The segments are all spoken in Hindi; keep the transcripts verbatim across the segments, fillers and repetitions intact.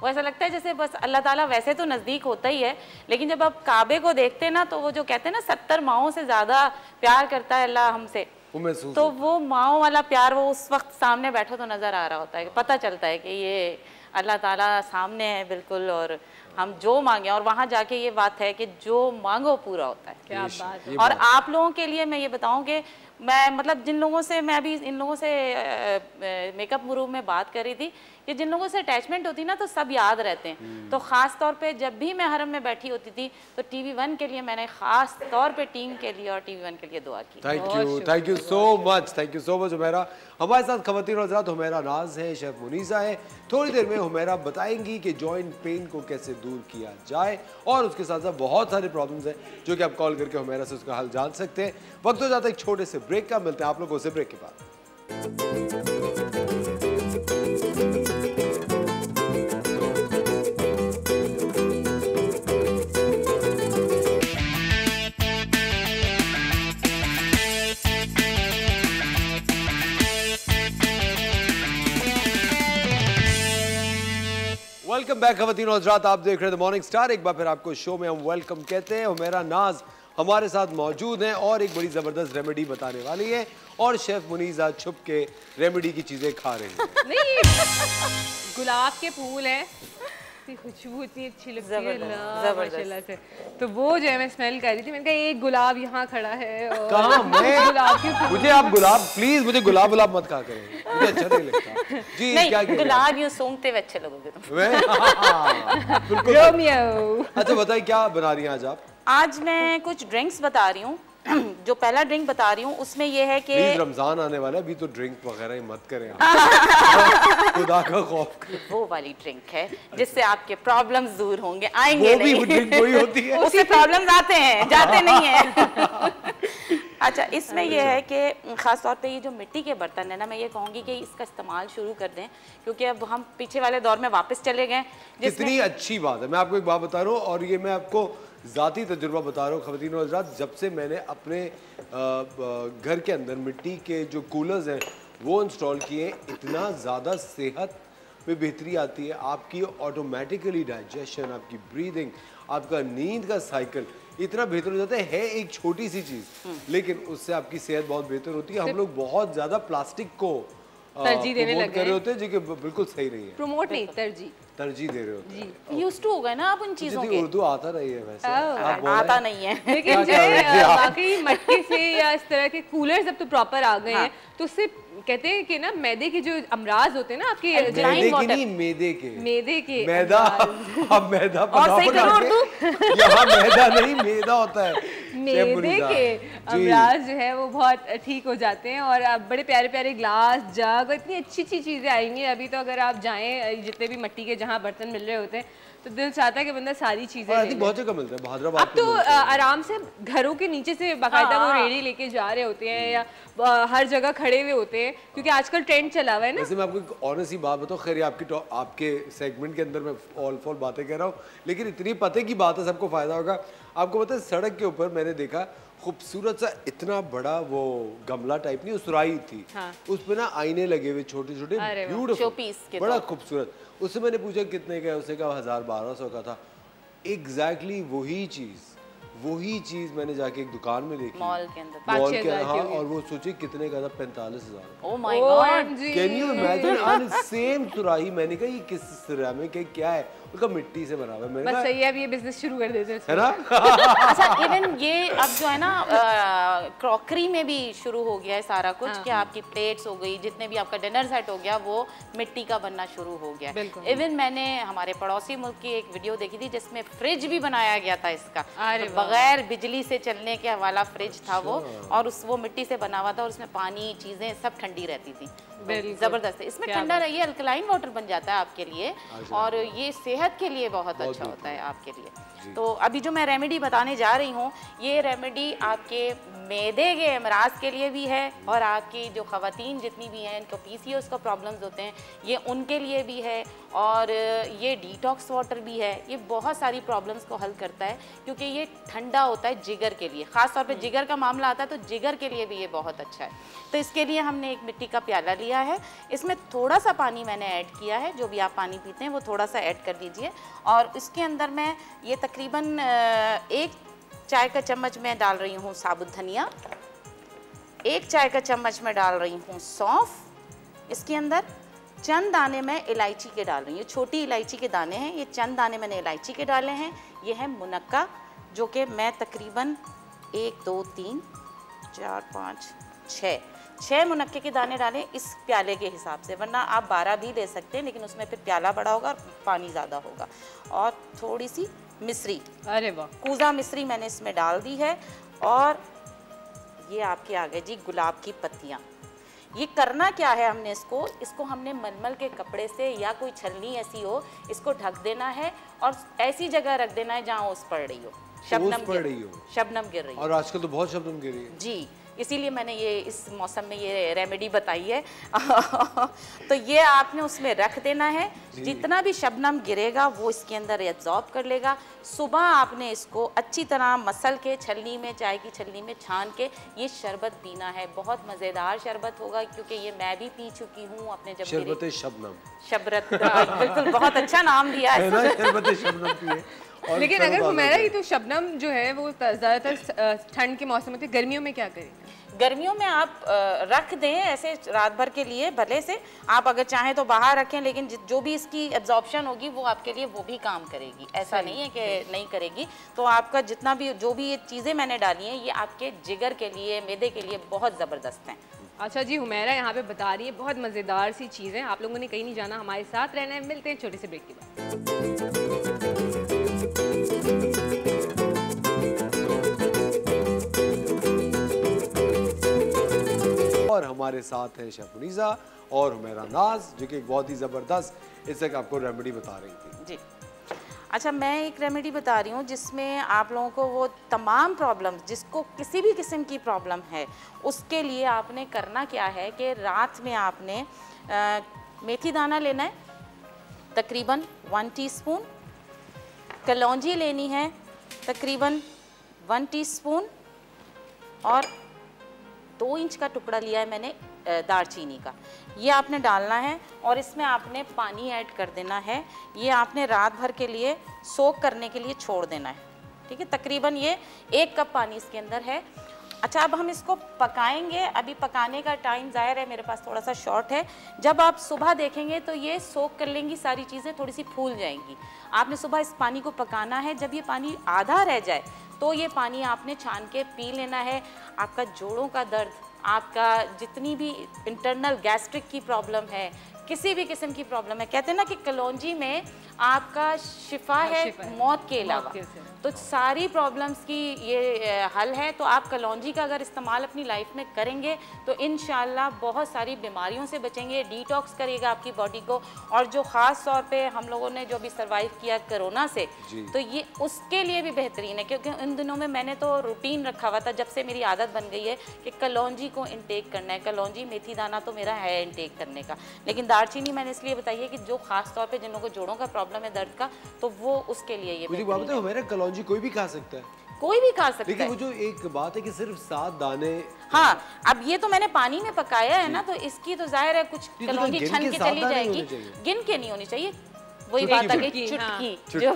वो ऐसा लगता है जैसे बस अल्लाह ताला वैसे तो नज़दीक होता ही है, लेकिन जब आप काबे को देखते हैं ना तो वो जो कहते हैं ना सत्तर माओं से ज़्यादा प्यार करता है अल्लाह हमसे, वो तो वो माओं वाला प्यार वो उस वक्त सामने बैठो तो नज़र आ रहा होता है। पता चलता है कि ये अल्लाह ताला सामने है बिल्कुल, और हम जो मांगे, और वहाँ जाके ये बात है कि जो मांगो पूरा होता है। क्या बात है। और आप लोगों के लिए मैं ये बताऊँ कि मैं मतलब जिन लोगों से मैं भी इन लोगों से मेकअप रूम में बात कर रही थी कि जिन लोगों से अटैचमेंट होती ना तो सब याद रहते हैं। तो ख़ास तौर पे जब भी मैं हरम में बैठी होती थी तो टीवी वन के लिए मैंने ख़ास तौर पे टीम के लिए और टीवी वन के लिए दुआ की। Thank you, thank you so much, thank you so much Humaira. हमारे साथ ख़वातीन और हज़रात हुमैरा नाज है, शेफ मुनीजा है। थोड़ी देर में हुमैरा बताएंगी कि जॉइंट पेन को कैसे दूर किया जाए, और उसके साथ साथ बहुत सारे प्रॉब्लम्स हैं जो कि आप कॉल करके हुमैरा से उसका हल जान सकते हैं। वक्त हो जाता है एक छोटे से ब्रेक का, मिलते हैं आप लोगों से ब्रेक के बाद। वेलकम बैक खवातीन और हज़रात, आप देख रहे हैं द मॉर्निंग स्टार। एक बार फिर आपको शो में हम वेलकम कहते हैं। हुमैरा नाज हमारे साथ मौजूद हैं और एक बड़ी ज़बरदस्त रेमेडी बताने वाली है, और शेफ मुनीजा छुप के रेमेडी की चीज़ें खा रही हैं। नहीं, गुलाब के फूल हैं, खुशबू इतनी अच्छी लगती है माशाल्लाह से, तो वो जो है मैं स्मेल कर रही थी, मैंने कहा एक गुलाब यहाँ खड़ा है और कहां मैं गुलाब के मुझे आप गुलाब प्लीज मुझे गुलाब गुलाब मत खा करें, मुझे अच्छा नहीं लगता जी। नहीं, क्या गुलाब यूं सूंघते हुए अच्छे लगोगे तुम। रोमियो, अच्छा बताइए क्या बना रही हैं आज आप? आज मैं कुछ ड्रिंक्स बता रही हूँ। जो पहला ड्रिंक बता रही हूँ उसमें ये है कि रमजान आने वाला है, अभी तो ड्रिंक वगैरह ही मत करें आप। खुदा का खौफ। वो वाली ड्रिंक है जिससे आपके प्रॉब्लम्स दूर होंगे, आएंगे वो नहीं। भी ड्रिंक वही होती है, उससे प्रॉब्लम्स आते हैं जाते नहीं है। अच्छा, इसमें यह है कि ख़ास तौर पे ये जो मिट्टी के बर्तन है ना, मैं ये कहूँगी कि इसका इस्तेमाल शुरू कर दें, क्योंकि अब हम पीछे वाले दौर में वापस चले गए। कितनी अच्छी बात है। मैं आपको एक बात बता रहा हूँ, और ये मैं आपको ज़ाती तजुर्बा बता रहा हूँ ख़वातीन और हज़रात, जब से मैंने अपने घर के अंदर मिट्टी के जो कूलर्स हैं वो इंस्टॉल किए, इतना ज़्यादा सेहत में बेहतरी आती है। आपकी ऑटोमेटिकली डाइजेशन, आपकी ब्रीदिंग, आपका नींद का साइकिल इतना बेहतर हो जाता है, है एक छोटी सी चीज़, लेकिन उससे आपकी सेहत बहुत बेहतर होती है। हम लोग बहुत ज़्यादा प्लास्टिक को तरजीह देने लग गए होते हैं जो कि बिल्कुल सही नहीं है। प्रमोट नहीं, तरजीह तरजीह दे रहे होते हैं। यूज्ड टू हो गए ना आप उन चीजों के। उर्दू आता नहीं है वैसे, आप आता नहीं है, लेकिन जो बाकी मटके से या इस तरह के कूलर्स अब तो प्रॉपर आ गए हैं, तो उससे कहते हैं कि ना मैदे के जो अमराज होते हैं ना आपके, मैदे के नहीं मैदे के मैदे के मैदा अब मैदा और सही करो उर्दू, यहाँ मैदा नहीं मैदा होता है। मैदे के अमराज जो है वो बहुत ठीक हो जाते हैं, और अब बड़े प्यारे प्यारे ग्लास, जग, इतनी अच्छी अच्छी चीजें आएंगी। अभी तो अगर आप जाएं जितने भी मिट्टी के जहाँ बर्तन मिल रहे होते हैं तो दिल चाहता है कि बंदा सारी चीजें ले ले। बहुत जगह मिलता है हैदराबाद। अब तो आराम से घरों के नीचे से बाकायदा वो रेडी लेके जा रहे होते हैं या हर जगह खड़े हुए होते हैं, क्योंकि आजकल ट्रेंड चला हुआ है ना। वैसे मैं आपको ऑनेस्टली बात बताऊं, खैर आपकी आपके सेगमेंट के अंदर मैं ऑल फॉल बातें कह रहा हूँ, लेकिन इतनी पते की बात है, सबको फायदा होगा। आपको पता है सड़क के ऊपर मैंने देखा खूबसूरत सा इतना बड़ा वो गमला टाइप नहीं, उसराई थी हाँ। उसमें ना आईने लगे हुए छोटे छोटे, ब्यूटीफुल, बड़ा खूबसूरत। उससे मैंने पूछा कितने का है, उसने कहा हजार बारह सौ का था। एग्जैक्टली वही चीज वही चीज मैंने जाके एक दुकान में देखी मॉल के अंदर, मॉल के हाँ, और वो सोचे कितने का था, पैंतालीस हजार। Oh my God, can you imagine. Same सुराही, मैंने कहा ये किस सिरेमिक है, क्या है, उसका मिट्टी से बना हुआ है। बस सही है, अब ये बिजनेस शुरू कर देते हैं ना। अच्छा इवन ये अब जो है ना क्रॉकरी में भी शुरू हो गया है सारा कुछ, हाँ। कि आपकी प्लेट्स हो गई, जितने भी आपका डिनर सेट हो गया वो मिट्टी का बनना शुरू हो गया। इवन मैंने हमारे पड़ोसी मुल्क की एक वीडियो देखी थी जिसमें फ्रिज भी बनाया गया था इसका, बगैर बिजली से चलने के वाला फ्रिज था वो, और उस वो मिट्टी से बना हुआ था और उसमें पानी चीजें सब ठंडी रहती थी, जबरदस्त। इसमें ठंडा रहिए, अल्कलाइन वाटर बन जाता है आपके लिए, और ये सेहत के लिए बहुत अच्छा होता है आपके लिए। तो अभी जो मैं रेमेडी बताने जा रही हूँ, ये रेमेडी आपके मैदे के अमराज के लिए भी है, और आपकी जो खवातीन जितनी भी हैं इनको पीसीओएस का प्रॉब्लम्स होते हैं, ये उनके लिए भी है, और ये डिटॉक्स वाटर भी है। ये बहुत सारी प्रॉब्लम्स को हल करता है क्योंकि ये ठंडा होता है जिगर के लिए, ख़ास तौर पे जिगर का मामला आता है तो जिगर के लिए भी ये बहुत अच्छा है। तो इसके लिए हमने एक मिट्टी का प्याला लिया है, इसमें थोड़ा सा पानी मैंने ऐड किया है, जो भी आप पानी पीते हैं वो थोड़ा सा ऐड कर दीजिए, और इसके अंदर मैं ये तकरीबन एक चाय का चम्मच मैं डाल रही हूँ साबुत धनिया, एक चाय का चम्मच मैं डाल रही हूँ सौंफ, इसके अंदर चंद दाने मैं इलायची के डाल रही हूँ, छोटी इलायची के दाने हैं, ये चंद दाने मैंने इलायची के डाले हैं। ये है मुनक्का, जो कि मैं तकरीबन एक दो तीन चार पाँच छः छः मुनक्के के दाने डालें इस प्याले के हिसाब से, वरना आप बारह भी ले सकते हैं, लेकिन उसमें फिर प्याला बड़ा होगा और पानी ज़्यादा होगा। और थोड़ी सी मिश्री, अरे वाह, कूजा मिश्री मैंने इसमें डाल दी है। और ये आपके आ गए जी गुलाब की पत्तियाँ। ये करना क्या है, हमने इसको इसको हमने मलमल के कपड़े से या कोई छलनी ऐसी हो, इसको ढक देना है और ऐसी जगह रख देना है जहाँ ओस पड़ रही हो, शबनम पड़ रही हो, शबनम गिर रही हो, और आजकल तो बहुत शबनम गिर रही है जी, इसीलिए मैंने ये इस मौसम में ये रेमेडी बताई है। तो ये आपने उसमें रख देना है, जितना भी शबनम गिरेगा वो इसके अंदर एब्जॉर्ब कर लेगा। सुबह आपने इसको अच्छी तरह मसल के छलनी में, चाय की छलनी में छान के ये शरबत पीना है, बहुत मज़ेदार शरबत होगा, क्योंकि ये मैं भी पी चुकी हूँ अपने जब शरबत शबनम शबरत बिल्कुल बहुत अच्छा नाम दिया है। लेकिन अगर हुमैरा ये तो शबनम जो है वो ज़्यादातर ठंड के मौसम होते हैं, गर्मियों में क्या करेंगे? गर्मियों में आप रख दें ऐसे रात भर के लिए, भले से आप अगर चाहें तो बाहर रखें, लेकिन जो भी इसकी एब्जॉर्प्शन होगी वो आपके लिए वो भी काम करेगी, ऐसा नहीं है कि नहीं करेगी। तो आपका जितना भी जो भी ये चीज़ें मैंने डाली हैं ये आपके जिगर के लिए, मैदे के लिए बहुत ज़बरदस्त हैं। अच्छा जी, हुमैरा यहाँ पे बता रही है बहुत मज़ेदार सी चीज़ें। आप लोगों ने कहीं नहीं जाना, हमारे साथ रहना है, मिलते हैं छोटे से ब्रेक के बाद। और हमारे साथ हैं शेफ मुनीज़ा और हुमैरा नाज, जो कि एक बहुत ही ज़बरदस्त इस तक आपको रेमेडी बता रही थी जी। अच्छा, मैं एक रेमेडी बता रही हूँ जिसमें आप लोगों को वो तमाम प्रॉब्लम, जिसको किसी भी किस्म की प्रॉब्लम है, उसके लिए आपने करना क्या है कि रात में आपने आ, मेथी दाना लेना है तकरीबन वन टीस्पून, कलौंजी लेनी है तकरीबन वन टीस्पून, और दो इंच का टुकड़ा लिया है मैंने दालचीनी का, ये आपने डालना है। और इसमें आपने पानी ऐड कर देना है, ये आपने रात भर के लिए सोक करने के लिए छोड़ देना है, ठीक है। तकरीबन ये एक कप पानी इसके अंदर है। अच्छा, अब हम इसको पकाएंगे, अभी पकाने का टाइम ज़ाहिर है मेरे पास थोड़ा सा शॉर्ट है। जब आप सुबह देखेंगे तो ये सोक कर लेंगी सारी चीज़ें, थोड़ी सी फूल जाएंगी। आपने सुबह इस पानी को पकाना है, जब ये पानी आधा रह जाए तो ये पानी आपने छान के पी लेना है। आपका जोड़ों का दर्द, आपका जितनी भी इंटरनल गैस्ट्रिक की प्रॉब्लम है, किसी भी किस्म की प्रॉब्लम है, कहते हैं ना कि कलौंजी में आपका शिफा है मौत के अलावा, तो सारी प्रॉब्लम्स की ये हल है। तो आप कलौंजी का अगर इस्तेमाल अपनी लाइफ में करेंगे तो इंशाल्लाह बहुत सारी बीमारियों से बचेंगे, डिटॉक्स करेगा आपकी बॉडी को। और जो ख़ास तौर पे हम लोगों ने जो भी सर्वाइव किया कोरोना से, तो ये उसके लिए भी बेहतरीन है, क्योंकि उन दिनों में मैंने तो रूटीन रखा हुआ था, जब से मेरी आदत बन गई है कि कलौंजी को इनटेक करना है। कलौंजी, मेथी दाना तो मेरा है इनटेक करने का, लेकिन दालचीनी मैंने इसलिए बताई है कि जो खास तौर पे जिन लोगों को जोड़ों का प्रॉब्लम है, दर्द का, तो वो उसके लिए ये। कलौंजी कोई भी खा सकता है, कोई भी खा सकता है। लेकिन वो जो एक बात है कि सिर्फ सात दाने, हाँ, अब ये तो मैंने पानी में पकाया है ना, तो इसकी तो जाहिर है कुछ कलौंजी छन के चली जाएगी, गिन के नहीं होनी चाहिए। वही बात आ गई चुटकी, जो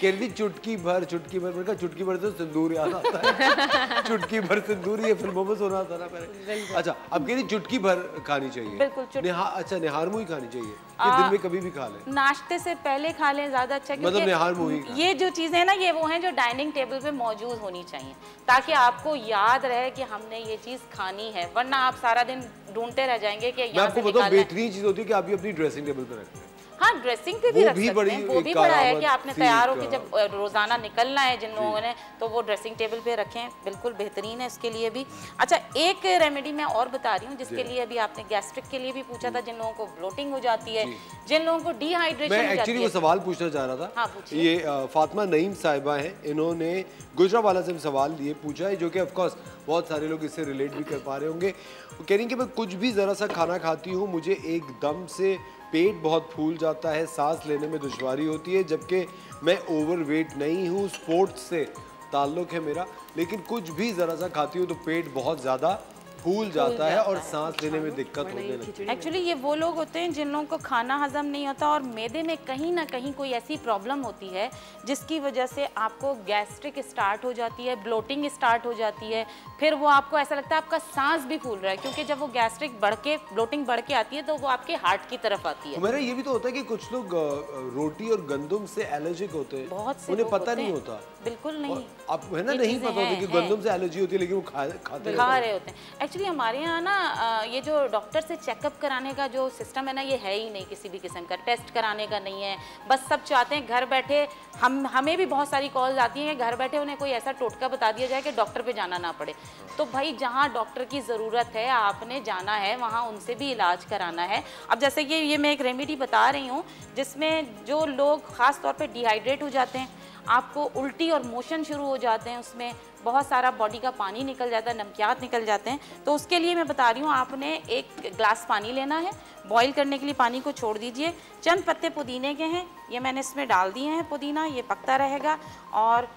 कहती चुटकी भर चुटकी भर का चुटकी भर तो सिंदूर याद आता है चुटकी भर सिंदूर, ये फिल्मों में सुना था ना पहले। अच्छा, अब कहती चुटकी भर खानी चाहिए, बिल्कुल। अच्छा, निहारमू ही खानी चाहिए, ये दिन में कभी भी खा लें, नाश्ते से पहले खा लें ज्यादा अच्छा, मतलब निहारमू ही। ये जो चीजें ना, ये वो हैं जो डाइनिंग टेबल पे मौजूद होनी चाहिए, ताकि आपको याद रहे कि हमने ये चीज खानी है, वरना आप सारा दिन ढूंढते रह जाएंगे। कि मैं आपको बताऊं, बेहतरीन चीज होती है कि आप अपनी ड्रेसिंग टेबल पे रखें। हाँ, ड्रेसिंग पे भी रख सकते हैं, वो भी बड़ा है कि आपने तैयार हो के जब रोजाना निकलना है जिन लोगों ने, तो वो ड्रेसिंग टेबल पे रखें, बिल्कुल बेहतरीन है उसके लिए भी। अच्छा, एक रेमेडी मैं और बता रही हूँ, जिसके लिए अभी आपने गैस्ट्रिक के लिए भी पूछा था, जिन लोगों को ब्लोटिंग हो जाती है, जिन लोगों को डिहाइड्रेशन हो जाती है। वो सवाल पूछना चाह रहा था, ये फातिमा नईम साहिबा है, इन्होंने गुजरावाला से सवाल ये पूछा है, जो कि ऑफकोर्स बहुत सारे लोग इससे रिलेट भी कर पा रहे होंगे। कह रही कि मैं कुछ भी ज़रा सा खाना खाती हूँ, मुझे एकदम से पेट बहुत फूल जाता है, सांस लेने में दुश्वारी होती है, जबकि मैं ओवरवेट नहीं हूँ, स्पोर्ट्स से ताल्लुक़ है मेरा, लेकिन कुछ भी ज़रा सा खाती हूँ तो पेट बहुत ज़्यादा फूल जाता है और सांस लेने में दिक्कत होने लगती है। एक्चुअली ये वो लोग होते हैं जिन लोगों को खाना हजम नहीं होता और मैदे में कहीं ना कहीं कोई ऐसी प्रॉब्लम होती है जिसकी वजह से आपको गैस्ट्रिक स्टार्ट हो जाती है, ब्लोटिंग स्टार्ट हो जाती है, फिर वो आपको ऐसा लगता है आपका सांस भी फूल रहा है, क्योंकि जब वो गैस्ट्रिक बढ़ के ब्लोटिंग बढ़ के आती है तो वो आपके हार्ट की तरफ आती है। मेरा ये भी तो होता है कि कुछ लोग रोटी और गंदम से एलर्जिक होते हैं, बहुत उन्हें पता नहीं होता, बिल्कुल नहीं, आप है ना नहीं पता होता कि गंदम से एलर्जी होती है, लेकिन वो खा रहे होते हैं। एक्चुअली हमारे यहाँ ना ये जो डॉक्टर से चेकअप कराने का जो सिस्टम है ना, ये है ही नहीं, किसी भी किस्म का टेस्ट कराने का नहीं है, बस सब चाहते हैं घर बैठे। हम हमें भी बहुत सारी कॉल्स आती हैं कि घर बैठे उन्हें कोई ऐसा टोटका बता दिया जाए कि डॉक्टर पे जाना ना पड़े। तो भाई जहाँ डॉक्टर की ज़रूरत है आपने जाना है, वहाँ उनसे भी इलाज कराना है। अब जैसे कि ये मैं एक रेमेडी बता रही हूँ, जिसमें जो लोग ख़ास तौर पर डिहाइड्रेट हो जाते हैं, आपको उल्टी और मोशन शुरू हो जाते हैं, उसमें बहुत सारा बॉडी का पानी निकल जाता है, नमकियात निकल जाते हैं, तो उसके लिए मैं बता रही हूँ, आपने एक ग्लास पानी लेना है, बॉईल करने के लिए पानी को छोड़ दीजिए, चंद पत्ते पुदीने के हैं, ये मैंने इसमें डाल दिए हैं, पुदीना ये पकता रहेगा, और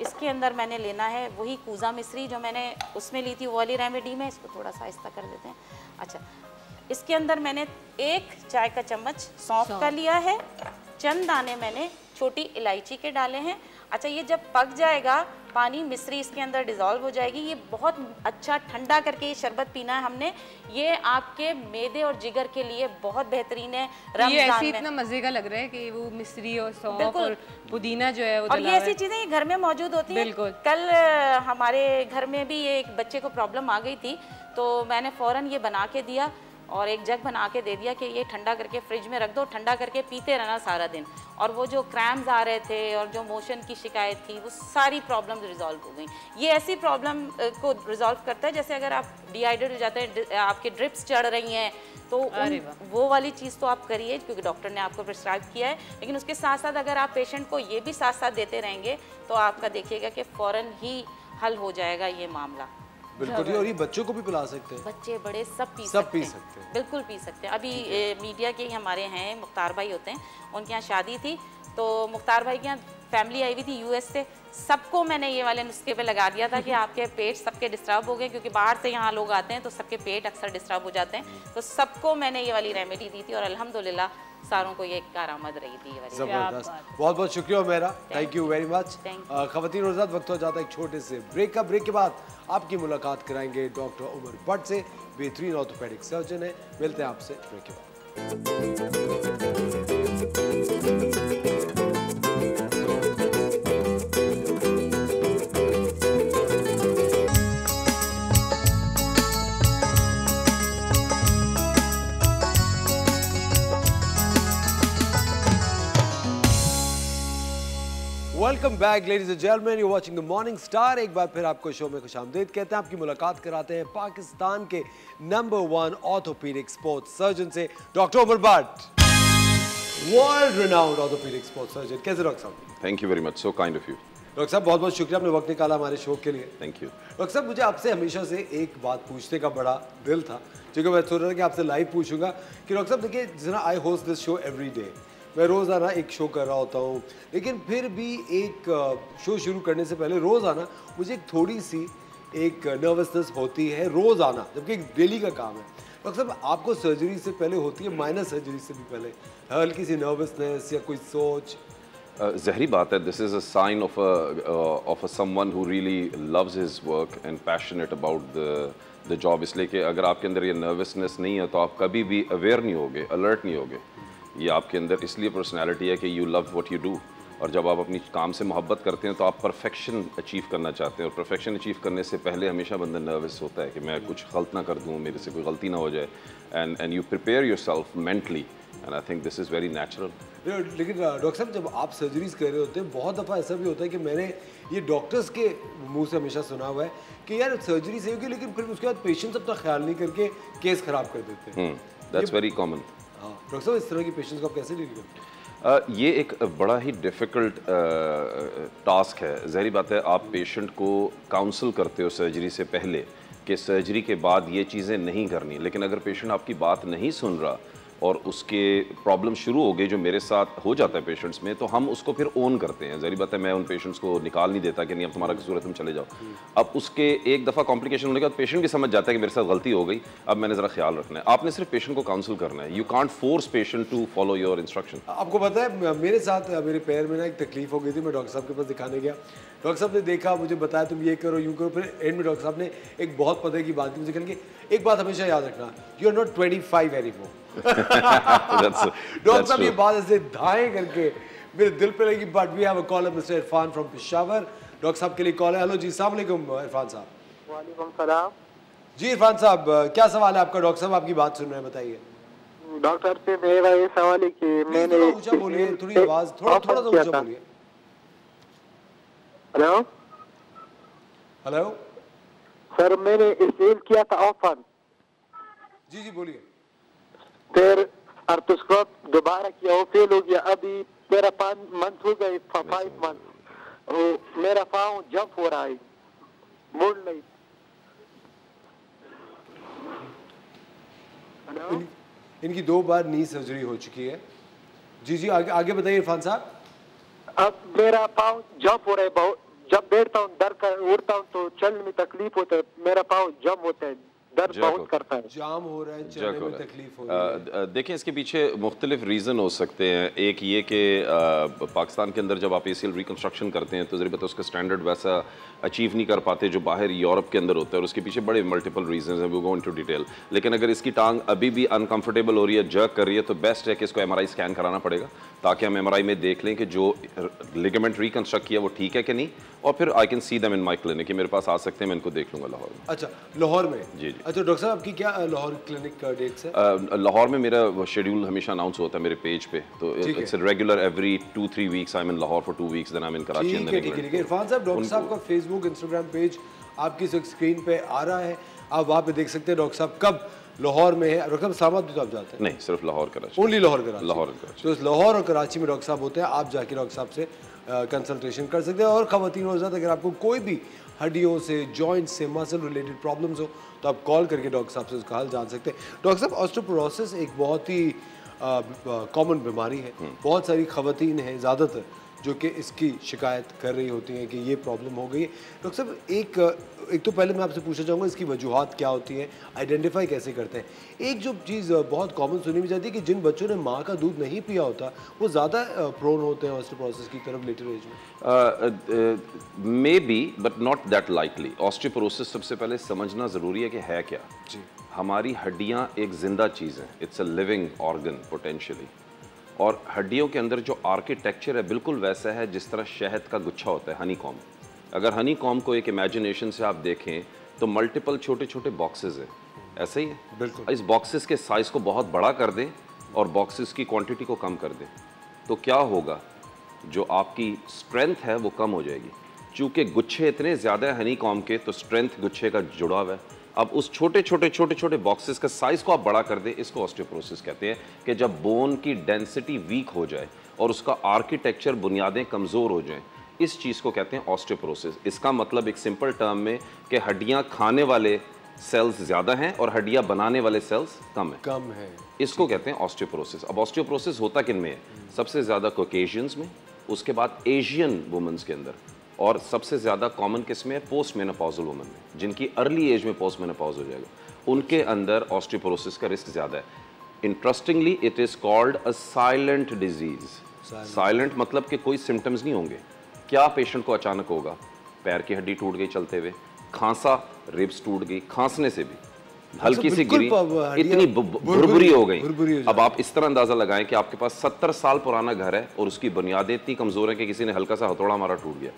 इसके अंदर मैंने लेना है वही कूज़ा मिश्री जो मैंने उसमें ली थी, वो वाली रेमेडी में। इसको थोड़ा सा आहिस्ता कर देते हैं। अच्छा, इसके अंदर मैंने एक चाय का चम्मच सौंफ का लिया है, चंद दाने मैंने छोटी इलायची के डाले हैं। अच्छा, ये जब पक जाएगा पानी, मिश्री इसके अंदर डिज़ोल्व हो जाएगी, ये बहुत अच्छा ठंडा करके ये शरबत पीना है हमने, ये आपके मैदे और जिगर के लिए बहुत बेहतरीन है। ये ऐसे इतना मज़े का लग रहा है कि वो मिश्री और सौंफ और पुदीना जो है वो, और ये ऐसी चीज़ें ये घर में मौजूद होती हैं। कल हमारे घर में भी ये एक बच्चे को प्रॉब्लम आ गई थी, तो मैंने फ़ौरन ये बना के दिया और एक जग बना के दे दिया कि ये ठंडा करके फ्रिज में रख दो, ठंडा करके पीते रहना सारा दिन, और वो जो क्रैम्स आ रहे थे और जो मोशन की शिकायत थी, वो सारी प्रॉब्लम रिजॉल्व हो गई। ये ऐसी प्रॉब्लम को रिजॉल्व करता है, जैसे अगर आप डिहाइड्रेट हो जाते हैं, आपके ड्रिप्स चढ़ रही हैं, तो उन, वो वाली चीज़ तो आप करिए, क्योंकि डॉक्टर ने आपको प्रिस्क्राइब किया है, लेकिन उसके साथ साथ अगर आप पेशेंट को ये भी साथ साथ देते रहेंगे तो आपका देखिएगा कि फ़ौरन ही हल हो जाएगा ये मामला। बिल्कुल, और ये बच्चों को भी पिला सकते हैं, बच्चे बड़े सब पी सब सकते, पी सकते हैं, बिल्कुल पी सकते हैं। अभी ए, मीडिया के हमारे हैं मुख्तार भाई होते हैं, उनके यहाँ शादी थी, तो मुख्तार भाई के यहाँ फैमिली आई हुई थी यूएस से, सबको मैंने ये वाले नुस्खे पे लगा दिया था कि आपके पेट सबके डिस्टर्ब हो गए, क्योंकि बाहर से यहाँ लोग आते हैं तो सबके पेट अक्सर डिस्टर्ब हो जाते हैं, तो सबको मैंने ये वाली रेमेडी दी थी और अल्हम्दुलिल्लाह सारों को ये कारामद रही थी। जबरदस्त, बहुत बहुत शुक्रिया मेरा, थैंक यू वेरी मच। खवातीन रोज़ात वक्त हो जाता है एक छोटे से ब्रेक का, ब्रेक के बाद आपकी मुलाकात कराएंगे डॉक्टर उमर बट से, बेहतरीन ऑर्थोपेडिक सर्जन है। मिलते हैं आपसे ब्रेक के बाद। Welcome back ladies and gentleman, you watching the morning star. एक बार फिर आपको शो में खुशामदीद कहते हैं। आपकी मुलाकात कराते हैं पाकिस्तान के number one orthopaedic sports surgeon से, doctor Umar Butt, world renowned orthopaedic sports surgeon. कैसे डॉक्टर साहब? Thank you very much, so kind of you. Doctor साहब बहुत बहुत शुक्रिया, आपने वक्त निकाला हमारे शो के लिए। Thank you. डॉक्टर साहब मुझे आपसे हमेशा से एक बात पूछने का बड़ा दिल था, क्योंकि मैं सोच रहा था कि आपसे लाइव पूछूंगा कि डॉक्टर साहब देखिए, जिस I host this show every day, मैं रोज़ाना एक शो कर रहा होता हूँ, लेकिन फिर भी एक शो शुरू करने से पहले रोज़ाना मुझे एक थोड़ी सी एक नर्वसनेस होती है, रोज़ाना, जबकि एक डेली का काम है। डॉक्टर साहब आपको सर्जरी से पहले होती है, माइनर सर्जरी से भी पहले हल्की सी नर्वसनेस या कोई सोच? जहरी बात है। This is a sign of of someone who really loves his work and passionate about the the job, इसलिए कि अगर आपके अंदर ये नर्वसनेस नहीं है तो आप कभी भी अवेयर नहीं होगे, अलर्ट नहीं होगे। ये आपके अंदर इसलिए पर्सनैलिटी है कि you love what you do, और जब आप अपनी काम से मोहब्बत करते हैं तो आप परफेक्शन अचीव करना चाहते हैं, और परफेक्शन अचीव करने से पहले हमेशा बंदा नर्वस होता है कि मैं कुछ गलत ना कर दूँ, मेरे से कोई गलती ना हो जाए। And and you prepare yourself mentally, and I think this is very natural. लेकिन डॉक्टर साहब जब आप सर्जरीज कर रहे होते हैं, बहुत दफ़ा ऐसा भी होता है कि मैंने ये डॉक्टर्स के मुंह से हमेशा सुना हुआ है कि यार सर्जरी से होगी, लेकिन फिर उसके बाद पेशेंट्स अपना ख्याल नहीं करके केस ख़राब कर देते हैं। That's very common. हाँ डॉक्टर साहब, इस तरह के पेशेंट्स को आप कैसे डील करते हैं? Uh, ये एक बड़ा ही डिफ़िकल्ट टास्क uh, है। ज़ाहिर बात है, आप पेशेंट को काउंसिल करते हो सर्जरी से पहले कि सर्जरी के बाद ये चीज़ें नहीं करनी, लेकिन अगर पेशेंट आपकी बात नहीं सुन रहा और उसके प्रॉब्लम शुरू हो गई, जो मेरे साथ हो जाता है पेशेंट्स में, तो हम उसको फिर ओन करते हैं। ज़ाहिर बात है, मैं उन पेशेंट्स को निकाल नहीं देता कि नहीं अब तुम्हारा कसूर है, तुम चले जाओ। अब उसके एक दफ़ा कॉम्प्लिकेशन होने के बाद पेशेंट भी समझ जाता है कि मेरे साथ गलती हो गई, अब मैंने ज़रा ख्याल रखना है। आपने सिर्फ पेशेंट को काउंसिल करना है, you can't force patient to follow your instruction. आपको पता है मेरे साथ, मेरे पैर में ना एक तकलीफ हो गई थी, मैं डॉक्टर साहब के पास दिखाने गया, डॉक्टर साहब ने देखा, मुझे बताया तुम ये करो यूँ करो, फिर एंड में डॉक्टर साहब ने एक बहुत पते की बात की, मुझे कहेंगे एक बात हमेशा याद रखना, you are not twenty five anymore. Doctor साहब ये बात ऐसे धाए करके मेरे दिल पे लगी। But we have a caller, mister Irfan from Peshawar, doctor साहब के लिए कॉल है। हेलो जी, अस्सलाम वालेकुम इरफान साहब। वालेकुम सलाम जी। इरफान साहब क्या सवाल है आपका? डॉक्टर साहब आपकी बात सुन रहे हैं, बताइए। डॉक्टर से मेरा ये सवाल है कि मैंने ऊंचा बोलिए, थोड़ी आवाज थोड़ा थोड़ा सा ऊंचा बोलिए। हेलो हेलो सर, मैंने स्टील किया था ऑफर। जी जी बोलिए। फिर आर्थोस्कोप दोबारा किया, वो फेल हो गया। अभी मेरा पाँच मंथ हो गए, फाइव मंथ वो मेरा पाँव जंप हो रहा है, मुड़ नहीं। इन, इनकी दो बार नी सर्जरी हो चुकी है। जी जी आगे आगे बताइए इरफान साहब। अब मेरा पाँव जंप हो रहा है बहुत, जब बैठता हूँ दर्द कर, उठता हूँ तो चलने में तकलीफ होता है, मेरा पाँव जंप होता है, बहुत करता है, जाम हो रहा है, चलने में तकलीफ हो रही है। देखिए इसके पीछे मुख्तलिफ रीज़न हो सकते हैं। एक ये कि पाकिस्तान के अंदर जब आप एसीएल रिकन्स्ट्रक्शन करते हैं तो ज़रूर बताओ उसका स्टैंडर्ड वैसा अचीव नहीं कर पाते जो बाहर यूरोप के अंदर होता है, और उसके पीछे बड़े मल्टीपल रीजन हैं, वी गो इनटू डिटेल। लेकिन अगर इसकी टांग अभी भी अनकम्फर्टेबल हो रही है, जर्क कर रही है, तो बेस्ट है कि इसको एम आर आई स्कैन कराना पड़ेगा, ताकि हम एम आर आई में देख लें कि जो लिगामेंट रिकन्स्ट्रक्ट किया वो ठीक है कि नहीं, और फिर I can see them in my clinic, मेरे पास आ सकते हैं, मैं इनको देख लूँगा लाहौर में। अच्छा लाहौर में? जी जी। अच्छा डॉक्टर साहब आपकी क्या लाहौर क्लिनिक का डेट्स है? लाहौर में मेरा शेड्यूल हमेशा अनाउंस होता है मेरे पेज पे, तो it's regular every two three weeks I am in Lahore for two weeks, then I am in Karachi. ठीक है ठीक है। इरफान साहब डॉक्टर साहब का फेसबुक इंस्टाग्राम पेज आपकी स्क्रीन पे आ रहा है, आप वहाँ पे देख सकते हैं डॉक्टर साहब कब लाहौर में है। डॉक्टर साहब सामत भी तो आप जाते हैं? नहीं, सिर्फ लाहौर कराची, ओनली लाहौर कराची। लाहौर तो लाहौर और कराची में डॉक्टर साहब होते हैं, आप जाके डॉक्टर साहब से कंसल्टेशन कर सकते हैं। और ख़वातीन और ज़्यादा अगर आपको कोई भी हड्डियों से, जॉइंट से, मसल रिलेटेड प्रॉब्लम्स हो तो आप कॉल करके डॉक्टर साहब से उसका हल जान सकते हैं। डॉक्टर साहब ऑस्टियोपोरोसिस एक बहुत ही कॉमन बीमारी है, बहुत सारी ख़वातीन हैं ज़्यादातर जो कि इसकी शिकायत कर रही होती हैं कि ये प्रॉब्लम हो गई है। डॉक्टर साहब एक एक तो पहले मैं आपसे पूछना चाहूँगा इसकी वजूहत क्या होती हैं, आइडेंटिफाई कैसे करते हैं? एक जो चीज़ बहुत कॉमन सुनी भी जाती है कि जिन बच्चों ने माँ का दूध नहीं पिया होता वो ज़्यादा प्रोन होते हैं ऑस्टियोपोरोसिस की तरफ लेटर एज में। Maybe but not that likely. Osteoporosis सबसे पहले समझना ज़रूरी है कि है क्या। जी हमारी हड्डियाँ एक ज़िंदा चीज़ है, it's a living organ potentially, और हड्डियों के अंदर जो आर्किटेक्चर है बिल्कुल वैसा है जिस तरह शहद का गुच्छा होता है, हनी कॉम। अगर हनी कॉम को एक इमेजिनेशन से आप देखें तो मल्टीपल छोटे छोटे बॉक्सेस हैं, ऐसे ही है बिल्कुल। इस बॉक्सेस के साइज़ को बहुत बड़ा कर दें और बॉक्सेस की क्वांटिटी को कम कर दें तो क्या होगा, जो आपकी स्ट्रेंथ है वो कम हो जाएगी। चूँकि गुच्छे इतने ज़्यादा हनी कॉम के, तो स्ट्रेंथ गुच्छे का जुड़ा हुआ है। अब उस छोटे छोटे छोटे छोटे बॉक्सेस का साइज़ को आप बड़ा कर दें, इसको ऑस्टियोपोरोसिस कहते हैं, कि जब बोन की डेंसिटी वीक हो जाए और उसका आर्किटेक्चर बुनियादें कमज़ोर हो जाएं, इस चीज़ को कहते हैं ऑस्टियोपोरोसिस। इसका मतलब एक सिंपल टर्म में कि हड्डियाँ खाने वाले सेल्स ज़्यादा हैं और हड्डियाँ बनाने वाले सेल्स कम हैं कम है इसको कहते हैं ऑस्टियोपोरोसिस। अब ऑस्टियोपोरोसिस होता किन में है? सबसे ज़्यादा कोकेशियंस में, उसके बाद एशियन वुमेंस के अंदर, और सबसे ज़्यादा कॉमन किस में है? पोस्ट मेनोपॉजल वुमेन में, जिनकी अर्ली एज में पोस्ट मेनोपॉज हो जाएगा, उनके अंदर ऑस्टियोपोरोसिस का रिस्क ज़्यादा है। Interestingly it is called a silent disease. Silent मतलब कि कोई सिम्टम्स नहीं होंगे। क्या पेशेंट को अचानक होगा? पैर की हड्डी टूट गई चलते हुए, खांसा, रिब्स टूट गई, खांसने से भी हल्की सी गिरी, इतनी भुरभुरी हो गई। अब आप इस तरह अंदाज़ा लगाएं कि आपके पास सत्तर साल पुराना घर है और उसकी बुनियादें इतनी कमज़ोर हैं कि किसी ने हल्का सा हथौड़ा हमारा टूट गया,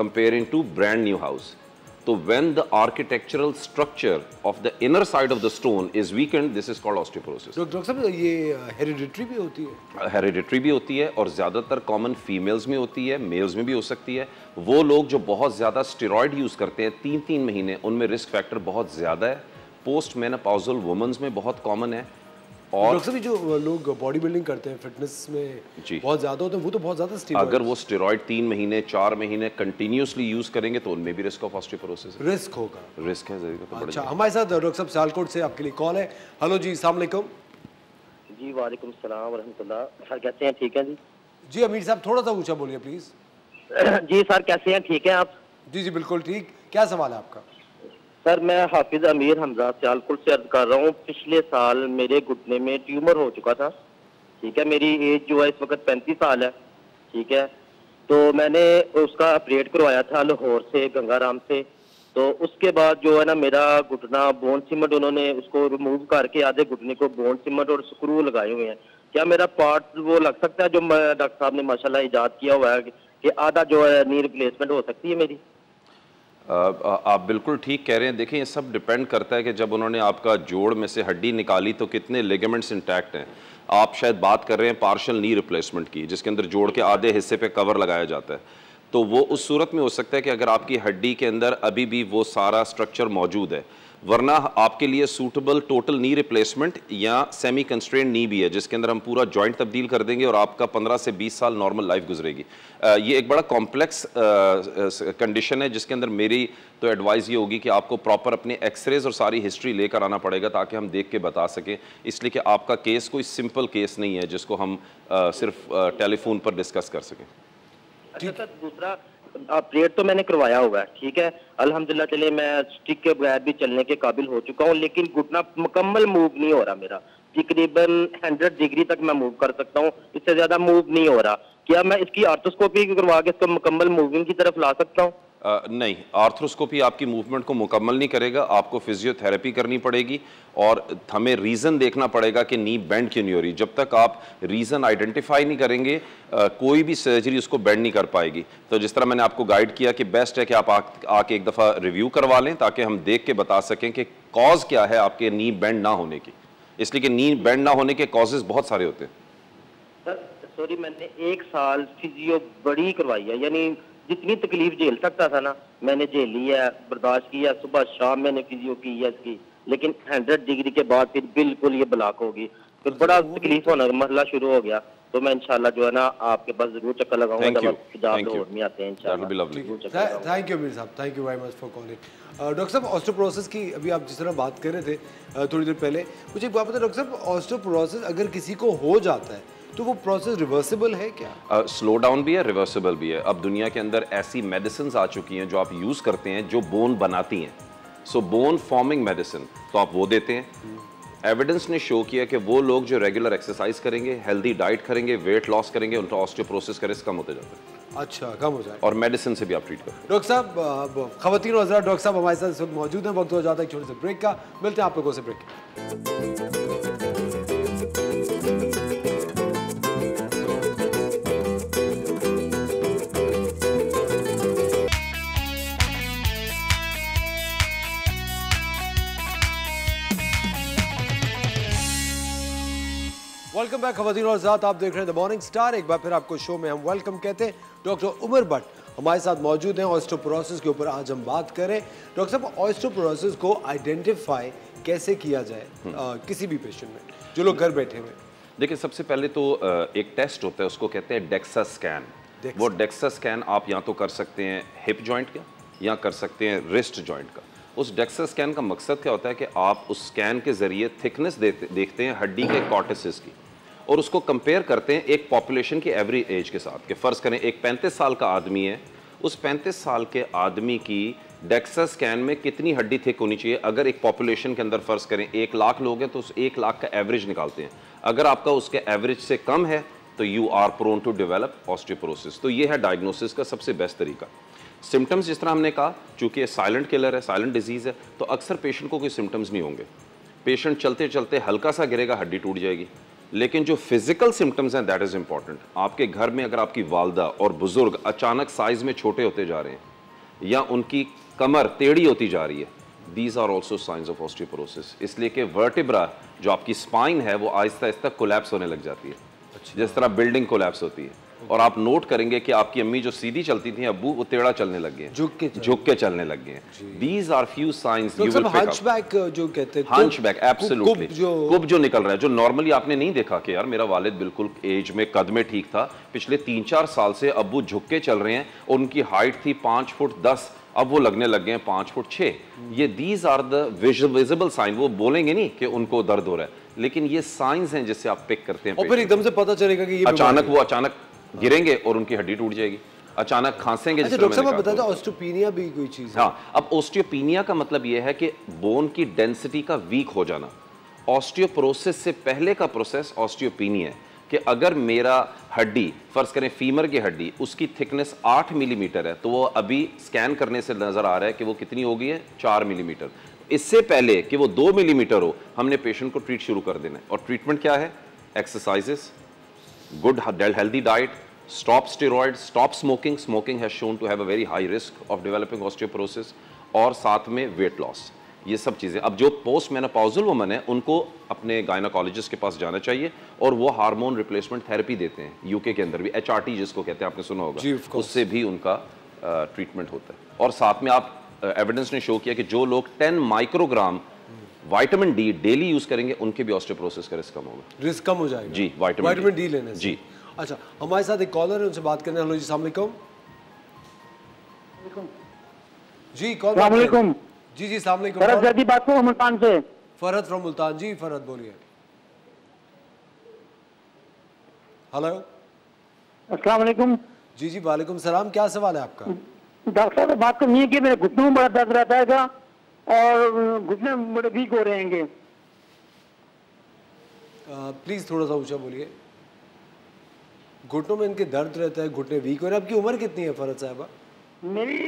comparing to brand new house. So when the architectural structure of the inner side of the stone is weakened, this is called osteoporosis. Doctor साहब, ये hereditary भी होती है? Hereditary भी होती है और ज़्यादातर common females में होती है, males में भी हो सकती है। वो लोग जो बहुत ज़्यादा steroid use करते हैं तीन तीन महीने, उनमें risk factor बहुत ज़्यादा है। Post menopausal women's में बहुत common है। और डॉक्टर भी जो लोग बॉडी बिल्डिंग करते हैं, फिटनेस में बहुत ज़्यादा होते हैं, वो तो बहुत ज़्यादा स्टेरॉइड, अगर वो स्टेरॉइड तीन महीने चार महीने कंटिन्यूसली यूज़ करेंगे तो उनमें भी रिस्क ऑफ ऑस्टियोपोरोसिस रिस्क होगा, रिस्क है ज़रूर। अच्छा, हमारे साथ डॉक्टर साहब सियालकोट से आपके लिए कॉल है। हेलो जी, अस्सलाम वालेकुम। जी वालेकुम सलाम व रहमतुल्लाह। सर कैसे हैं? ठीक है जी। जी अमीर साहब थोड़ा सा ऊँचा बोलिए प्लीज़। जी सर कैसे हैं? ठीक है आप? जी जी बिल्कुल ठीक। क्या सवाल है आपका? सर मैं हाफिज अमीर हमजा सियालकोट से अर्ज कर रहा हूँ। पिछले साल मेरे घुटने में ट्यूमर हो चुका था, ठीक है। मेरी एज जो है इस वक्त पैंतीस साल है, ठीक है। तो मैंने उसका ऑपरेट करवाया था लाहौर से, गंगाराम से। तो उसके बाद जो है ना मेरा घुटना बोन सीमेंट, उन्होंने उसको रिमूव करके आधे घुटने को बोन सीमेंट और स्क्रू लगाए हुए हैं। क्या मेरा पार्ट वो लग सकता है जो डॉक्टर साहब ने माशाल्लाह ईजाद किया हुआ है कि आधा जो है नी रिप्लेसमेंट हो सकती है मेरी? आप बिल्कुल ठीक कह रहे हैं। देखें, ये सब डिपेंड करता है कि जब उन्होंने आपका जोड़ में से हड्डी निकाली तो कितने लिगामेंट्स इंटैक्ट हैं। आप शायद बात कर रहे हैं पार्शियल नी रिप्लेसमेंट की, जिसके अंदर जोड़ के आधे हिस्से पे कवर लगाया जाता है। तो वो उस सूरत में हो सकता है कि अगर आपकी हड्डी के अंदर अभी भी वो सारा स्ट्रक्चर मौजूद है, वरना आपके लिए सूटेबल टोटल नी रिप्लेसमेंट या सेमी कंस्ट्रेंड नी भी है, जिसके अंदर हम पूरा जॉइंट तब्दील कर देंगे और आपका पंद्रह से बीस साल नॉर्मल लाइफ गुजरेगी। ये एक बड़ा कॉम्प्लेक्स कंडीशन है, जिसके अंदर मेरी तो एडवाइस ये होगी कि आपको प्रॉपर अपने एक्सरेज और सारी हिस्ट्री लेकर आना पड़ेगा ताकि हम देख के बता सकें, इसलिए कि आपका केस कोई सिंपल केस नहीं है जिसको हम आ, सिर्फ आ, टेलीफोन पर डिस्कस कर सकें। अच्छा सर, दूसरा ऑपरेट तो मैंने करवाया हुआ है, ठीक है, अल्हम्दुलिल्लाह। चलिए मैं स्टिक के बगैर भी चलने के काबिल हो चुका हूँ, लेकिन घुटना मुकम्मल मूव नहीं हो रहा मेरा। तकरीबन हंड्रेड डिग्री तक मैं मूव कर सकता हूँ, इससे ज़्यादा मूव नहीं हो रहा। क्या मैं इसकी आर्थ्रोस्कोपी करवा के इसको मुकम्मल मूविंग की तरफ ला सकता हूँ? आ, नहीं, आर्थ्रोस्कोपी आपकी मूवमेंट को मुकम्मल नहीं करेगा। आपको फिजियोथेरेपी करनी पड़ेगी और हमें रीज़न देखना पड़ेगा कि नी बेंड क्यों नहीं हो रही। जब तक आप रीज़न आइडेंटिफाई नहीं करेंगे आ, कोई भी सर्जरी उसको बेंड नहीं कर पाएगी। तो जिस तरह मैंने आपको गाइड किया कि बेस्ट है कि आप आके एक दफ़ा रिव्यू करवा लें ताकि हम देख के बता सकें कि कॉज क्या है आपके नी बेंड ना होने की, इसलिए कि नी बेंड ना होने के कॉजेज़ बहुत सारे होते हैं। सर सॉरी, मैंने एक साल फिजियो बड़ी करवाई है, यानी जितनी तकलीफ झेल सकता था ना मैंने झेली है, बर्दाश्त किया, सुबह शाम मैंने फिजियो की है इसकी, लेकिन सौ डिग्री के बाद फिर बिल्कुल ये ब्लॉक होगी, तो बड़ा तकलीफ होना मसला शुरू हो गया। तो मैं इंशाल्लाह जो है ना आपके पास जरूर चक्कर लगाऊंगा जब पंजाब रोड में आते हैं इंशाल्लाह। थैंक यू मीर साहब, thank you very much for calling. Doctor साहब ऑस्टियोपोरोसिस की अभी आप जिस तरह बात कर रहे थे थोड़ी देर पहले, मुझे एक बात बताया डॉक्टर साहब, ऑस्टियोपोरोसिस अगर किसी को हो जाता है तो वो प्रोसेस रिवर्सिबल है क्या? स्लो uh, डाउन भी है, रिवर्सिबल भी है। अब दुनिया के अंदर ऐसी मेडिसिन आ चुकी हैं जो आप यूज़ करते हैं जो बोन बनाती हैं, सो बोन फॉर्मिंग मेडिसिन, तो आप वो देते हैं। एविडेंस ने शो किया कि वो लोग जो रेगुलर एक्सरसाइज करेंगे, हेल्दी डाइट करेंगे, वेट लॉस करेंगे, उनका ऑस्टियोपोरोसिस का रिस्क कम होता जाता है। अच्छा, कम हो जाए। और मेडिसिन से भी आप ट्रीट करते हैं। डॉक्टर साहब, खवातीन और हज़रात डॉक्टर साहब हमारे साथ मौजूद हैं। वक्त हो जाता है एक छोटे से ब्रेक का, मिलते हैं आप लोगों से ब्रेक। वेलकम बैक खवातीन और ज़ात, आप देख रहे हैं द मॉर्निंग स्टार। एक बार फिर आपको शो में हम वेलकम कहते हैं। डॉक्टर उमर बट हमारे साथ मौजूद हैं। ऑस्टियोपोरोसिस के ऊपर आज हम बात करें। डॉक्टर साहब, ऑस्टियोपोरोसिस को आइडेंटिफाई कैसे किया जाए आ, किसी भी पेशेंट में जो लोग घर बैठे हुए? देखिए, सबसे पहले तो एक टेस्ट होता है, उसको कहते हैं डेक्सा स्कैन। वो डेक्सा स्कैन आप या तो कर सकते हैं हिप जॉइंट का या कर सकते हैं रिस्ट जॉइंट का। उस डेक्सा स्कैन का मकसद क्या होता है कि आप उस स्कैन के ज़रिए थिकनेस देखते हैं हड्डी के कॉर्टिसेस की, और उसको कंपेयर करते हैं एक पॉपुलेशन की एवरी एज के साथ। कि फ़र्ज़ करें एक पैंतीस साल का आदमी है, उस पैंतीस साल के आदमी की डेक्सा स्कैन में कितनी हड्डी थिक होनी चाहिए। अगर एक पॉपुलेशन के अंदर फ़र्ज़ करें एक लाख लोग हैं तो उस एक लाख का एवरेज निकालते हैं। अगर आपका उसके एवरेज से कम है तो you are prone to develop osteoporosis. तो ये है डायग्नोसिस का सबसे बेस्ट तरीका। सिम्टम्स जिस तरह हमने कहा, चूँकि साइलेंट किलर है, साइलेंट डिजीज़ है, तो अक्सर पेशेंट को कोई सिम्टम्स नहीं होंगे। पेशेंट चलते चलते हल्का सा गिरेगा, हड्डी टूट जाएगी। लेकिन जो फिज़िकल सिम्टम्स हैं दैट इज़ इम्पॉर्टेंट। आपके घर में अगर आपकी वालदा और बुज़ुर्ग अचानक साइज़ में छोटे होते जा रहे हैं या उनकी कमर टेढ़ी होती जा रही है, these are also signs of osteoporosis. इसलिए कि वर्टिब्रा जो आपकी स्पाइन है वो आहिस्ता आहिस्ता कोलैप्स होने लग जाती है। अच्छा। जिस तरह बिल्डिंग कोलैप्स होती है। और आप नोट करेंगे कि आपकी अम्मी जो सीधी चलती थी, अब्बू वो टेढ़ा चलने लग गए, झुक के झुक के चलने लग गए। These are few signs you will pick up. Hunchback जो कहते हैं, हंचबैक एब्सोल्युटली, कुब जो निकल रहा है, जो नॉर्मली आपने नहीं देखा कि यार मेरा वालिद बिल्कुल एज में कद में ठीक था, पिछले तीन चार साल से अब्बू झुक के चल रहे हैं और उनकी हाइट थी पाँच फुट दस, अब वो लगने लग गए हैं पाँच फुट छः। ये these are the visible sign. वो बोलेंगे नहीं कि उनको दर्द हो रहा है, लेकिन ये साइंस हैं जिससे आप पिक करते हैं। और फिर एकदम से पता चलेगा कि ये अचानक वो अचानक गिरेंगे और उनकी हड्डी टूट जाएगी, अचानक खांसेंगे। अच्छा डॉक्टर साहब, बता दो ऑस्टियोपीनिया भी कोई चीज़ है? हाँ। अब ऑस्टियोपीनिया का मतलब यह है कि बोन की डेंसिटी का वीक हो जाना। ऑस्टियोपोरोसिस से पहले का प्रोसेस ऑस्टियोपीनिया है कि अगर मेरा हड्डी, फर्ज करें फीमर की हड्डी, उसकी थिकनेस आठ मिलीमीटर है तो वो अभी स्कैन करने से नज़र आ रहा है कि वो कितनी हो गई है, चार मिलीमीटर। इससे पहले कि वो दो मिलीमीटर हो, हमने पेशेंट को ट्रीट शुरू कर देना है। और ट्रीटमेंट क्या है? Exercises, good healthy diet, stop steroids, stop smoking. Smoking has shown to have a very high risk of developing osteoporosis. और साथ में weight loss, ये सब चीज़ें। अब जो पोस्ट मेनोपॉजल वुमन है उनको अपने गायनाकोलॉजिस्ट के पास जाना चाहिए, और वो हार्मोन रिप्लेसमेंट थेरेपी देते हैं यूके के अंदर भी, एच आर टी जिसको कहते हैं, आपने सुना होगा, उससे भी उनका ट्रीटमेंट होता है। और साथ में आप एविडेंस ने शो किया कि जो लोग ten microgram vitamin D daily use करेंगे उनके भी ऑस्टियोपोरोसिस का रिस्क कम होगा, रिस्क कम हो जाएगा जी, विटामिन डी लेने से। जी अच्छा, हमारे साथ एक कॉलर है, उनसे बात करने। हेलो जी, अस्सलाम वालेकुम जी। कॉल अस्सलाम वालेकुम जी। जी अस्सलाम वालेकुम। फरहत जदी बात को मुल्तान से। फरहत फ्रॉम मुल्तान जी। फरहत बोलिए। हेलो अस्सलाम वालेकुम जी। जी वालेकुम सलाम। क्या सवाल है आपका? डॉक्टर साहब, बात करनी है कि मेरे घुटनों में बड़ा दर्द रहता है और घुटने बड़े वीक हो रहेंगे। प्लीज थोड़ा सा ऊंचा बोलिए। घुटनों में इनके दर्द रहता है, घुटने वीक हो रहे हैं। आपकी उम्र कितनी है फरहत साहबा? मेरी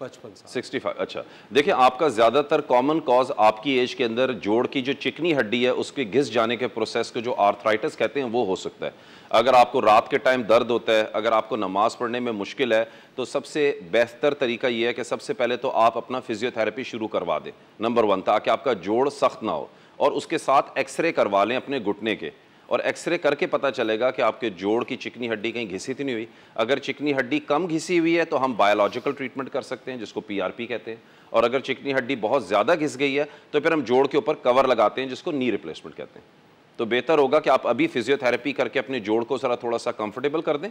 पैंसठ। पैंसठ। अच्छा, देखिए आपका ज्यादातर कॉमन कॉज आपकी एज के अंदर जोड़ की जो चिकनी हड्डी है उसके घिस जाने के प्रोसेस को जो आर्थराइटिस कहते हैं वो हो सकता है। अगर आपको रात के टाइम दर्द होता है, अगर आपको नमाज पढ़ने में मुश्किल है, तो सबसे बेहतर तरीका ये है कि सबसे पहले तो आप अपना फिजियोथेरेपी शुरू करवा दें, नंबर वन, ताकि आपका जोड़ सख्त ना हो। और उसके साथ एक्सरे करवा लें अपने घुटने के, और एक्सरे करके पता चलेगा कि आपके जोड़ की चिकनी हड्डी कहीं घिसी तो नहीं हुई। अगर चिकनी हड्डी कम घिसी हुई है तो हम बायोलॉजिकल ट्रीटमेंट कर सकते हैं जिसको पीआरपी कहते हैं, और अगर चिकनी हड्डी बहुत ज़्यादा घिस गई है तो फिर हम जोड़ के ऊपर कवर लगाते हैं जिसको नी रिप्लेसमेंट कहते हैं। तो बेहतर होगा कि आप अभी फिजियोथेरेपी करके अपने जोड़ को ज़रा थोड़ा सा कंफर्टेबल कर दें,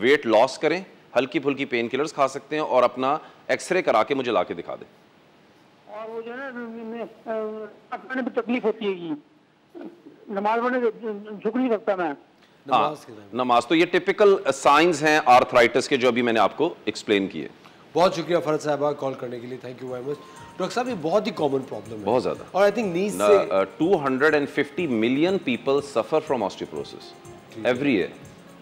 वेट लॉस करें, हल्की फुल्की पेन किलर्स खा सकते हैं, और अपना एक्सरे करा के मुझे ला के दिखा दें। और वो जो है ना तकलीफ होती है, नमाज पढ़ने झुक नहीं सकता मैं। नमाज, नमाज तो ये टिपिकल साइंस हैं आर्थराइटिस के जो अभी मैंने आपको एक्सप्लेन किए। बहुत शुक्रिया फरहत साहबा कॉल करने के लिए, thank you very much. Doctor साहब, ये बहुत ही कॉमन प्रॉब्लम है, बहुत ज़्यादा, और आई थिंक नीज से two hundred fifty million people suffer from osteoporosis every year.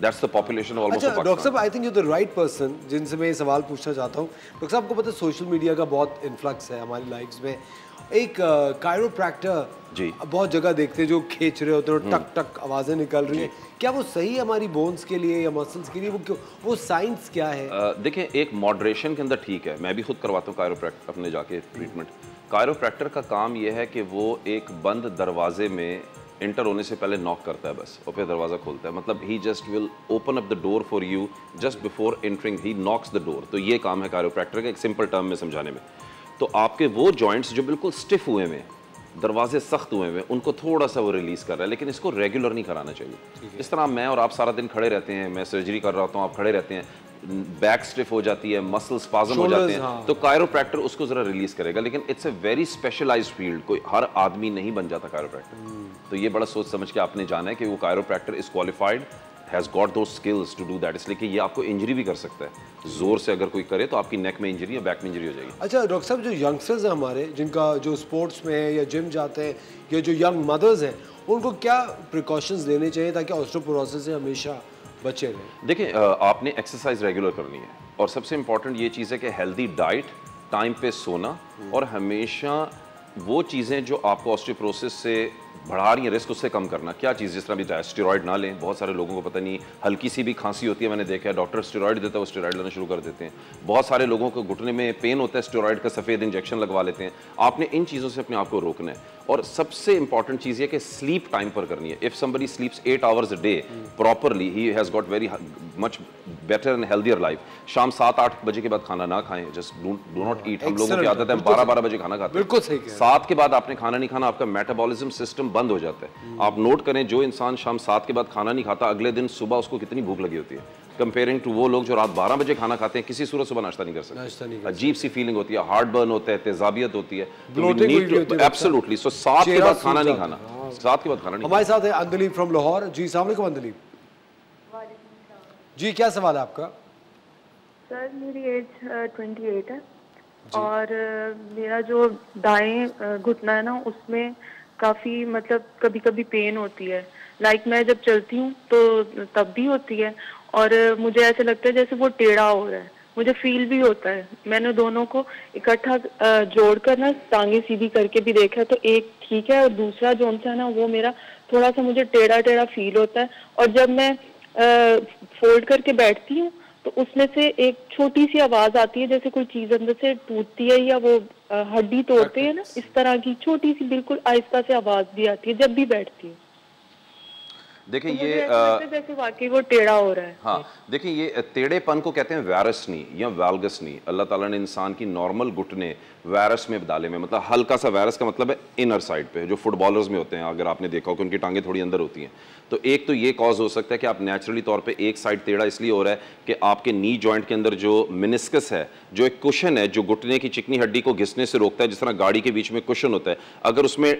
That's the population almost. अच्छा डॉक्टर साहब, I think you the right person जिनसे मैं ये सवाल पूछना चाहता हूँ। डॉक्टर साहब, आपको पता है सोशल मीडिया का बहुत इन्फ्लक्स है हमारी लाइफ में। एक कायरोप्रैक्टर जी बहुत जगह देखते हैं जो खींच रहे होते हैं और टक टक आवाज़ें निकल रही हैं। क्या वो सही है हमारी बोन्स के लिए या मसल्स के लिए? वो क्यों, वो साइंस क्या है? देखिए, एक मॉडरेशन के अंदर ठीक है। मैं भी खुद करवाता हूँ कायरोप्रैक्टर अपने जाके ट्रीटमेंट। कायरोप्रैक्टर का काम यह है कि वो एक बंद दरवाजे में एंटर होने से पहले नॉक करता है बस, और फिर दरवाज़ा खोलता है। मतलब he just will open up the door for you just before entering, he knocks the door. तो ये काम है कायरोप्रैक्टर का, एक सिंपल टर्म में समझाने में। तो आपके वो जॉइंट्स जो बिल्कुल स्टिफ हुए हैं, दरवाजे सख्त हुए हुए, उनको थोड़ा सा वो रिलीज़ कर रहा है, लेकिन इसको रेगुलर नहीं कराना चाहिए। इस तरह मैं और आप सारा दिन खड़े रहते हैं, मैं सर्जरी कर रहा होता हूँ, आप खड़े रहते हैं, बैक स्टिफ हो जाती है, मसल स्पाजम हो जाते हैं। हाँ। तो कायरोप्रैक्टर उसको ज़रा रिलीज़ करेगा, लेकिन it's a very specialised field, कोई हर आदमी नहीं बन जाता कायरोप्रैक्टर। तो ये बड़ा सोच समझ के आपने जाना है कि वो chiropractor is qualified, has got those skills to do that. इसलिए कि ये आपको इंजरी भी कर सकता है, जोर से अगर कोई करे तो आपकी नेक में इंजरी या बैक में इंजरी हो जाएगी। अच्छा डॉक्टर साहब, जो यंगस्टर्स हैं हमारे, जिनका जो स्पोर्ट्स में है या जिम जाते हैं, या जो यंग मदर्स हैं, उनको क्या प्रिकॉशंस लेने चाहिए ताकि ऑस्टियोपोरोसिस से हमेशा बचे रहें? देखिए, आपने एक्सरसाइज रेगुलर करनी है, और सबसे इम्पॉर्टेंट ये चीज़ है कि हेल्दी डाइट, टाइम पे सोना, और हमेशा वो चीज़ें जो आपको ऑस्टियोपोरोसिस से बढ़ा रही है रिस्क, उससे कम करना। क्या चीज़? जिस तरह भी डाइट, स्टेरॉयड ना लें। बहुत सारे लोगों को पता नहीं, हल्की सी भी खांसी होती है, मैंने देखा है डॉक्टर स्टेरॉयड देता है, वो स्टेरॉयड लेना शुरू कर देते हैं। बहुत सारे लोगों को घुटने में पेन होता है, स्टेरॉयड का सफ़ेद इंजेक्शन लगवा लेते हैं। आपने इन चीज़ों से अपने आप को रोकना है। और सबसे इंपॉर्टेंट चीज़ ये कि स्लीप टाइम पर करनी है। If somebody sleeps eight hours a day properly, he has got very much better and healthier life. शाम सात आठ बजे के बाद खाना ना खाएं, जस्ट डू नॉट ईट। हम लोगों की आदत है बारह बारह बजे खाना खाते हैं, बिल्कुल सही है। सात के बाद आपने खाना नहीं खाना, आपका मेटाबॉलिज्म सिस्टम बंद हो जाता है। आप नोट करें, जो इंसान शाम सात के बाद खाना नहीं खाता, अगले दिन सुबह उसको कितनी भूख लगी होती है, कंपेयरिंग टू वो लोग जो रात बारह बजे खाना खाते हैं, किसी सूरत सुबह नाश्ता नहीं कर सकते। अजीब सी फीलिंग होती है, हार्ट बर्न होता है, तेजाबियत होती है। एब्सोल्युटली। सो सात के बाद खाना नहीं खाना, सात के बाद खाना नहीं। हमारे साथ है अंदलीब फ्रॉम लाहौर। जी अस्सलाम वालेकुम अंदलीब जी, क्या सवाल है आपका? सर मेरी एज अट्ठाईस है, और मेरा जो दाएं घुटना है ना, उसमें काफ़ी मतलब कभी कभी पेन होती है। लाइक मैं जब चलती हूँ तो तब भी होती है, और मुझे ऐसा लगता है जैसे वो टेढ़ा हो रहा है, मुझे फील भी होता है। मैंने दोनों को इकट्ठा जोड़कर ना टांगे सीधी करके भी देखा है, तो एक ठीक है और दूसरा जो है ना वो मेरा थोड़ा सा मुझे टेढ़ा टेढ़ा फील होता है। और जब मैं फोल्ड करके बैठती हूँ तो उसमें से एक छोटी सी आवाज आती है, जैसे कोई चीज अंदर से टूटती है या वो हड्डी तोड़ते हैं ना, इस तरह की छोटी सी बिल्कुल आहिस्ता से आवाज भी आती है जब भी बैठती है। देखिए तो ये आ, जैसे वाकई वो टेढ़ा हो रहा है। हाँ देखिए, ये टेढ़ेपन को कहते हैं वायरसनी या वाल्गसनी। अल्लाह ताला ने इंसान की नॉर्मल घुटने वायरस में डाले में, मतलब हल्का सा वायरस का मतलब है इनर साइड पे, जो फुटबॉलर्स में होते हैं, अगर आपने देखा हो कि उनकी टांगें थोड़ी अंदर होती हैं। तो एक तो ये कॉज हो सकता है कि आप नेचुरली तौर पे एक साइड टेढ़ा इसलिए हो रहा है कि आपके नी जॉइंट के अंदर जो मेनिस्कस है, जो एक कुशन है जो घुटने की चिकनी हड्डी को घिसने से रोकता है, जिस तरह गाड़ी के बीच में कुशन होता है, अगर उसमें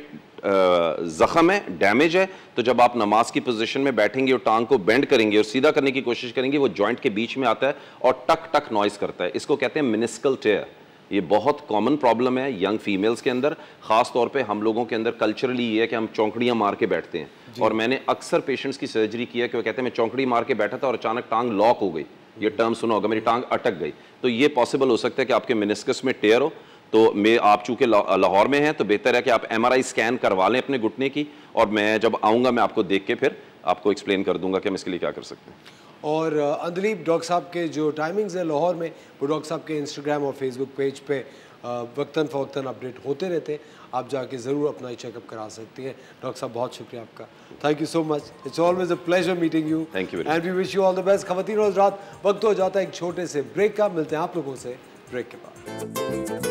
ज़ख़म है, डैमेज है, तो जब आप नमाज की पोजीशन में बैठेंगे और टांग को बेंड करेंगे और सीधा करने की कोशिश करेंगे, वो जॉइंट के बीच में आता है और टक टक नॉइज़ करता है। इसको कहते हैं मेनिस्कल टेयर। ये बहुत कॉमन प्रॉब्लम है यंग फीमेल्स के अंदर, ख़ास तौर पे हम लोगों के अंदर कल्चरली ये है कि हम चौंकड़ियाँ मार के बैठते हैं। और मैंने अक्सर पेशेंट्स की सर्जरी किया कि वो कहते हैं मैं चौंकड़ी मार के बैठा था और अचानक टांग लॉक हो गई। ये टर्म सुना होगा, मेरी टांग अटक गई। तो ये पॉसिबल हो सकता है कि आपके मेनिस्कस में टेयर हो। तो मैं आप चूँकि लाहौर में हैं तो बेहतर है कि आप एमआरआई स्कैन करवा लें अपने घुटने की, और मैं जब आऊँगा मैं आपको देख के फिर आपको एक्सप्लेन कर दूंगा कि हम इसके लिए क्या कर सकते हैं। और अंदलीब, डॉक्टर साहब के जो टाइमिंग्स हैं लाहौर में, वो डॉक्टर साहब के इंस्टाग्राम और फेसबुक पेज पे वक्तन फ़वक्तन अपडेट होते रहते हैं, आप जाके ज़रूर अपना चेकअप करा सकते हैं। डॉक्टर साहब बहुत शुक्रिया आपका, thank you so much. It's always a pleasure meeting you, thank you and we wish you all the best. खवातीन रोज़ रात वक्त हो जाता है एक छोटे से ब्रेक का, मिलते हैं आप लोगों से ब्रेक के बाद।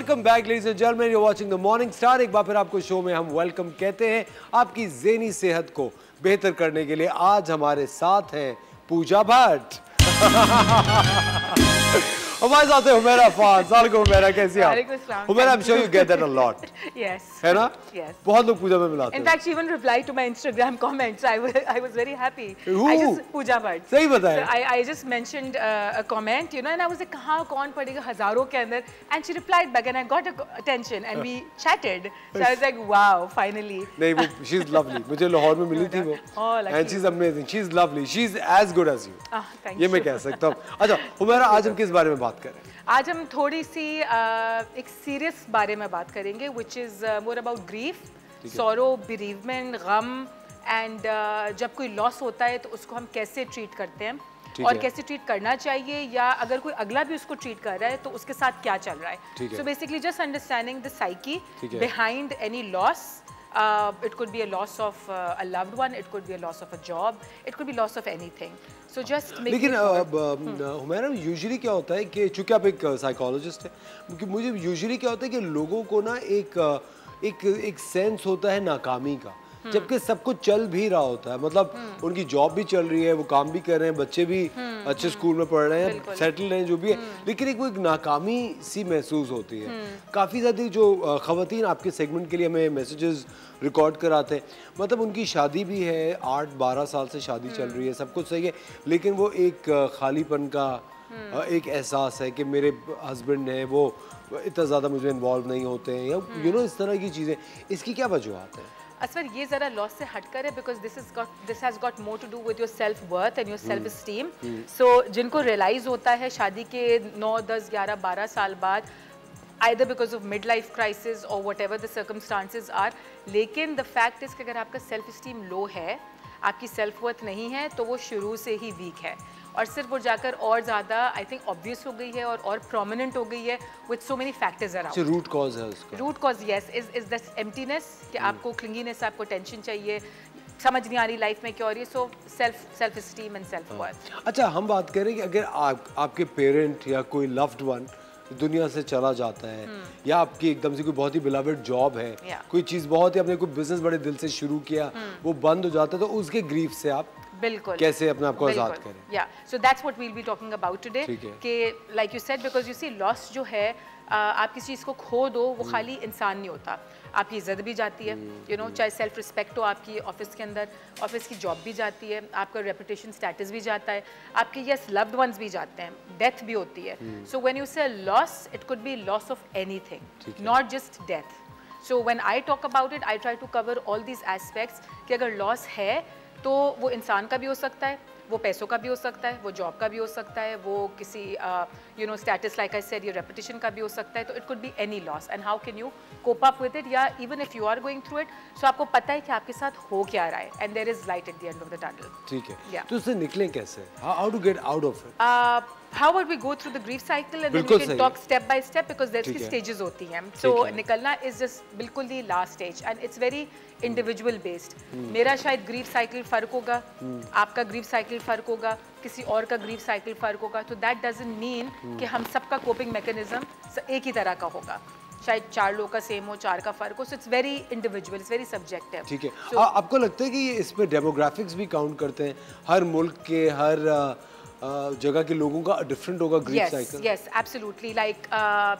Welcome back ladies and gentleman, you watching the morning star. एक बार फिर आपको शो में हम वेलकम कहते हैं। आपकी ज़हनी सेहत को बेहतर करने के लिए आज हमारे साथ हैं पूजा भट्ट, हमारे साथ है हुमैरा अफ़ान। अस्सलामुअलैकुम हुमैरा, कैसी आप? Humaira, I am sure you get that a lot. Yes, है ना? यस, बहुत लोग पूजा में मिलाते हैं। In fact she even reply to my Instagram comments. I I was very happy, I just Pooja Bhatt, सही बताया। I I just mentioned a comment, you know, and I was like हां कौन पड़ेगा हजारों के अंदर, and she replied back and I got attention and we chatted, so I was like wow finally. नहीं वो शी इज लवली, मुझे लाहौर में मिली थी वो, and she is amazing, she is lovely, she is as good as you, ये मैं कह सकता हूं। अच्छा हुमैरा, आज हम किस बारे में बात करें? आज हम थोड़ी सी uh, एक सीरियस बारे में बात करेंगे, which is uh, more about grief sorrow, bereavement, गम एंड uh, जब कोई लॉस होता है तो उसको हम कैसे ट्रीट करते हैं और है। कैसे ट्रीट करना चाहिए, या अगर कोई अगला भी उसको ट्रीट कर रहा है तो उसके साथ क्या चल रहा है. So basically just understanding the psyche behind any loss. Uh, it could be a loss of uh, a loved one, it could be a loss of a job, it could be loss of anything. So just make. लेकिन हमारा usually क्या होता है कि चूँकि आप एक psychologist हैं, मुझे usually क्या होता है कि लोगों को ना एक एक एक sense होता है नाकामी का, जबकि सब कुछ चल भी रहा होता है. मतलब उनकी जॉब भी चल रही है, वो काम भी कर रहे हैं, बच्चे भी अच्छे स्कूल में पढ़ रहे हैं, सेटल हैं, जो भी है, लेकिन एक वो एक नाकामी सी महसूस होती है. काफ़ी ज़्यादा जो ख़वातीन आपके सेगमेंट के लिए हमें मैसेजेस रिकॉर्ड कराते हैं, मतलब उनकी शादी भी है, आठ बारह साल से शादी चल रही है, सब कुछ सही है, लेकिन वो एक खालीपन का एक एहसास है कि मेरे हस्बैंड हैं वो इतना ज़्यादा मुझे इन्वॉल्व नहीं होते हैं, या यू नो इस तरह की चीज़ें. इसकी क्या वजूहत है? असर ये ज़रा लॉस से हटकर है, because this is got this has got more to do with your self worth and your self esteem. So जिनको रियलाइज़ होता है शादी के नौ दस ग्यारह बारह साल बाद, either because of midlife crisis or whatever the circumstances are, लेकिन the fact is कि अगर आपका self esteem low है, आपकी self worth नहीं है, तो वो शुरू से ही weak है और सिर्फ वो जाकर और ज़्यादा आई थिंक ऑब्वियस हो गई है और और प्रोमिनेंट हो गई है with so many factors around. Root cause है उसका. Root cause yes is is this emptiness कि आपको क्लिंगीनेस, आपको टेंशन चाहिए, समझ नहीं आ रही लाइफ में क्या हो रही है. So self self esteem and self worth. अच्छा, हम बात करें कि अगर आप, आपके पेरेंट या कोई लव्ड वन दुनिया से चला जाता है, hmm. या आपकी एकदम से कोई बहुत ही बिलावेड जॉब है, yeah. कोई चीज़ बहुत ही, आपने कोई बिजनेस बड़े दिल से शुरू किया, hmm. वो बंद हो जाता है, तो उसके ग्रीफ से आप बिल्कुल कैसे अपने आप को आज़ाद करें. या so that's what we will be talking about today कि like you said, because you see loss जो है, आप किसी चीज़ को खो दो वो hmm. खाली इंसान नहीं होता, आपकी इज़्ज़त भी जाती है, यू नो, चाहे सेल्फ रिस्पेक्ट हो आपकी, ऑफिस के अंदर ऑफिस की जॉब भी जाती है, आपका रेपुटेशन स्टेटस भी जाता है, आपके यस लव्ड वंस भी जाते हैं, डेथ भी होती है. So when you say loss, it could be loss of anything, not just death. So when I talk about it, I try to cover all these aspects कि अगर लॉस है तो वो इंसान का भी हो सकता है, वो पैसों का भी हो सकता है, वो जॉब का भी हो सकता है, वो किसी you know status like I said, ये रेपुटेशन का भी हो सकता है. तो it could be any loss and how can you cope up with it, या even if you are going through it, so आपको पता है कि आपके साथ हो क्या रहा है and there is light at the end of the tunnel. ठीक है, yeah. तो उससे निकलें कैसे? How to get out of it? How would we go through the grief cycle and then we can talk step by step because there's three stages होती हैं. So निकलना is just बिल्कुल ही last stage and it's very individual based. मेरा शायद grief cycle फर्क होगा, आपका grief cycle फर्क होगा, किसी और का grief cycle फर्क होगा. तो that doesn't mean कि हम सबका coping mechanism एक ही तरह का होगा. शायद चार लोग का सेम हो, चार का फर्क हो. So it's very individual, it's very subjective. ठीक है, so, आ, आपको लगता है कि इसमें डेमोग्राफिक्स भी काउंट करते हैं? हर मुल्क के, हर Uh, जगह के लोगों का डिफरेंट होगा grief cycle. Yes, absolutely. Like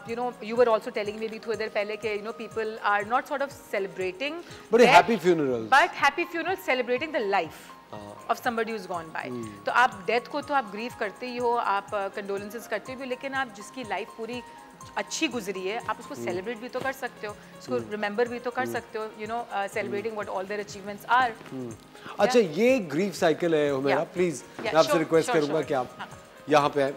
you know, you were also telling me भी थोड़ी देर पहले कि you know people are not sort of celebrating but happy funeral, but happy funeral celebrating the life of somebody is gone by. तो आप डेथ को तो आप ग्रीव करते ही हो, आप कंडोलेंसेस uh, करते हो, लेकिन आप जिसकी लाइफ पूरी अच्छी गुजरी है, आप उसको सेलिब्रेट mm. भी तो कर सकते हो, उसको रिमेंबर mm. भी तो कर mm. सकते हो, you know, celebrating what all their achievements are. अच्छा, ये ग्रीफ साइकिल है हुमैरा, प्लीज मैं आपसे रिक्वेस्ट करूंगा कि आप यहाँ पे आए.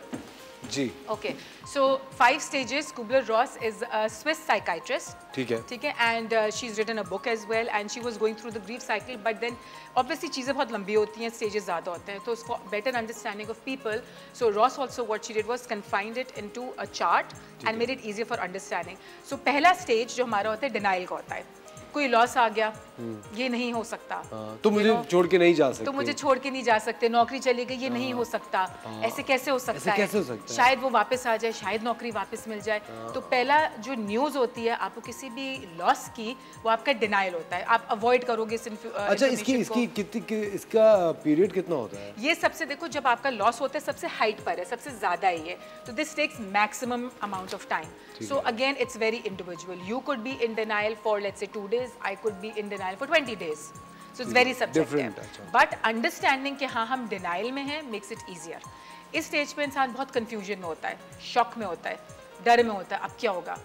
जी, okay. So five stages. Kubler Ross is a Swiss psychiatrist. ठीक है, ठीक है, and she is written a book as well and she was going through the grief cycle, but then obviously चीज़ें बहुत लंबी होती हैं, स्टेजेस ज़्यादा होते हैं, तो उसको better understanding of people. So Ross also what she did was confined it into a chart and made it easy for understanding. So पहला स्टेज जो हमारा होता है डिनाइल का होता है. कोई लॉस आ गया, hmm. ये नहीं हो सकता, ah, तो मुझे you know, छोड़ के नहीं जा सकते, तो मुझे छोड़ के नहीं जा सकते, नौकरी चली गई, ये ah. नहीं हो सकता, ah. ऐसे कैसे हो सकता, ऐसे है? कैसे हो सकता? शायद वो वापस आ जाए, शायद नौकरी वापस मिल जाए. ah. तो पहला जो न्यूज़ होती है आपको किसी भी लॉस की, वो आपका डिनाइल होता है, आप अवॉइड करोगे इस uh, अच्छा, इसकी, इसकी, कि, इसका पीरियड कितना होता है? ये सबसे, देखो, जब आपका लॉस होता है सबसे हाइट पर है, सबसे ज़्यादा ही है, तो this takes maximum amount of time. So again it's very individual. You could be in denial for let's say two days, I could be in denial for twenty days. So it's very subjective. But understanding कि हाँ हम denial में हैं makes it easier. इस stage पे इंसान बहुत confusion में होता है, shock में होता है, डर में होता है, अब क्या होगा,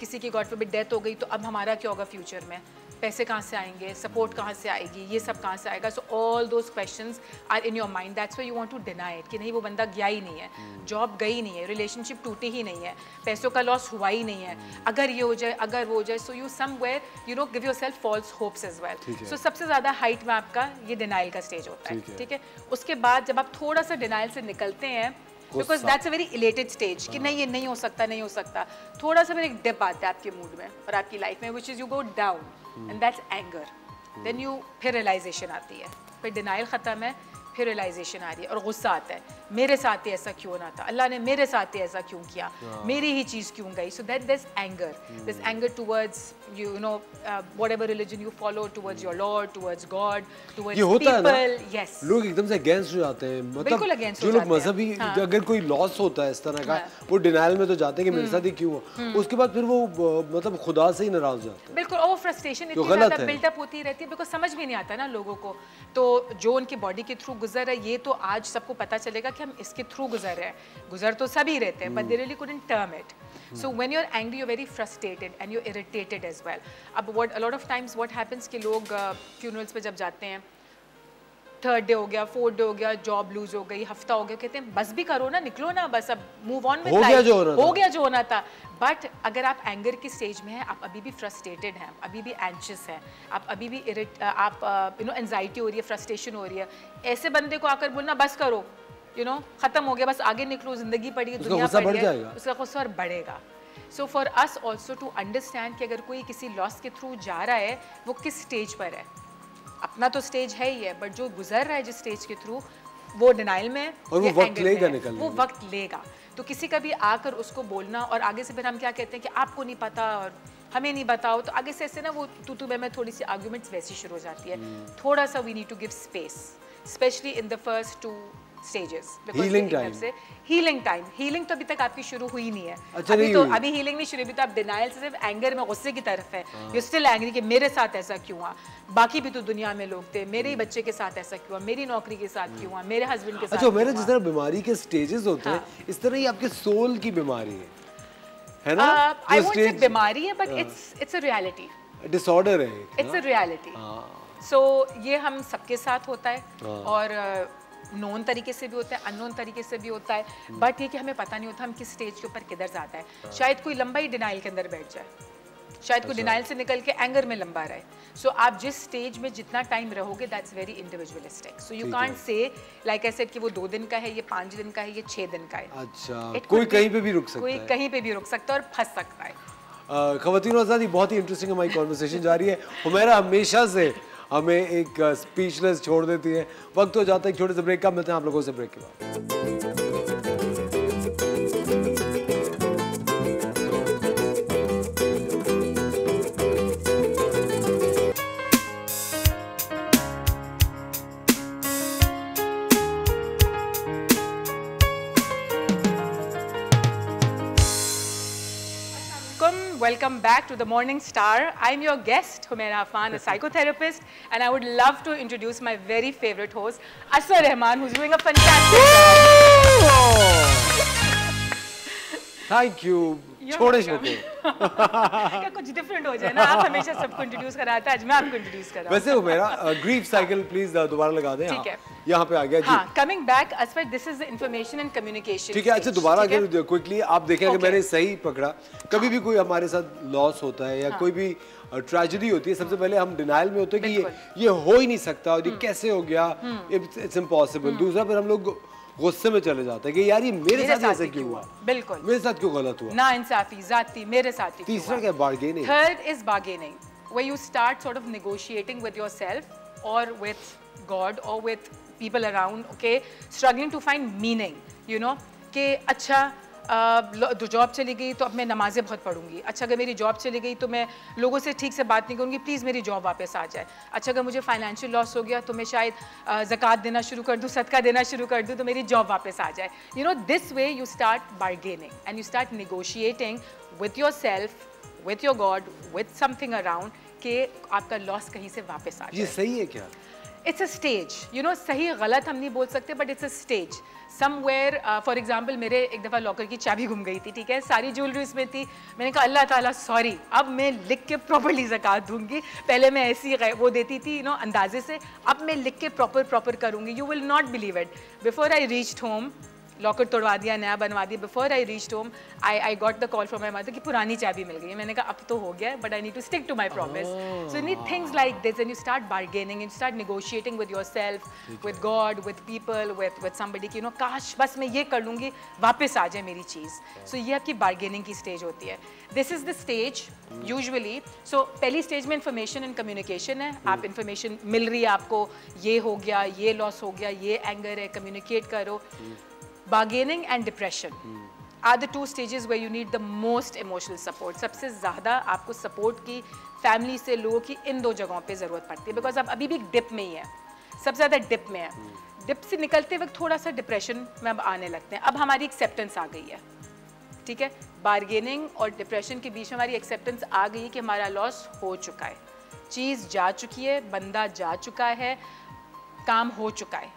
किसी की गॉड फॉरबिड डेथ हो गई तो अब हमारा क्या होगा फ्यूचर में, पैसे कहाँ से आएंगे, सपोर्ट कहाँ से आएगी, ये सब कहाँ से आएगा. So all those questions are in your mind, that's why you want to deny it कि नहीं वो बंदा गया ही नहीं है, जॉब गई नहीं है, रिलेशनशिप टूटी ही नहीं है, पैसों का लॉस हुआ ही नहीं है, अगर ये हो जाए अगर वो हो जाए. So you somewhere you know give yourself false hopes as well. So सबसे ज़्यादा हाइट में आपका ये डिनाइल का स्टेज होता है. ठीक है, उसके बाद जब आप थोड़ा सा डिनाइल से निकलते हैं because that's a very elated stage कि नहीं ये नहीं हो सकता नहीं हो सकता, थोड़ा सा फिर एक डिप आता है आपके मूड में और आपकी लाइफ में which is you go down and that's anger. Then you फिर रियलाइजेशन आती है, फिर डिनाइल ख़त्म है, फिर रियलाइजेशन आ रही है और गुस्सा आता है, मेरे साथ ही ऐसा क्यों ना था, अल्लाह ने मेरे साथ ही ऐसा क्यों किया, मेरी ही चीज़ क्यों गई. So that this anger, this anger towards you know whatever religion you follow, towards your lord, towards God, towards people. Yes, लोग एकदम से अगेंस्ट हो जाते हैं, मतलब जो लोग मजहबी, अगर कोई लॉस होता है इस तरह का वो डिनाइल में तो जाते हैं कि मेरे साथ ही क्यों हो, उसके बाद फिर वो मतलब खुदा से ही नाराज हो जाते हैं. बिल्कुल, और वो फ्रस्ट्रेशन इतनी ज़्यादा बिल्टअप होती रहती है बिकॉज समझ भी नहीं आता ना लोगों को, तो जो उनकी बॉडी के थ्रू गुजर है ये तो आज सबको पता चलेगा कि हम इसके थ्रू गुजर रहे हैं, गुजर तो सभी रहते हैं but they really couldn't term it. So when you are angry you are very frustrated and you are irritated as well. अब what a lot of times what happens कि लोग फ्यूनरल्स पे जब जाते हैं, थर्ड डे हो गया, फोर्थ डे हो गया, जॉब लूज हो गई, हफ्ता हो गया, कहते हैं बस भी करो ना, निकलो ना, बस अब मूव ऑन विद लाइफ, हो गया जो होना था. बट अगर आप एंगर के स्टेज में हैं, आप अभी भी फ्रस्ट्रेटेड हैं, अभी भी एंशियस हैं, आप अभी भी इरिट आप यू नो एंजाइटी हो रही है, फ्रस्ट्रेशन हो रही है, ऐसे बंदे को आकर बोलना बस करो यू नो खत्म हो गया, बस आगे निकलो, जिंदगी पड़ी है, दुनिया पड़ी है, उसका गुस्सा और बढ़ेगा. So for us also to understand कि अगर कोई किसी लॉस के थ्रू जा रहा है वो किस स्टेज पर है, अपना तो स्टेज है ही है बट जो गुजर रहा है जिस स्टेज के थ्रू वो डिनाइल में है और वो वक्त लेगा निकलने, वो वक्त लेगा. तो किसी का भी आकर उसको बोलना और आगे से फिर हम क्या कहते हैं कि आपको नहीं पता और हमें नहीं बताओ, तो आगे से ऐसे ना वो तू तू मैं मैं थोड़ी सी आर्ग्यूमेंट्स वैसी शुरू हो जाती है. थोड़ा सा we need to give space specially in the first two stages, healing time से हीलिंग टाइम. हीलिंग तो अभी तक आपकी शुरू हुई नहीं है. अच्छा, अभी नहीं तो अभी हीलिंग नहीं शुरू हुई, तो आप डिनाइल से सिर्फ एंगर में, गुस्से की तरफ है. यू स्टिल एंग्री कि मेरे साथ ऐसा क्यों हुआ, बाकी भी तो दुनिया में लोग थे, मेरे ही बच्चे के साथ ऐसा क्यों हुआ, मेरी नौकरी के साथ क्यों हुआ, मेरे हस्बैंड के साथ. अच्छा, मेरे जिस तरह बीमारी के स्टेजेस होते हैं इस तरह ही आपके सोल की बीमारी है, है ना? आई वोंट से बीमारी है but it's it's a reality, disorder है, इट्स अ रियलिटी. सो ये हम सबके साथ होता है और नोन तरीके से भी होता है, अननोन तरीके से भी होता है. बट ये कि हमें पता नहीं होता हम किस स्टेज के ऊपर किधर जाता है. शायद कोई लंबा ही डिनाइल के अंदर बैठ जाए, शायद कोई डिनाइल से निकल के एंगर में लंबा रहे. सो so, आप जिस स्टेज में जितना टाइम रहोगे that's very individualistic. So you can't say like I said कि वो दो दिन का है, ये पाँच दिन का है, ये छः दिन का है. अच्छा, कोई कहीं पे भी रुक सकता है, कोई कहीं पे भी रुक सकता है और फंस सकता है. खवातीन आज़ादी, बहुत ही इंटरेस्टिंग हमारी कॉन्वर्सेशन जारी है. हुमैरा हमेशा से हमें एक स्पीचलेस छोड़ देती है. वक्त हो जाता है एक छोटे से ब्रेक का, मिलते हैं आप लोगों से ब्रेक के बाद. Welcome back to the Morning Star. I am your guest, Humaira Affan, a psychotherapist, and I would love to introduce my very favorite host, Asghar Rehman, who's doing a fantastic job. Thank you. छोड़े छोड़े क्या कुछ डिफरेंट हो जाए ना, आप हमेशा सबको इंट्रोड्यूस कराते हैं, आज मैं आपको इंट्रोड्यूस कर रहा हूं. वैसे वो मेरा ग्रीफ साइकिल प्लीज दोबारा लगा दें. ठीक है, यहां पे आ गया जी. हां, coming back Asfar, this is information and communication. ठीक है, अच्छा दोबारा अगर क्विकली आप देखें कि मैंने सही पकड़ा. कभी भी कोई हमारे साथ लॉस होता है या कोई भी ट्रेजेडी होती है, सबसे पहले हम डिनाइल में होते हैं कि ये ये हो ही नहीं सकता और ये कैसे हो गया, इट्स इम्पॉसिबल. दूसरा फिर हम लोग गुस्से में चले जाते हैं कि यार ये मेरे, मेरे साथ ऐसा क्यों हुआ, बिल्कुल मेरे साथ क्यों गलत हुआ, ना इंसाफी जाती मेरे साथ ही. तीसरा क्या, bargaining. Third is bargaining, where you start sort of negotiating with yourself और विद गॉड और with people around. Okay, struggling to find meaning, you know कि अच्छा Uh, जॉब चली गई तो अब मैं नमाज़ें बहुत पढ़ूंगी. अच्छा, अगर मेरी जॉब चली गई तो मैं लोगों से ठीक से बात नहीं करूंगी, प्लीज़ मेरी जॉब वापस आ जाए. अच्छा, अगर मुझे फाइनेंशियल लॉस हो गया तो मैं शायद uh, ज़कात देना शुरू कर दूँ, सदका देना शुरू कर दूँ तो मेरी जॉब वापस आ जाए. You know, this way you start bargaining and you start negotiating with yourself, with your God, with something around कि आपका लॉस कहीं से वापस आ जाए. ये सही है क्या? It's a stage, you know, सही गलत हम नहीं बोल सकते, but it's a stage somewhere. For example, मेरे एक दफ़ा लॉकर की चाबी घूम गई थी, ठीक है, सारी ज्वेलरी उसमें थी. मैंने कहा अल्लाह ताला सॉरी, अब मैं लिख के प्रॉपरली ज़कात दूंगी. पहले मैं ऐसी वो देती थी, यू नो, अंदाजे से, अब मैं लिख के प्रॉपर प्रॉपर करूँगी. You will not believe it. Before I reached home, locker तोड़वा दिया, नया बनवा दिया. Before I reached home, I I got the call from my mother कि पुरानी चाबी मिल गई. मैंने कहा अब तो हो गया, but I need to stick to my promise. So you need things like this and you start bargaining, you start negotiating with your self, with God, with people, with with somebody कि यू नो काश बस मैं ये कर लूँगी, वापस आ जाए मेरी चीज़. सो so, ये आपकी बार्गेनिंग की स्टेज होती है. This is the stage usually. So पहली स्टेज में इन्फॉर्मेशन एंड कम्युनिकेशन है. hmm. आप इन्फॉर्मेशन मिल रही है आपको, ये हो गया, ये लॉस हो गया, ये एंगर है, कम्युनिकेट करो. hmm. Bargaining and depression hmm. are the two stages where you need the most emotional support. सबसे ज़्यादा आपको support की family से, लोगों की, इन दो जगहों पे ज़रूरत पड़ती है, because आप अभी भी dip में ही है, सबसे ज़्यादा dip में है. hmm. dip से निकलते वक्त थोड़ा सा depression में अब आने लगते हैं. अब हमारी acceptance आ गई है, ठीक है, bargaining और depression के बीच में हमारी acceptance आ गई है कि हमारा loss हो चुका है, चीज़ जा चुकी है, बंदा जा चुका है, काम हो चुका है,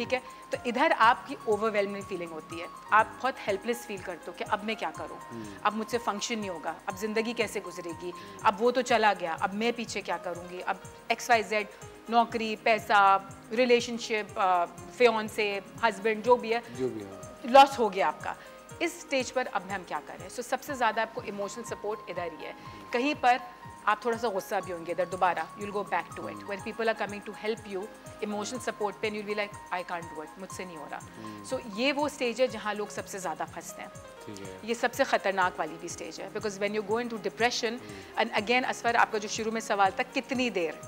ठीक है. तो इधर आपकी ओवरवेलमिंग फीलिंग होती है, आप बहुत हेल्पलेस फील करते हो कि अब मैं क्या करूं, hmm. अब मुझसे फंक्शन नहीं होगा, अब ज़िंदगी कैसे गुजरेगी, अब वो तो चला गया, अब मैं पीछे क्या करूंगी, अब एक्स वाई जेड, नौकरी, पैसा, रिलेशनशिप, फियांसे, हस्बैंड, जो भी है, जो भी है, लॉस हो गया आपका. इस स्टेज पर अब हम क्या करें. सो so, सबसे ज़्यादा आपको इमोशनल सपोर्ट इधर ही है. कहीं पर आप थोड़ा सा गुस्सा भी होंगे, इधर दोबारा you'll go back to it, where people are coming to help you, emotional support पे, you'll be like I can't do it, मुझसे नहीं हो रहा. सो hmm. so, ये वो स्टेज है जहाँ लोग सबसे ज़्यादा फंसते हैं. yeah. ये सबसे ख़तरनाक वाली भी स्टेज है, because when you go into depression and again Asfar, आपका जो शुरू में सवाल था कितनी देर,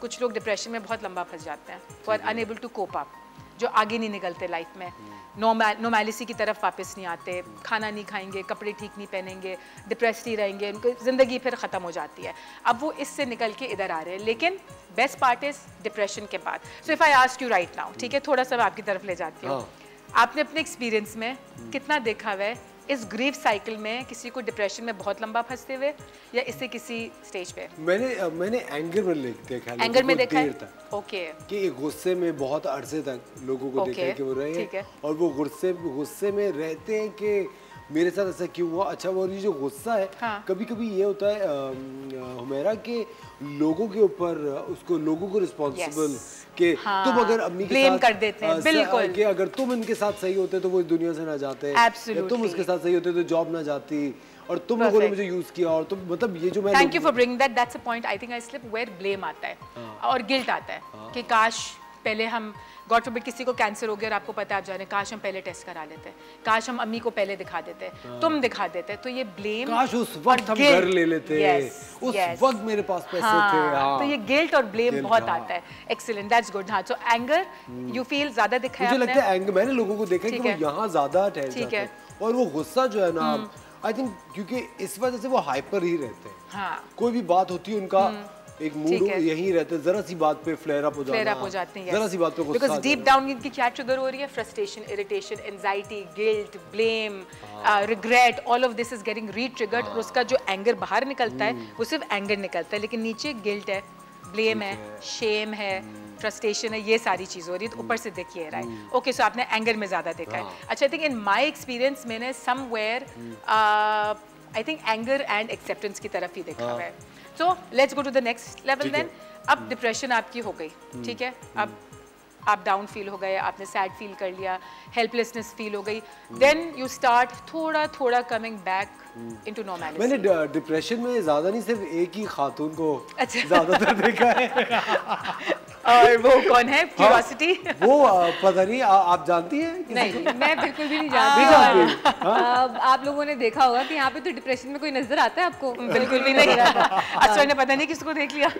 कुछ लोग डिप्रेशन में बहुत लंबा फंस जाते हैं, for unable to cope up, जो आगे नहीं निकलते लाइफ में, नॉर्मलिटी की तरफ वापस नहीं आते, खाना नहीं खाएंगे, कपड़े ठीक नहीं पहनेंगे, डिप्रेस्ड ही रहेंगे, उनकी ज़िंदगी फिर ख़त्म हो जाती है. अब वो इससे निकल के इधर आ रहे हैं. लेकिन बेस्ट पार्ट इज़ डिप्रेशन के बाद. So if I ask you right now, ठीक है, थोड़ा सा मैं आपकी तरफ ले जाती हूँ. oh. आपने अपने एक्सपीरियंस में hmm. कितना देखा हुआ है इस ग्रीफ साइकिल में किसी को डिप्रेशन में बहुत लंबा फंसते हुए, या इससे किसी स्टेज पे? मैंने मैंने एंगर में देखा, एंगर में देखा है, ओके, कि गुस्से में बहुत अरसे तक लोगों को okay. देखा है कि वो रहे हैं, और वो गुस्से गुस्से में रहते हैं कि मेरे साथ ऐसा क्यों हुआ. अच्छा, और ये जो गुस्सा है, हाँ. कभी कभी ये होता है हुमैरा के लोगों के ऊपर, उसको लोगों को रिस्पॉन्सिबल yes. के हाँ. तुम अगर अम्मी के साथ कर देते हैं, बिल्कुल, कि अगर तुम इनके साथ सही होते तो वो इस दुनिया से ना जाते, या तुम उसके साथ सही होते तो जॉब ना जाती, और तुम लोगों ने मुझे यूज किया, और तुम, मतलब ये जो मैं, thank you for bringing that, that's a point I think I slip, where blame आता है और गिल्ट आता है कि काश पहले हम, गॉड फॉरबिड किसी को कैंसर हो गया और आपको पता है आप जाने, काश हम पहले टेस्ट करा लेते, काश हम अम्मी को पहले दिखा देते, तुम दिखा देते, तो ये ब्लेम, काश उस वक्त हम घर ले लेते, yes, उस yes. वक्त मेरे पास पैसे हाँ, थे, हाँ. तो ये गिल्ट और ब्लेम बहुत हाँ. आता है. Excellent, that's good. हाँ, सो एंगर यू फील ज्यादा दिखा है, मुझे लगता है एंगर, मैंने लोगों को देखा है कि वो यहाँ ज्यादा अटैच जाते हैं, और वो गुस्सा जो है ना, आई थिंक क्योंकि इस वजह से वो हाइपर ही रहते हैं, कोई भी बात होती है उनका एक मूड यही रहता है, जरा सी बात पे फ्लेयर अप हो जाना, फ्लेयर अप हो जाते हैं, जरा सी बात पे गुस्सा, बिकॉज़ डीप डाउन इनकी क्या ट्रिगर हो रही है, frustration, irritation, anxiety, guilt, blame, regret, all of this is getting retriggered, और उसका जो एंगर बाहर निकलता है वो सिर्फ एंगर निकलता है, लेकिन नीचे गिल्ट है, ब्लेम है, शेम है, फ्रस्ट्रेशन है, ये सारी चीज़ हो रही है. तो ऊपर से देखिए रहा है, ओके, सो आपने एंगर में ज़्यादा देखा है. अच्छा, I think in my experience मैंने somewhere I think anger and acceptance की तरफ ही देखा हुआ है. So let's go to the next level then. अब डिप्रेशन आपकी हो गई, ठीक है, अब आप डाउन फील हो गए, आपने सैड फील कर लिया, हेल्पलेसनेस फील हो गई, देन यू स्टार्ट थोड़ा थोड़ा कमिंग बैक इनटू नॉर्मलिटी. मैंने डिप्रेशन में ज़्यादा नहीं, सिर्फ एक ही खातून को ज़्यादातर देखा है, और वो कौन है, क्यूरियोसिटी, वो पता नहीं आप जानती हैं? नहीं, मैं बिल्कुल भी नहीं जानती. आप लोगों ने देखा होगा कि यहाँ पे तो डिप्रेशन में कोई नजर आता है आपको? बिल्कुल भी नहीं. अच्छा, ने पता नहीं किसको देख लिया.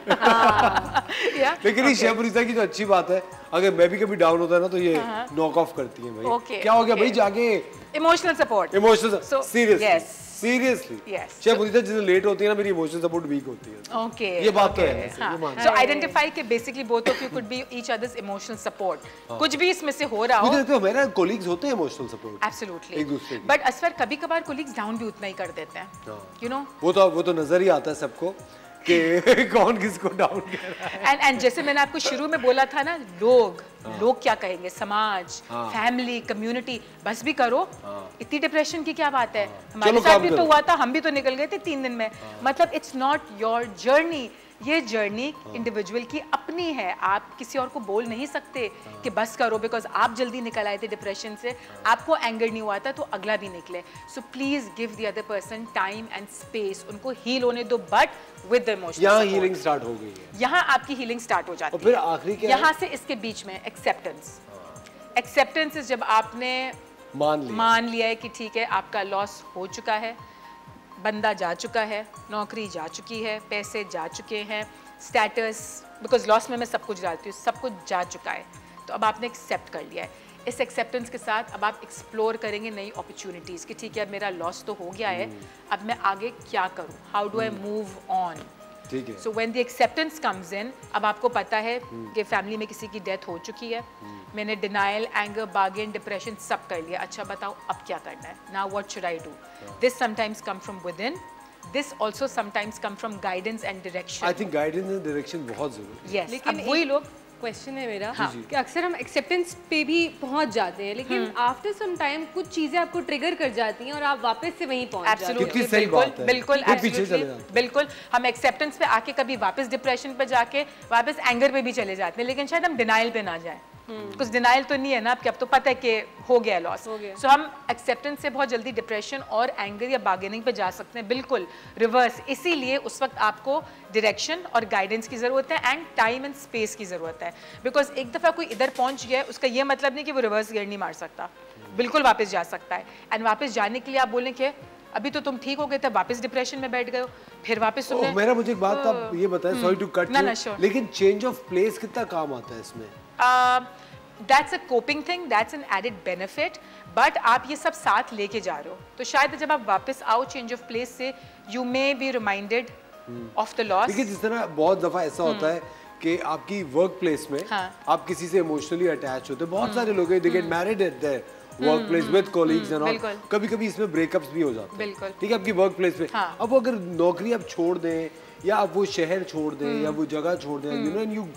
लेकिन शेफ मुनीज़ा की जो अच्छी बात है, अगर मैं भी कभी डाउन होता है ना, तो ये नॉक ऑफ करती है, भाई okay, क्या हो गया okay. भाई जाके emotional support, emotional, seriously seriously chef Muniza जितने लेट होती है ना, मेरी इमोशनल सपोर्ट वीक होती है, ओके, ये बात तो है. सो आइडेंटिफाई के basically both of you could be each other's emotional support, कुछ भी इसमें से हो रहा हो. मुझे तो मेरा कोलीग्स होते हैं इमोशनल सपोर्ट, एब्सोल्युटली, एक दूसरे, बट असफर कभी-कभार कोलीग्स डाउन भी उतना ही कर देते हैं, यू नो, वो तो वो तो नजर ही आता है सबको. कि कौन किसको डाउन कर रहा है। एंड एंड जैसे मैंने आपको शुरू में बोला था ना, लोग हाँ। लोग क्या कहेंगे, समाज, फैमिली, कम्युनिटी, बस भी करो हाँ। इतनी डिप्रेशन की क्या बात है हाँ। हमारे साथ भी तो हुआ था, हम भी तो निकल गए थे तीन दिन में हाँ। मतलब इट्स नॉट योर जर्नी, ये जर्नी हाँ। इंडिविजुअल की अपनी है। आप किसी और को बोल नहीं सकते हाँ। कि बस करो, बिकॉज आप जल्दी निकल आए थे डिप्रेशन से हाँ। आपको एंगर नहीं हुआ था तो अगला भी निकले। So please give the other person time and space, उनको हील होने दो, but with the emotional support. यहाँ हीलिंग स्टार्ट हो गई है, यहाँ आपकी हीलिंग स्टार्ट हो जाती है। और फिर आखिरी क्या है? यहाँ से इसके बीच में एक्सेप्टेंस। एक्सेप्टेंस इज जब आपने मान लिया मान लिया है कि ठीक है आपका लॉस हो चुका है, बंदा जा चुका है, नौकरी जा चुकी है, पैसे जा चुके हैं, स्टेटस, बिकॉज लॉस में मैं सब कुछ डालती हूँ, सब कुछ जा चुका है, तो अब आपने एक्सेप्ट कर लिया है। इस एक्सेप्टेंस के साथ अब आप एक्सप्लोर करेंगे नई अपॉर्चुनिटीज़ कि ठीक है अब मेरा लॉस तो हो गया है, अब मैं आगे क्या करूँ, how do I move on. ठीक है, so when the acceptance comes in, अब आपको पता है कि फैमिली में किसी की डेथ हो चुकी है, मैंने डिनाइल, एंगर, बार्गेन, डिप्रेशन सब कर लिया, अच्छा बताओ अब क्या करना है, now what should I do. This sometimes come from within, this also sometimes come from guidance and direction. I think guidance and direction बहुत जरूरी है। लेकिन वही लोग, क्वेश्चन है मेरा हाँ। कि अक्सर हम एक्सेप्टेंस पे भी पहुंच जाते हैं, लेकिन आफ्टर सम टाइम कुछ चीजें आपको ट्रिगर कर जाती हैं और आप वापस से वहीं पहुंच जाते हैं। एब्सोल्युटली सही बात है, बिल्कुल एब्सोल्युटली बिल्कुल। हम एक्सेप्टेंस पे आके कभी वापस डिप्रेशन पे जाके वापस एंगर पे भी चले जाते हैं, लेकिन शायद हम डिनाइल पे ना जाए। कुछ डिनाइल तो नहीं है ना आपके, अब तो पता है कि हो गया लॉस हो गया। सो so, हम एक्सेप्टेंस से बहुत जल्दी डिप्रेशन और एंगर या बार्गेनिंग पे जा सकते हैं, बिल्कुल रिवर्स। इसीलिए उस वक्त आपको डायरेक्शन और गाइडेंस की ज़रूरत है एंड टाइम एंड स्पेस की ज़रूरत है, बिकॉज एक दफ़ा कोई इधर पहुंच गया है उसका ये मतलब नहीं कि वो रिवर्स गियर नहीं मार सकता, बिल्कुल वापस जा सकता है। एंड वापस जाने के लिए आप बोलें कि अभी तो तुम ठीक हो गए थे, वापस डिप्रेशन में बैठ गए हो, फिर वापस सुनने। मेरा मुझे एक बात आप ये बताएं, सॉरी टू कट यू, लेकिन चेंज ऑफ प्लेस कितना काम आता है इसमें? That's a coping thing, that's an added benefit, but आप ये सब साथ लेके जा रहे हो, तो शायद जब आप वापस आओ चेंज ऑफ प्लेस से, you may be reminded of the loss. देखिए जिस तरह बहुत दफ़ा ऐसा होता है कि आपकी वर्क प्लेस में हाँ. आप किसी से इमोशनली अटैच होते हैं, बहुत सारे लोग हैं, they get married at their work place with colleagues and all, कभी कभी इसमें ब्रेकअप्स भी हो जाते हैं। ठीक है, आपकी वर्क प्लेस पे हाँ. अब अगर नौकरी आप छोड़ दें या आप वो शहर छोड़ दें या वो जगह छोड़ दें, you know and you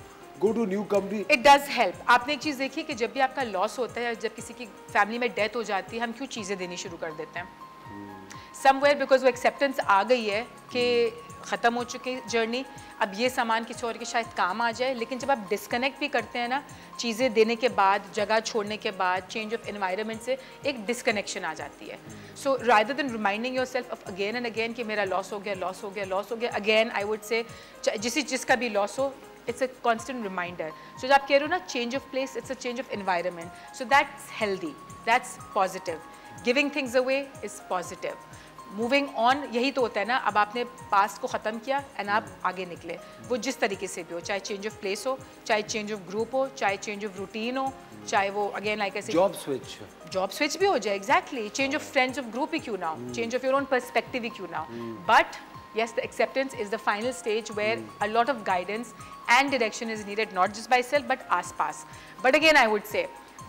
go to new company, it does help। आपने एक चीज़ देखी कि जब भी आपका लॉस होता है या जब किसी की फैमिली में डेथ हो जाती है, हम क्यों चीज़ें देनी शुरू कर देते हैं समवेयर, बिकॉज वो एक्सेप्टेंस आ गई है कि ख़त्म हो चुकी जर्नी, अब ये सामान किसी और के शायद काम आ जाए। लेकिन जब आप डिस्कनेक्ट भी करते हैं ना चीज़ें देने के बाद, जगह छोड़ने के बाद, चेंज ऑफ एनवायरनमेंट से एक डिस्कनेक्शन आ जाती है। So rather than reminding yourself of again and again कि मेरा लॉस हो गया, लॉस हो गया, लॉस हो गया अगेन, आई वुड से जिस जिसका भी लॉस हो, it's a constant reminder. So जब आप कह रहे हो ना change of place, it's a change of environment, so that's healthy, that's positive. Giving things away is positive, moving on यही तो होता है ना। अब आपने पास्ट को ख़त्म किया एंड आप आगे निकले, वो जिस तरीके से भी हो, चाहे चेंज ऑफ प्लेस हो, चाहे चेंज ऑफ ग्रुप हो, चाहे चेंज ऑफ रूटीन हो, चाहे वो अगेन लाइक ऐसे जॉब स्विच जॉब स्विच भी हो जाए, exactly, change of friends of group ही क्यों ना हो, change of your own perspective ही क्यों ना हो, but yes, the acceptance is the final stage where mm. a lot of guidance and direction is needed, not just by self but आसपास। But again I would say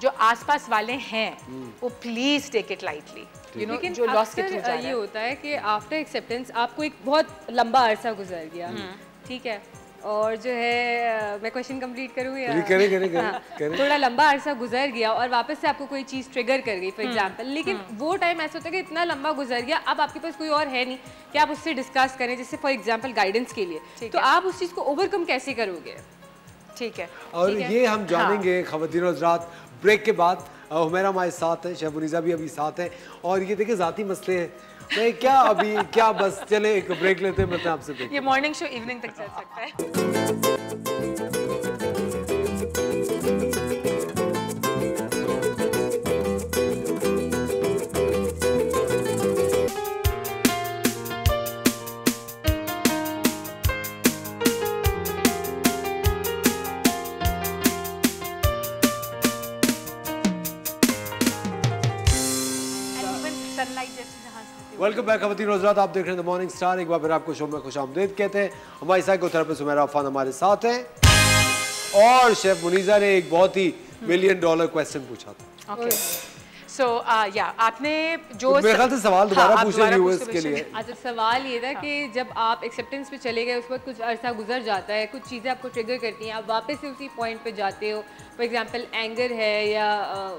जो आसपास वाले हैं mm. वो please take it lightly, you know, जो loss के थ्रू जा रहा है। ये होता है कि after acceptance आपको एक बहुत लंबा अरसा गुजर गया, ठीक mm. है, और जो है मैं क्वेश्चन कंप्लीट करूँ या करे, करे, करे, हाँ, करे। थोड़ा लंबा अरसा गुजर गया और वापस से आपको कोई चीज़ ट्रिगर कर गई फॉर एग्जांपल, लेकिन वो टाइम ऐसा होता है कि इतना लंबा गुजर गया, अब आपके पास कोई और है नहीं कि आप उससे डिस्कस करें, जैसे फॉर एग्जांपल गाइडेंस के लिए, तो आप उस चीज़ को ओवरकम कैसे करोगे? ठीक है, और ठीक ये है? हम जानेंगे ख़वातीन हज़रात ब्रेक के बाद। हुमैरा हमारे साथ है, शेफ मुनीज़ा भी अभी साथ है, और ये देखिए ज़ाती मसले हैं नहीं क्या अभी क्या, बस चले एक ब्रेक लेते हैं, मतलब आपसे ये मॉर्निंग शो इवनिंग तक चल सकता है। वेलकम बैक खवातीन हज़रात, आप देख रहे हैं द मॉर्निंग स्टार। एक बार फिर आपको शो में खुश आमदीद कहते हैं। हमारी साइकोथेरेपिस्ट हुमैरा अफान हमारे साथ हैं, और शेफ मुनीज़ा ने एक बहुत ही मिलियन डॉलर क्वेश्चन पूछा था। ओके, सो या आपने जो मेरे ख्याल से सवाल दोबारा पूछे व्यूअर्स के लिए। अच्छा सवाल ये था कि जब आप एक्सेप्टेंस पे चले गए उस वक्त कुछ अरसा गुजर जाता है, कुछ चीज़ें आपको ट्रिगर करती हैं, आप वापस से उसी पॉइंट पे जाते हो, फॉर एग्जांपल एंगर है या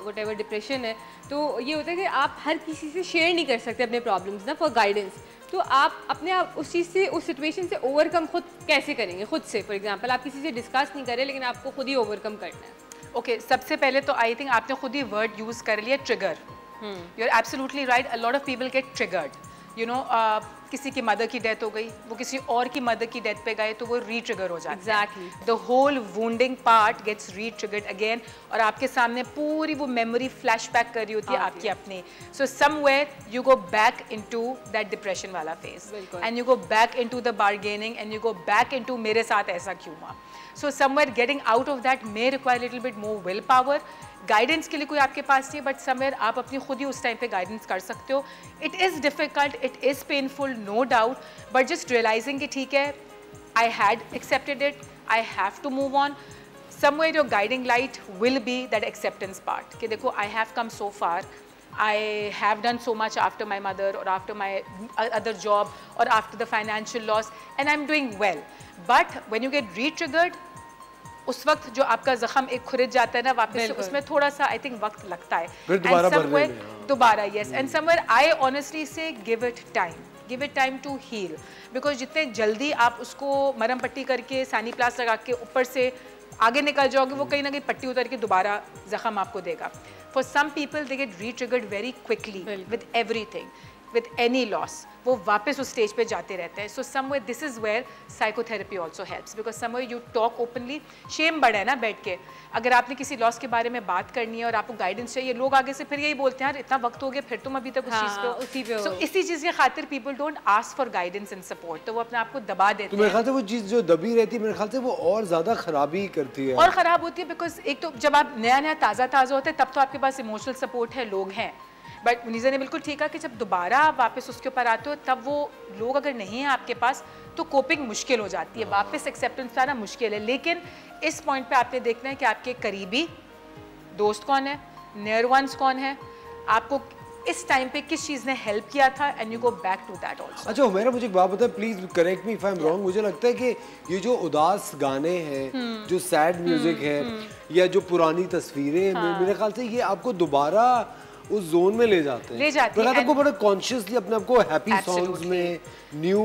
व्हाटएवर डिप्रेशन है, तो ये होता है कि आप हर किसी से शेयर नहीं कर सकते अपने प्रॉब्लम्स ना फॉर गाइडेंस। तो आप अपने आप उस चीज़ से उस सिचुएशन से ओवरकम खुद कैसे करेंगे खुद से? फॉर एग्जांपल आप किसी से डिस्कस नहीं कर रहे लेकिन आपको खुद ही ओवरकम करना है। ओके okay, सबसे पहले तो आई थिंक आपने खुद ही वर्ड यूज़ कर लिया trigger. You are absolutely right, a lot of people get triggered, you know. किसी की मदर की डेथ हो गई, वो किसी और की मदर की डेथ पे गए तो वो री ट्रिगर हो जाता है। Exactly, the whole wounding part gets retriggered again और आपके सामने पूरी वो मेमोरी फ्लैशबैक कर रही होती है आपकी अपनी। So somewhere you go back into that depression वाला phase and you go back into the bargaining and you go back into मेरे साथ ऐसा क्यों हुआ। So somewhere getting out of that may require little bit more will power. Guidance के लिए कोई आपके पास नहीं, बट समवेयर आप अपनी खुद ही उस टाइम पे गाइडेंस कर सकते हो। It is difficult, it is painful, no doubt, but just realising कि ठीक है, I had accepted it, I have to move on. Somewhere your guiding light will be that acceptance part कि देखो I have come so far, I have done so much after my mother और आफ्टर माई अदर जॉब और after the financial loss and I am doing well. But when you gate retriggered उस वक्त जो आपका जख्म एक खुरद जाता है ना वापस से, उसमें थोड़ा सा आई थिंक वक्त लगता है एंड समवेयर दोबारा, yes, and somewhere I honestly say give it time, give it time to heal, because जितने जल्दी आप उसको मरहम पट्टी करके सानी प्लास लगा के ऊपर से आगे निकल जाओगे वो कहीं ना कहीं पट्टी उतर के दोबारा जख्म आपको देगा। For some people they get retriggered very quickly with everything, with any loss, वो वापस उस स्टेज पे जाते रहते हैं। So somewhere this is where psychotherapy also helps, because somewhere you talk openly. Shame बड़ा है ना बैठ के, अगर आपने किसी लॉस के बारे में बात करनी है और आपको गाइडेंस चाहिए, लोग आगे से फिर यही बोलते हैं यार इतना वक्त हो गया फिर तुम अभी तक उस चीज़ पे उसी पे हो। सो इसी चीज़ के खातिर people don't ask for guidance and support, तो वो अपने आप को दबा देते हैं। मेरे ख्याल से वो चीज़ जो दबी रहती है मेरे ख्याल से वो और ज़्यादा खराबी करती है और ख़राब होती है, बिकॉज एक तो जब आप नया नया ताज़ा ताज़ा होता है तब तो आपके पास इमोशनल सपोर्ट है, लोग हैं। बट मुनीज़ा ने बिल्कुल ठीक कहा कि जब दोबारा आप वापस उसके ऊपर आते हो तब वो लोग अगर नहीं हैं आपके पास तो कोपिंग मुश्किल हो जाती है, वापस एक्सेप्टेंस लाना मुश्किल है। लेकिन इस पॉइंट पे आपने देखना है कि आपके करीबी दोस्त कौन है, नियर वंस कौन है, आपको इस टाइम पे किस चीज़ ने हेल्प किया था and you go back to that also. अच्छा हुमैरा, मुझे एक बात बताए please, correct me if I am wrong, मुझे लगता है कि ये जो उदास गाने हैं, hmm. जो सैड म्यूज़िक hmm. है hmm. या जो पुरानी तस्वीरें, हाँ. मेरे ख्याल से ये आपको दोबारा उस जोन में ले जाते हैं, ले जाते हैं। आपको बड़ा कॉन्शियसली अपने आपको हैप्पी सॉन्ग्स में, न्यू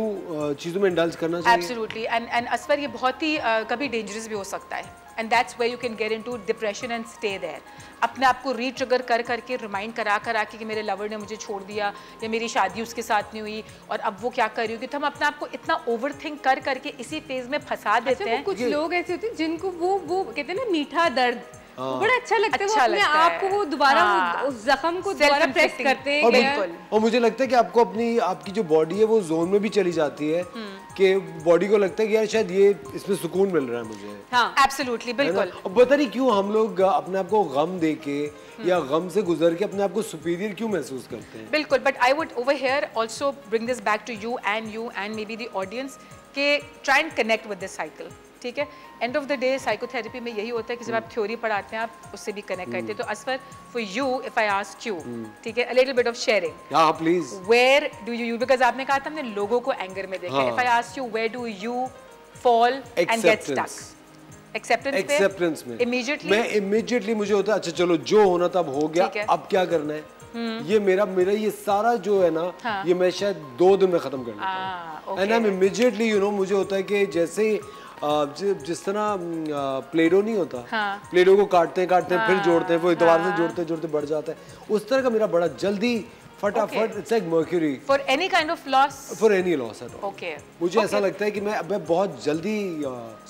चीज़ों में इंडल्ज करना चाहिए। एब्सोल्युटली, एंड एंड असर ये बहुत ही uh, कभी डेंजरस भी हो सकता है and that's where you can get into depression and stay there. अपने आप को री ट्रिगर कर करके रिमाइंड करा करा के कि मेरे लवर ने मुझे छोड़ दिया या मेरी शादी उसके साथ नहीं हुई और अब वो क्या कर रही होगी, तो हम अपने आप को इतना ओवर थिंक कर करके इसी फेज में फंसा देते हैं। कुछ लोग ऐसे होते हैं जिनको वो वो कहते हैं ना मीठा दर्द, बड़ा अच्छा लगता है, अच्छा वो अपने आप को वो दोबारा उस जख्म को दोबारा प्रेस करते हैं। बिल्कुल, और मुझे लगता है कि आपको अपनी आपकी जो बॉडी है वो जोन में भी चली जाती है कि बॉडी को लगता है कि यार शायद ये इसमें सुकून मिल रहा है मुझे। हाँ, एब्सोल्युटली, बिल्कुल। अब बता नहीं क्यों हम लोग अपने आप को गम दे के या गम से गुजर के अपने आप को सुपीरियर क्यों महसूस करते हैं। बिल्कुल, but I would over here also bring this back to you and you and maybe the audience के try and connect with this cycle, ठीक है। End of the day psychotherapy में यही होता है कि जब आप थ्योरी पढ़ाते हैं आप उससे भी कनेक्ट करते हैं। तो as for you if I ask you, ठीक है, a little bit of sharing, हां please, where do you, because आपने कहा था हमने लोगों को एंगर में देखा, if I ask you where do you fall and get stuck? Acceptance पे, एक्सेप्टेंस में इमीडिएटली, मैं इमीडिएटली मुझे होता है अच्छा चलो जो होना था अब हो गया, अब क्या करना है, ये मेरा मेरा ये सारा जो है ना, हाँ, ये मैं शायद दो दिन में खत्म कर लेता हूं and I am immediately, you know, मुझे होता है कि जैसे जिस तरह प्लेडो नहीं होता, हाँ, प्लेडो को काटते हैं काटते हैं, हाँ, फिर जोड़ते हैं, फिर दोबारा से जोड़ते जोड़ते बढ़ जाता है, उस तरह का मेरा बड़ा जल्दी फटाफट, it's like mercury for any kind of loss, for any loss at all. Okay, मुझे ऐसा लगता है कि मैं मैं बहुत जल्दी,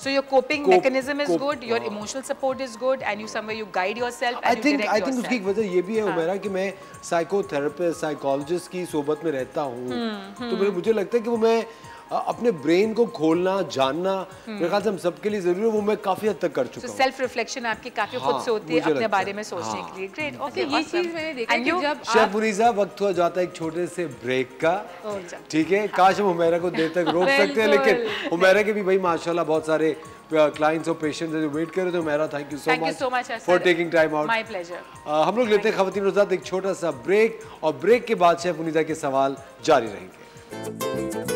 so your coping mechanism is good, your emotional support is good and you somewhere you guide yourself. I think I think उसकी एक वजह ये भी है हुमैरा कि मैं साइकोथेरेपिस्ट, साइकोलॉजिस्ट की सोबत में रहता हूँ, तो मुझे लगता है कि वो मैं अपने ब्रेन को खोलना, जानना, मेरे ख्याल से हम सबके लिए जरूरी है, वो मैं काफी हद तक कर चुका हूं। सेल्फ रिफ्लेक्शन आपकी काफी खुद से होती है अपने बारे में सोचने के लिए। ग्रेट। ओके, ये चीज मैंने देखा कि जब शेफ मुनीज़ा वक्त हो जाता है एक छोटे से ब्रेक का, ठीक है, काश हम हुमैरा को देर तक रोक सकते हैं, लेकिन हुमैरा के भी भाई माशाल्लाह बहुत सारे क्लाइंट्स और पेशेंट्स जो वेट कर रहे थे। Humaira, thank you so much so much for taking time out. My pleasure. हम लोग लेते हैं खवातीन के साथ एक छोटा सा ब्रेक और ब्रेक के बाद शेफ मुनीज़ा के सवाल जारी रहेंगे।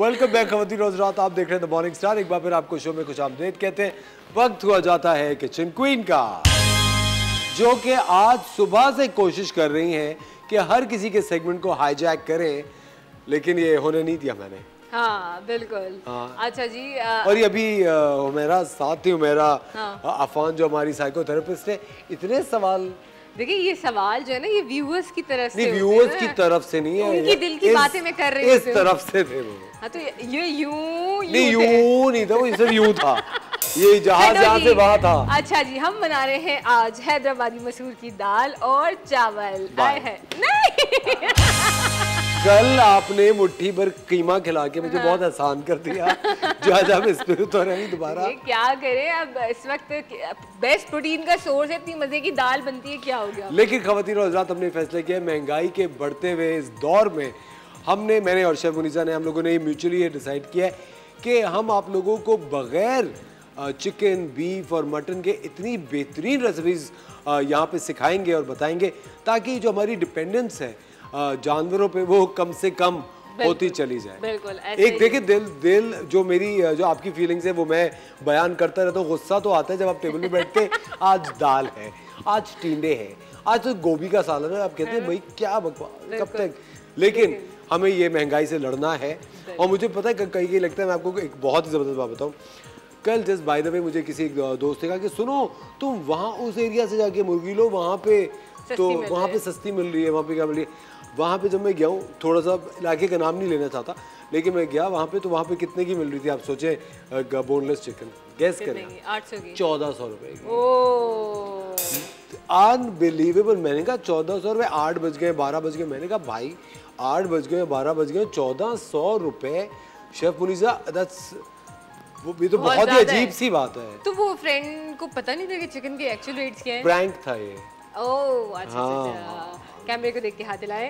वेलकम बैक खवातीन, रोज रात आप देख रहे हैं द मॉर्निंग स्टार। एक बार फिर आपको शो में खुश आमदीद कहते हैं। वक्त हुआ जाता है किचन क्वीन का, जो कि आज सुबह से कोशिश कर रही हैं कि हर किसी के सेगमेंट को हाईजैक करें, लेकिन ये होने नहीं दिया मैंने। हाँ बिल्कुल। हाँ। अच्छा जी। आ... और ये अभी हुमैरा, साथ ही हुमैरा अफान जो हमारी साइकोथेरेपिस्ट है, इतने सवाल। देखिए ये सवाल जो है ना, ये व्यूअर्स की तरफ से, व्यूअर्स की तरफ से नहीं है, उनकी दिल की बातें मैं कर रही हूँ, इस तरफ से थे वो। हाँ तो ये यूं नहीं यूं नहीं था, वो ये सब यूं था, ये जहाँ जहाँ से वहाँ था। अच्छा जी, हम बना रहे हैं आज हैदराबादी मसूर की दाल और चावल। आए है नहीं कल आपने मुट्ठी भर कीमा खिला के मुझे हाँ। बहुत आसान कर दिया जो आज आप तो रही दोबारा। क्या करें अब, इस वक्त बेस्ट प्रोटीन का सोर्स है, इतनी मजे की दाल बनती है, क्या हो गया। लेकिन खवातीन और हज़रात, हमने फैसला किया महंगाई के बढ़ते हुए इस दौर में, हमने मैंने और शेफ मुनीज़ा ने, हम लोगों ने म्यूचुअली ये डिसाइड किया है कि हम आप लोगों को बगैर चिकन, बीफ और मटन के इतनी बेहतरीन रेसिपीज़ यहाँ पर सिखाएँगे और बताएँगे, ताकि जो हमारी डिपेंडेंस है जानवरों पे वो कम से कम होती चली जाए। बिल्कुल। एक देखिए दिल दिल जो मेरी जो आपकी फीलिंग्स है वो मैं बयान करता रहता हूँ। गुस्सा तो आता है जब आप टेबल पे बैठते आज दाल है, आज टींडे है, आज तो गोभी का सालन है, आप कहते हैं भाई क्या बकवास कब तक। लेकिन हमें ये महंगाई से लड़ना है। और मुझे पता है कहीं कहीं लगता है, मैं आपको एक बहुत ही ज़बरदस्त बात बताऊँ, कल जस्ट बाय द वे मुझे किसी दोस्त ने कहा कि सुनो तुम वहाँ उस एरिया से जाके मुर्गी लो, वहाँ पे तो वहाँ पे सस्ती मिल रही है, वहाँ पे क्या मिल रही है। वहाँ पे जब मैं गया हूँ, थोड़ा सा इलाके का नाम नहीं लेना चाहता, लेकिन मैं गया वहाँ पे, तो वहाँ पे कितने की मिल रही थी आप सोचें बोनलेस चिकन, गैस करें, आठ सौ की, चौदह सौ रुपये की। अनबिलीवेबल। मैंने कहा चौदह सौ रुपये, आठ बज गए बारह बज गए, मैंने कहा भाई आठ बज गए बारह बज गए चौदह सौ रुपये शेफ मुनीज़ा, दैट्स वो भी तो बहुत, बहुत ही अजीब सी बात है। तो वो फ्रेंड को पता नहीं था कि चिकन के एक्चुअल रेट्स क्या है, प्रैंक था ये। ओह अच्छा अच्छा, कैमरे को देख के हाथ हिलाए।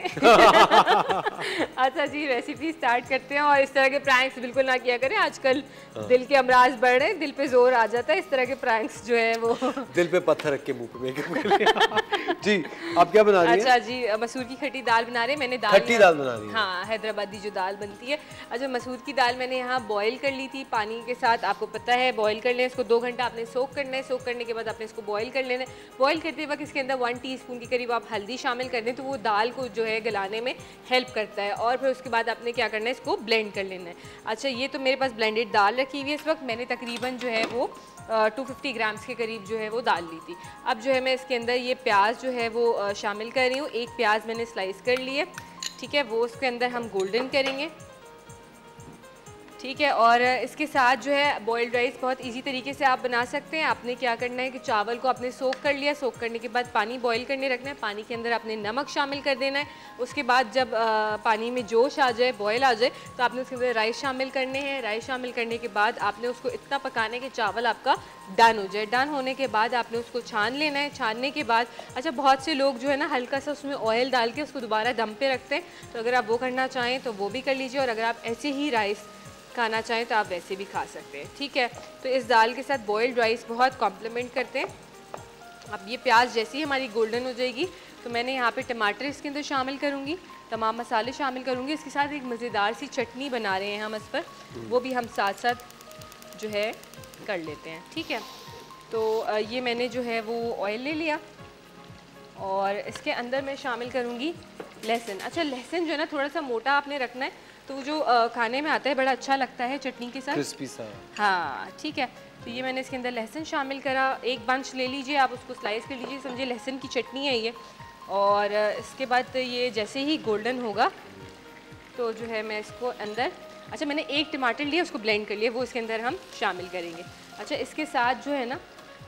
अच्छा जी, रेसिपी स्टार्ट करते हैं। और इस तरह के प्रैंक्स बिल्कुल ना किया करें, आजकल दिल के अमराज बढ़ रहे हैं, दिल पे जोर आ जाता है, इस तरह के प्रैंक्स जो है वो दिल पे पत्थर रख के मुंह पे मेकअप कर लिया। जी आप क्या बना रही हैं? अच्छा जी, मसूर की खट्टी दाल बना रहे हैं। मैंने दाल खट्टी दाल बना रही है, हाँ हैदराबादी जो दाल बनती है। अच्छा, मसूर की दाल मैंने यहाँ बॉयल कर ली थी पानी के साथ, आपको पता है बॉयल कर लें इसको, दो घंटा आपने सोक करना है, सोक करने के बाद आपने इसको बॉयल कर लेना है। बॉयल करते वक्त इसके अंदर वन टी स्पून के करीब आप हल्दी शामिल कर, तो वो दाल को जो है गलाने में हेल्प करता है। और फिर उसके बाद आपने क्या करना है, इसको ब्लेंड कर लेना है। अच्छा, ये तो मेरे पास ब्लेंडेड दाल रखी हुई है इस वक्त, मैंने तकरीबन जो है वो दो सौ पचास ग्राम्स के करीब जो है वो दाल ली थी। अब जो है मैं इसके अंदर ये प्याज जो है वो शामिल कर रही हूँ, एक प्याज मैंने स्लाइस कर ली है, ठीक है, वो उसके अंदर हम गोल्डन करेंगे, ठीक है। और इसके साथ जो है बॉयल्ड राइस बहुत इजी तरीके से आप बना सकते हैं। आपने क्या करना है कि चावल को आपने सोक कर लिया, सोक करने के बाद पानी बॉयल करने रखना है, पानी के अंदर आपने नमक शामिल कर देना है। उसके बाद जब आ, पानी में जोश आ जाए, बॉयल आ जाए, तो आपने उसके अंदर राइस शामिल करने हैं। राइस शामिल करने के बाद आपने उसको इतना पकाना है कि चावल आपका डन हो जाए। डन होने के बाद आपने उसको छान लेना है। छानने के बाद अच्छा, बहुत से लोग जो है ना हल्का सा उसमें ऑयल डाल के उसको दोबारा दम पे रखते हैं, तो अगर आप वो करना चाहें तो वो भी कर लीजिए, और अगर आप ऐसे ही राइस खाना चाहें तो आप वैसे भी खा सकते हैं, ठीक है। तो इस दाल के साथ बॉयल्ड राइस बहुत कॉम्प्लीमेंट करते हैं। अब ये प्याज जैसी ही हमारी गोल्डन हो जाएगी, तो मैंने यहाँ पे टमाटर इसके अंदर शामिल करूँगी, तमाम मसाले शामिल करूँगी। इसके साथ एक मज़ेदार सी चटनी बना रहे हैं हम इस पर, वो भी हम साथ साथ जो है कर लेते हैं, ठीक है। तो ये मैंने जो है वो ऑयल ले लिया, और इसके अंदर मैं शामिल करूँगी लहसुन। अच्छा लहसुन जो है ना थोड़ा सा मोटा आपने रखना है, तो जो खाने में आता है बड़ा अच्छा लगता है चटनी के साथ, क्रिस्पी सा। हाँ ठीक है, तो ये मैंने इसके अंदर लहसुन शामिल करा, एक बंच ले लीजिए आप, उसको स्लाइस कर लीजिए, समझिए लहसुन की चटनी है ये। और इसके बाद ये जैसे ही गोल्डन होगा तो जो है मैं इसको अंदर, अच्छा मैंने एक टमाटर लिया उसको ब्लेंड कर लिया, वो इसके अंदर हम शामिल करेंगे। अच्छा इसके साथ जो है ना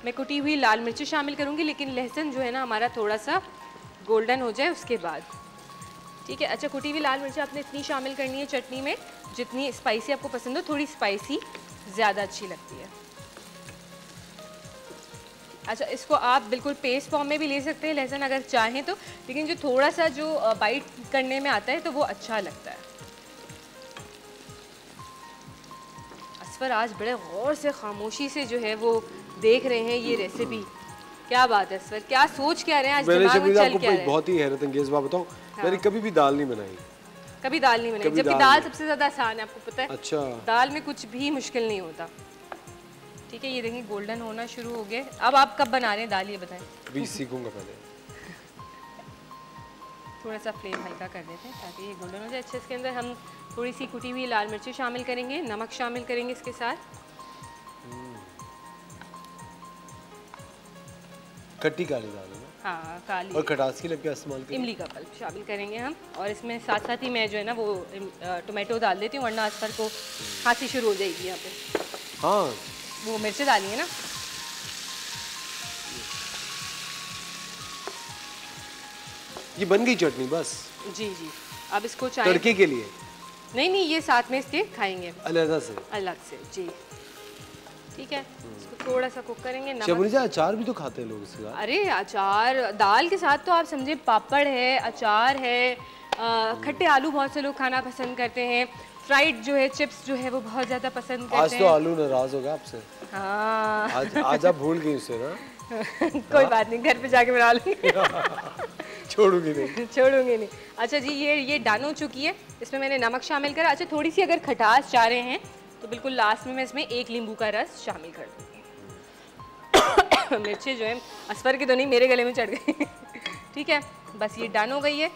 मैं कुटी हुई लाल मिर्ची शामिल करूँगी, लेकिन लहसुन जो है ना हमारा थोड़ा सा गोल्डन हो जाए उसके बाद, ठीक है। अच्छा कुटी हुई लाल मिर्ची आपने इतनी शामिल करनी है चटनी में जितनी स्पाइसी आपको पसंद हो, थोड़ी स्पाइसी ज़्यादा अच्छी लगती है। अच्छा इसको आप बिल्कुल पेस्ट फॉर्म में भी ले सकते हैं लहसुन अगर चाहें तो, लेकिन जो थोड़ा सा जो बाइट करने में आता है तो वो अच्छा लगता है। असफर आज बड़े गौर से खामोशी से जो है वो देख रहे हैं ये रेसिपी, क्या बात है असफर, क्या सोच क्या रहे हैं आज दिमाग में चल क्या रहा है। बहुत ही हैरत अंगेज बात बताऊं, मैंने कभी भी दाल नहीं बनाई, कभी दाल नहीं बनाई, जबकि दाल सबसे ज्यादा आसान है आपको पता है। अच्छा दाल में कुछ भी मुश्किल नहीं होता, ठीक है। ये देखिए गोल्डन होना शुरू हो गए। अब आप कब बना रहे हैं दाल ये बताएं? अभी सीखूंगा पहले। थोड़ा सा फ्लेम हल्का कर देते हैं ताकि ये गोल्डन हो जाए अच्छे। इसके अंदर हम थोड़ी सी कुटी हुई लाल मिर्ची शामिल करेंगे, नमक शामिल करेंगे इसके साथ, खट्टी काली दाल है ना? हाँ काली, और खटास के लिए इस्तेमाल इमली का पल्प शामिल करेंगे हम। और इसमें साथ साथ ही मैं जो है ना वो टोमेटो डाल देती हूँ, वरना असफर को खांसी शुरू हो जाएगी यहाँ पे। हाँ वो मिर्चें डाली है ना, ये बन गई चटनी बस। जी जी अब इसको चाय तड़के के लिए, नहीं नहीं ये साथ में इसके खाएंगे अलग से, अलग से जी ठीक है। इसको थोड़ा सा कुक करेंगे। नमक, अचार भी तो खाते हैं लोग इसके साथ। अरे अचार दाल के साथ तो आप समझे, पापड़ है, अचार है, खट्टे आलू बहुत से लोग खाना पसंद करते हैं, फ्राइड जो है चिप्स जो है वो बहुत ज्यादा पसंद करते हैं। आज तो आलू नाराज होगा आपसे। हाँ आज आज आप भूल गई उसे ना। कोई बात नहीं, घर पे जाके बना लूंगी। छोड़ूंगी नहीं छोड़ूंगी नहीं। अच्छा जी ये ये डन हो चुकी है, इसमें मैंने नमक शामिल करा। अच्छा थोड़ी सी अगर खटास चाह रहे हैं तो बिल्कुल लास्ट में मैं इसमें एक नींबू का रस शामिल कर दूँगी। मिर्चें जो है असफर के तो नहीं, मेरे गले में चढ़ गई। ठीक है बस ये डन हो गई है,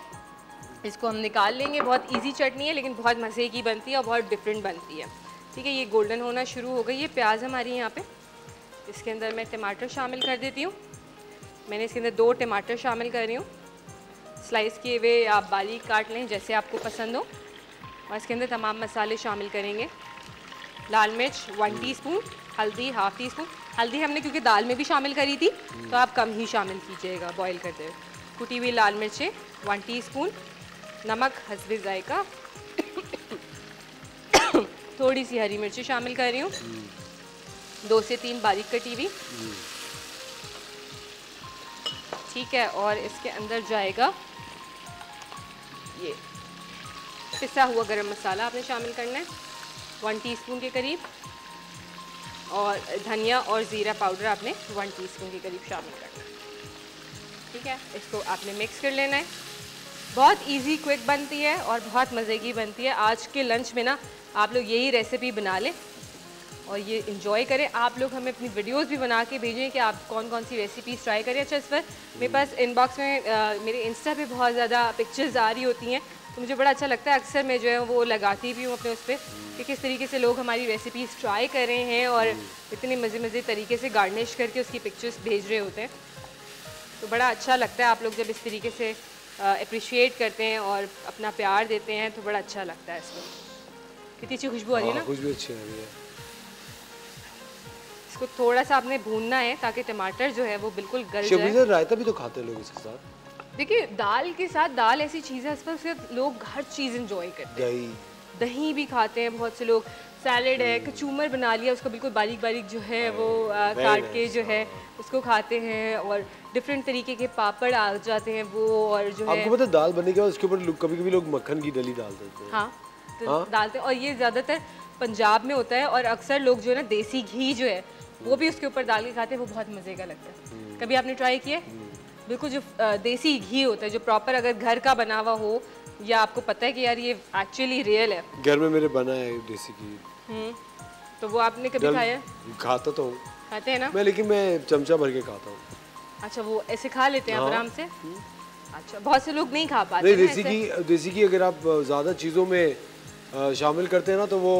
इसको हम निकाल लेंगे। बहुत इजी चटनी है लेकिन बहुत मज़े की बनती है और बहुत डिफरेंट बनती है, ठीक है। ये गोल्डन होना शुरू हो गई है। प्याज हमारी यहाँ पे, इसके अंदर मैं टमाटर शामिल कर देती हूँ। मैंने इसके अंदर दो टमाटर शामिल कर रही हूँ, स्लाइस किए हुए, आप बारीक काट लें जैसे आपको पसंद हो। और इसके अंदर तमाम मसाले शामिल करेंगे, लाल मिर्च वन टी स्पून, हल्दी हाफ़ टी स्पून। हल्दी हमने क्योंकि दाल में भी शामिल करी थी तो आप कम ही शामिल कीजिएगा बॉयल करते हुए। कुटी हुई लाल मिर्चें वन टी स्पून, नमक हस्बे जायका, थोड़ी सी हरी मिर्ची शामिल कर रही हूँ, दो से तीन बारीक कटी हुई, ठीक है। और इसके अंदर जाएगा ये पिसा हुआ गरम मसाला, आपने शामिल करना है वन टीस्पून के करीब। और धनिया और ज़ीरा पाउडर आपने वन टीस्पून के करीब शामिल करना है, ठीक है। इसको आपने मिक्स कर लेना है। बहुत इजी क्विक बनती है और बहुत मज़े की बनती है। आज के लंच में ना आप लोग यही रेसिपी बना लें और ये इन्जॉय करें। आप लोग हमें अपनी वीडियोस भी बना के भेजें कि आप कौन कौन सी रेसिपीज़ ट्राई करें। अच्छा इस पर मेरे पास इनबॉक्स में आ, मेरे इंस्टा पे बहुत ज़्यादा पिक्चर्स आ रही होती हैं, तो मुझे बड़ा अच्छा लगता है। अक्सर मैं जो है वो लगाती भी हूँ अपने उस पर कि किस तरीके से लोग हमारी रेसिपीज़ ट्राई कर रहे हैं और इतने मज़े मज़े तरीके से गार्निश करके उसकी पिक्चर्स भेज रहे होते हैं, तो बड़ा अच्छा लगता है। आप लोग जब इस तरीके से अप्रिशिएट uh, करते हैं और अपना प्यार देते हैं तो बड़ा अच्छा लगता है। इसको कितनी अच्छी खुशबू आ रही है ना, खुशबू अच्छी आ रही है। इसको थोड़ा सा आपने भूनना है ताकि टमाटर जो है वो बिल्कुल गल जाए। रायता भी तो खाते हैं लोग इसके साथ। देखिए दाल के साथ, दाल ऐसी चीज़ है इस पर लोग हर चीज़ इंजॉय करते हैं। दही भी खाते हैं बहुत से लोग, सैलेड है, कचूमर बना लिया उसको बिल्कुल बारीक बारीक जो है वो काट के जो है उसको खाते हैं। और डिफरेंट तरीके के पापड़ आ जाते हैं वो, और जो है आपको पता है दाल बनने के बाद उसके ऊपर कभी कभी लोग मक्खन की डली डाल देते हैं। हाँ तो हाँ? डालते हैं, और ये ज़्यादातर पंजाब में होता है। और अक्सर लोग जो है ना देसी घी जो है वो भी उसके ऊपर डाल के खाते हैं, वो बहुत मज़े का लगता है। कभी आपने ट्राई किया? बिल्कुल जो देसी घी होता है जो प्रॉपर अगर घर का बना हुआ हो, या आपको पता है कि यार ये एक्चुअली रियल है, घर में मेरे बना है देसी घी, तो वो आपने कभी खाया? खाता तो हूँ, खाते हैं ना मैं, लेकिन मैं चमचा भर के खाता हूँ। अच्छा वो ऐसे खा लेते हैं आप आराम से? अच्छा, बहुत से लोग नहीं खा पाते। देसी घी, देसी घी अगर आप ज़्यादा चीज़ों में शामिल करते हैं ना तो वो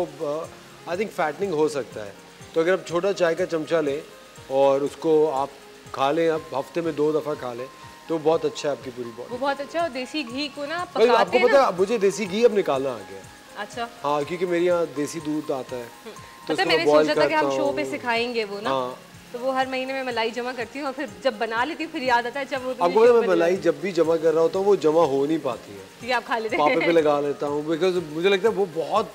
आई थिंक फैटनिंग हो सकता है। तो अगर आप छोटा चाय का चमचा लें और उसको आप खा लें, आप हफ्ते में दो दफ़ा खा लें तो बहुत अच्छा है आपकी पूरी बॉडी। वो बहुत अच्छा है। देसी घी को ना पकाते आपको पता है, मुझे देसी घी अब निकालना आ गया। अच्छा। हाँ, क्योंकि मेरे यहाँ देसी दूध आता है तो मैंने सोचा था कि हम शो पे सिखाएंगे वो ना, तो वो हर महीने में मलाई जमा करती हूँ और फिर जब बना लेती हूँ फिर याद आता है जब वो आपको मैं मलाई जब भी जमा कर रहा होता हूँ वो जमा हो नहीं पाती है, ठीक है आप खा लेते हैं, पापे पे लगा लेता हूँ बिकॉज मुझे लगता है वो बहुत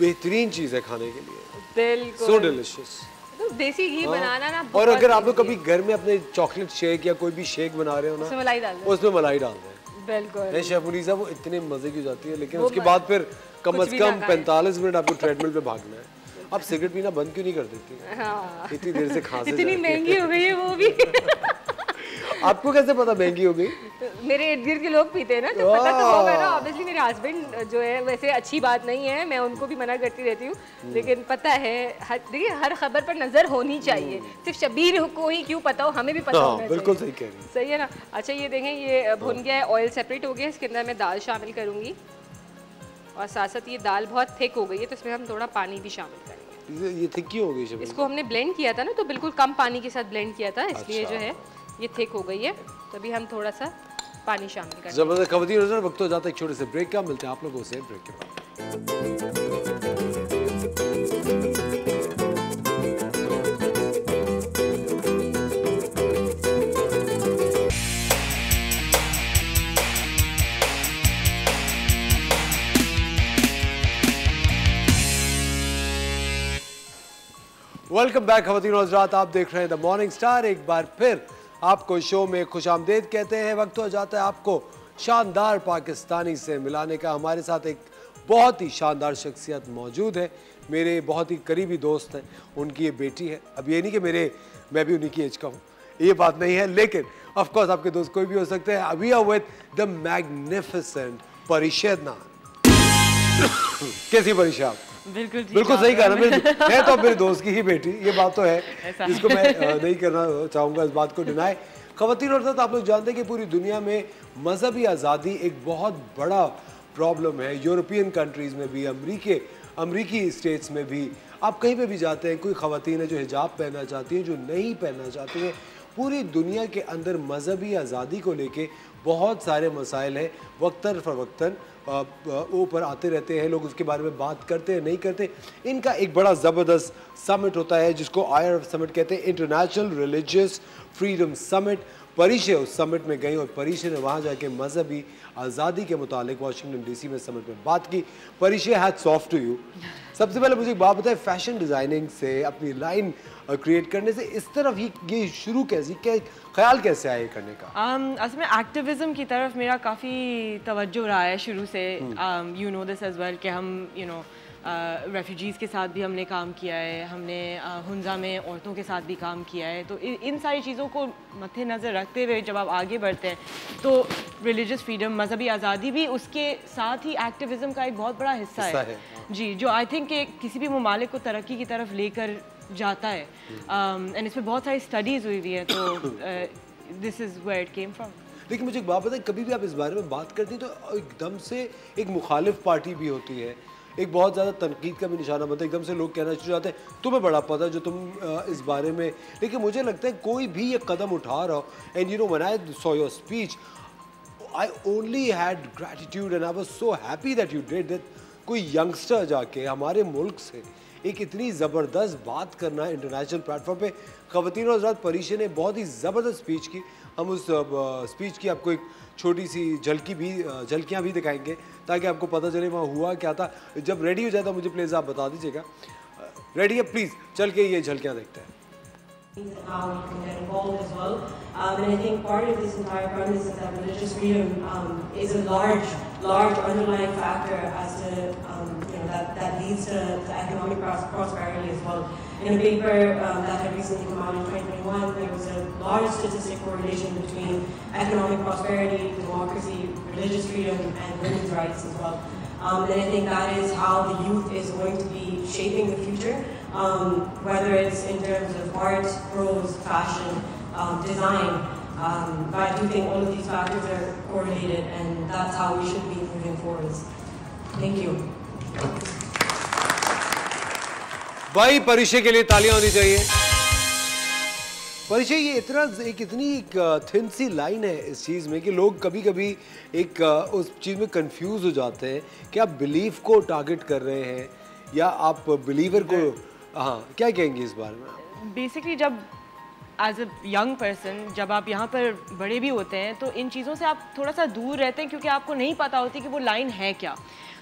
बेहतरीन चीज़ है खाने के लिए। बिल्कुल, सो डिलिशियस। तो देसी घी बनाना ना, और अगर आप लोग कभी घर में अपने चॉकलेट शेक या कोई भी शेक बना रहे हो ना मलाई डाल दो, उसमें मलाई डाल दो। बिल्कुल, शेफ मुनीज़ा वो इतने मजे की जाती है। लेकिन उसके बाद फिर कम अज कम पैंतालीस मिनट आपको ट्रेडमिल पे भागना है। आप सिगरेट पीना बंद क्यों नहीं कर देती? हाँ। इतनी देर से खांसी, इतनी महंगी हो गई है वो भी। आपको कैसे पता महंगी हो गई? मेरे इर्द गिर्द के लोग पीते हैं ना तो पता तो होगा ना। ऑब्वियसली मेरे हस्बैंड जो है, वैसे अच्छी बात नहीं है, मैं उनको भी मना करती रहती हूँ, लेकिन पता है हर, देखिए हर खबर पर नजर होनी चाहिए, सिर्फ शबीर को ही क्यों पता हो, हमें भी पता होना चाहिए। बिल्कुल सही कह रही है, सही है ना। अच्छा ये देखें, ये भुन गया है, ऑयल सेपरेट हो गया, इसके अंदर मैं दाल शामिल करूँगी और साथ साथ ये दाल बहुत थिक हो गई है तो इसमें हम थोड़ा पानी भी शामिल करेंगे। ये थिक क्यों हो गई? इसको हमने ब्लेंड किया था ना तो बिल्कुल कम पानी के साथ ब्लेंड किया था, इसलिए अच्छा। जो है ये थिक हो गई है तो अभी हम थोड़ा सा पानी शामिल करेंगे। जबरदस्त खबीर हो वक्त हो जाता है एक छोटे से ब्रेक का, मिलते हैं आप लोगों से ब्रेक के बाद। वेलकम बैक खवातीन और हज़रात, आप देख रहे हैं द मॉर्निंग स्टार। एक बार फिर आपको शो में खुशामदेद कहते हैं। वक्त हो जाता है आपको शानदार पाकिस्तानी से मिलाने का। हमारे साथ एक बहुत ही शानदार शख्सियत मौजूद है, मेरे बहुत ही करीबी दोस्त हैं, उनकी ये बेटी है। अब ये नहीं कि मेरे मैं भी उन्हीं की एज का हूँ, ये बात नहीं है, लेकिन ऑफकोर्स आपके दोस्त कोई भी हो सकते हैं। We are with the magnificent Parisha Adnan. कैसी परिशा? बिल्कुल बिल्कुल सही कहा ना, मेरी है तो मेरे दोस्त की ही बेटी, ये बात तो है, इसको मैं नहीं करना चाहूँगा, इस बात को डिनाई। खवातीन और हज़रात, आप लोग जानते हैं कि पूरी दुनिया में मजहबी आज़ादी एक बहुत बड़ा प्रॉब्लम है। यूरोपियन कंट्रीज़ में भी, अमरीकी अमरीकी स्टेट्स में भी, आप कहीं पे भी जाते हैं कोई खवातीन है जो हिजाब पहनना चाहती हैं, जो नहीं पहनना चाहती हैं। पूरी दुनिया के अंदर मजहबी आज़ादी को लेके बहुत सारे मसाइल हैं, वक्तन फ़वक्तन ऊपर आते रहते हैं, लोग उसके बारे में बात करते हैं, नहीं करते। इनका एक बड़ा ज़बरदस्त समिट होता है जिसको आई आर समिट कहते हैं, international religious freedom summit. Parisha उस समिट में गई और परिशा ने वहाँ जाके मजहबी आज़ादी के मुतालिक वाशिंगटन डीसी में समिट में बात की। Parisha, hats off to you. सबसे पहले मुझे एक बात बताए, फैशन डिज़ाइनिंग से अपनी लाइन क्रिएट करने से इस तरफ ही ये शुरू कैसी, क्या ख्याल कैसे आया करने का? असल में एक्टिविज़म की तरफ मेरा काफ़ी तवज्जो रहा है शुरू से। You know this as well कि हम यू नो रेफ्यूजीज़ के साथ भी हमने काम किया है, हमने हुंजा में औरतों के साथ भी काम किया है, तो इन सारी चीज़ों को मद्दे नज़र रखते हुए जब आप आगे बढ़ते हैं तो रिलीजियस फ्रीडम, मजहबी आज़ादी भी उसके साथ ही एक्टिविज़म का एक बहुत बड़ा हिस्सा है, है जी, जो आई थिंक किसी भी ममालिक को तरक्की की तरफ लेकर जाता है। एंड इस पर बहुत सारी स्टडीज़ हुई हुई हैं, तो this is where it came from. लेकिन मुझे एक बात बताइए, कभी भी आप इस बारे में बात करती हैं तो एकदम से एक मुखालिफ पार्टी भी होती है, एक बहुत ज़्यादा तनकीद का भी निशाना बनता है, एकदम से लोग कहना शुरू जाते हैं तुम्हें बड़ा पता है जो तुम इस बारे में। लेकिन मुझे लगता है कोई भी ये कदम उठा रहा हो, and you know when I saw your speech I only had gratitude and I was so happy that you did that. कोई यंगस्टर जाके हमारे मुल्क से एक इतनी ज़बरदस्त बात करना है इंटरनेशनल प्लेटफॉर्म पे। खवातीन और हज़रात, परिशा ने बहुत ही ज़बरदस्त स्पीच की, हम उस स्पीच की आपको एक छोटी सी झलकी भी झलकियाँ भी दिखाएंगे ताकि आपको पता चले वहाँ हुआ क्या था। जब रेडी हो जाता मुझे प्लीज़ आप बता दीजिएगा। रेडी है? प्लीज़ चल के ये झलकियाँ देखते हैं। That, that leads to, to economic prosperity as well. In a paper um, that had recently come out in twenty twenty-one, there was a large statistic correlation between economic prosperity, democracy, religious freedom, and women's rights as well. Um, and I think that is how the youth is going to be shaping the future, um, whether it's in terms of art, prose, fashion, um, design. Um, but I do think all of these factors are correlated, and that's how we should be moving forward. Thank you. भाई परिषद के लिए तालियां होनी चाहिए। परिषद ये इतना एक इतनी एक थिन सी लाइन है इस चीज़ में कि लोग कभी कभी एक उस चीज़ में कंफ्यूज हो जाते हैं कि आप बिलीफ को टारगेट कर रहे हैं या आप बिलीवर को। हाँ, क्या कहेंगे इस बारे में? बेसिकली जब एज अ यंग पर्सन जब आप यहाँ पर बड़े भी होते हैं तो इन चीज़ों से आप थोड़ा सा दूर रहते हैं क्योंकि आपको नहीं पता होती कि वो लाइन है क्या।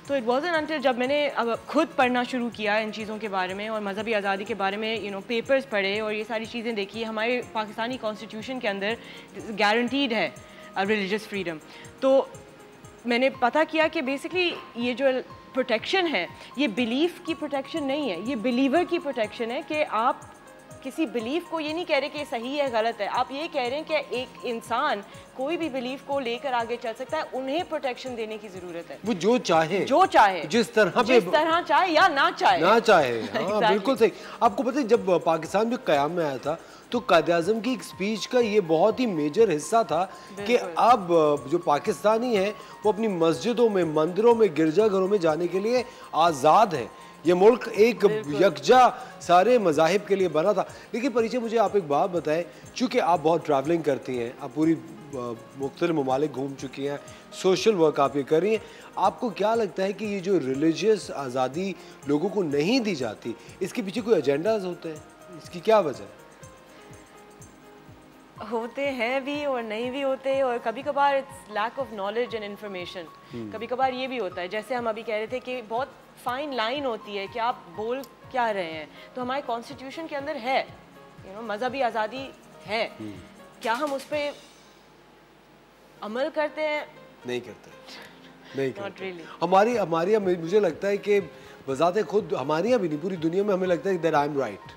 तो इट वॉज़न्ट अंटिल जब मैंने अब खुद पढ़ना शुरू किया इन चीज़ों के बारे में और मजहबी आज़ादी के बारे में, यू नो, पेपर्स पढ़े और ये सारी चीज़ें देखी। हमारे पाकिस्तानी कॉन्स्टिट्यूशन के अंदर गारंटीड है रिलीजियस फ्रीडम, तो मैंने पता किया कि बेसिकली ये जो प्रोटेक्शन है ये बिलीफ की प्रोटेक्शन नहीं है, ये बिलीवर की प्रोटेक्शन है। कि आप किसी बिलीफ को ये नहीं कह रहे कि सही है गलत है, आप ये कह रहे हैं कि एक इंसान कोई भी बिलीफ को लेकर आगे चल सकता है, उन्हें प्रोटेक्शन देने की जरूरत है। वो जो चाहे जो चाहे जिस तरह जिस तरह चाहे या ना चाहे ना चाहे हाँ, exactly. बिल्कुल सही। आपको पता है जब पाकिस्तान में क़याम में आया था तो कायदे आज़म की एक स्पीच का ये बहुत ही मेजर हिस्सा था कि अब जो पाकिस्तानी है वो अपनी मस्जिदों में, मंदिरों में, गिरजाघरों में जाने के लिए आज़ाद है। ये मुल्क एक यकजा सारे मज़ाहिब के लिए बना था। लेकिन परिचय मुझे आप एक बात बताएं, चूँकि आप बहुत ट्रैवलिंग करती हैं, आप पूरी मुख्तलिफ़ ममालिक घूम चुकी हैं, सोशल वर्क आप ये कर रही हैं, आपको क्या लगता है कि ये जो रिलीजियस आज़ादी लोगों को नहीं दी जाती इसके पीछे कोई एजेंडाज होते हैं? इसकी क्या वजह? होते हैं भी और नहीं भी होते, और कभी कभार it's lack of knowledge and information. कभी कभार ये भी होता है जैसे हम अभी कह रहे थे कि बहुत फाइन लाइन होती है कि आप बोल क्या रहे हैं। तो हमारे कॉन्स्टिट्यूशन के अंदर है, यू नो, मजहबी आज़ादी है। hmm. क्या हम उस पर अमल करते हैं? नहीं करते, नहीं करते। really. हमारी हमारी मुझे लगता है कि बजाते खुद हमारे यहाँ भी नहीं, पूरी दुनिया में हमें लगता है दैट आई एम राइट।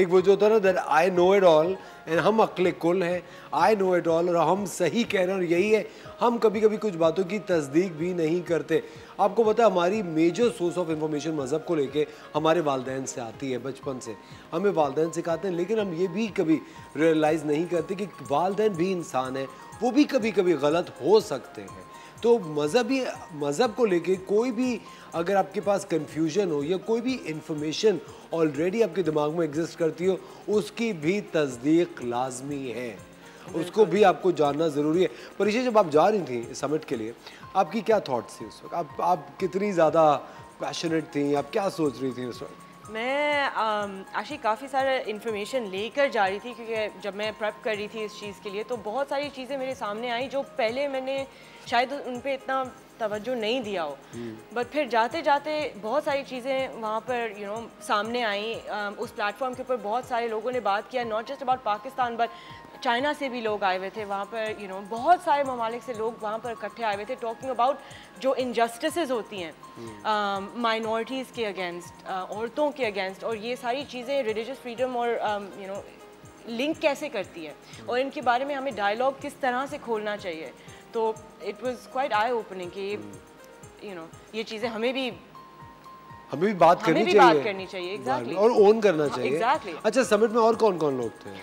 एक वो जो होता है ना that I know it all and हम अक्ल कुल हैं, आई नो इट ऑल और हम सही कह रहे हैं और यही है। हम कभी कभी कुछ बातों की तस्दीक भी नहीं करते। आपको पता है हमारी मेजर सोर्स ऑफ इंफॉर्मेशन मज़हब को लेके हमारे वालदैन से आती है, बचपन से हमें वालदैन सिखाते हैं। लेकिन हम ये भी कभी रियलाइज़ नहीं करते कि वालदैन भी इंसान हैं, वो भी कभी कभी गलत हो सकते हैं। तो मज़हबी मज़हब को लेके कोई भी अगर आपके पास कंफ्यूजन हो या कोई भी इंफॉर्मेशन ऑलरेडी आपके दिमाग में एग्जिस्ट करती हो, उसकी भी तस्दीक लाजमी है, उसको भी आपको जानना ज़रूरी है। परिषद जब आप जा रही थी इस समिट के लिए आपकी क्या थॉट्स थी उस वक्त? आप आप कितनी ज़्यादा पैशनेट थी, आप क्या सोच रही थी उस वक्त? मैं एक्चुअली काफ़ी सारा इन्फॉर्मेशन लेकर जा रही थी क्योंकि जब मैं प्रेप कर रही थी इस चीज़ के लिए तो बहुत सारी चीज़ें मेरे सामने आई जो पहले मैंने शायद उन पर इतना तवज्जो नहीं दिया हो। बट फिर जाते जाते बहुत सारी चीज़ें वहाँ पर, यू नो, सामने आई। उस प्लेटफॉर्म के ऊपर बहुत सारे लोगों ने बात किया, not just about Pakistan but China से भी लोग आए हुए थे वहाँ पर, यू नो, बहुत सारे ममालिक से लोग वहाँ पर इकट्ठे आए हुए थे टॉकिंग अबाउट जो इनजस्टिसेस होती हैं माइनॉरिटीज़ के अगेंस्ट, औरतों के अगेंस्ट, और ये सारी चीज़ें रिलीजियस फ्रीडम और, यू नो, लिंक कैसे करती है और इनके बारे में हमें डायलॉग किस तरह से खोलना चाहिए। तो it was quite eye opening कि, यू नो, ये चीज़ें हमें भी हमें भी बात करनी चाहिए, बात करनी चाहिए exactly. और ओन करना चाहिए exactly. अच्छा, समिट में और कौन कौन लोग थे?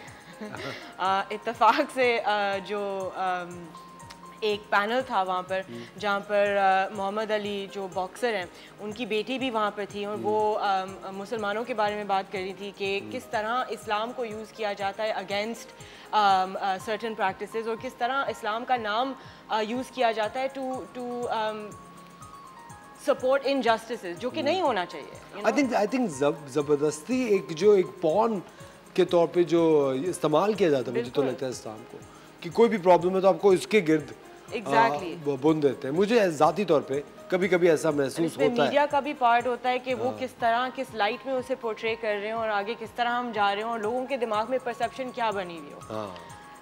इत्तेफाक से जो एक पैनल था वहाँ पर जहाँ पर मोहम्मद अली जो बॉक्सर हैं उनकी बेटी भी वहाँ पर थी और वो मुसलमानों के बारे में बात कर रही थी कि किस तरह इस्लाम को यूज़ किया जाता है अगेंस्ट सर्टेन प्रैक्टिसेस और किस तरह इस्लाम का नाम यूज़ किया जाता है टू टू सपोर्ट इनजस्टिसेस, जो कि नहीं होना चाहिए। आई थिंक आई थिंक ज़बरदस्ती एक जो एक पॉन के तौर पे जो इस्तेमाल किया जाता है, मुझे तो लगता है इस्लाम को कि कोई भी प्रॉब्लम है तो आपको इसके गिर्द exactly. आ, बुन देते हैं। मुझे ज़ाती तौर पे कभी कभी ऐसा महसूस होता है। मीडिया का भी पार्ट होता है कि वो किस तरह किस लाइट में उसे पोर्ट्रे कर रहे हैं और आगे किस तरह हम जा रहे हैं और लोगों के दिमाग में परसेप्शन क्या बनी हुई हो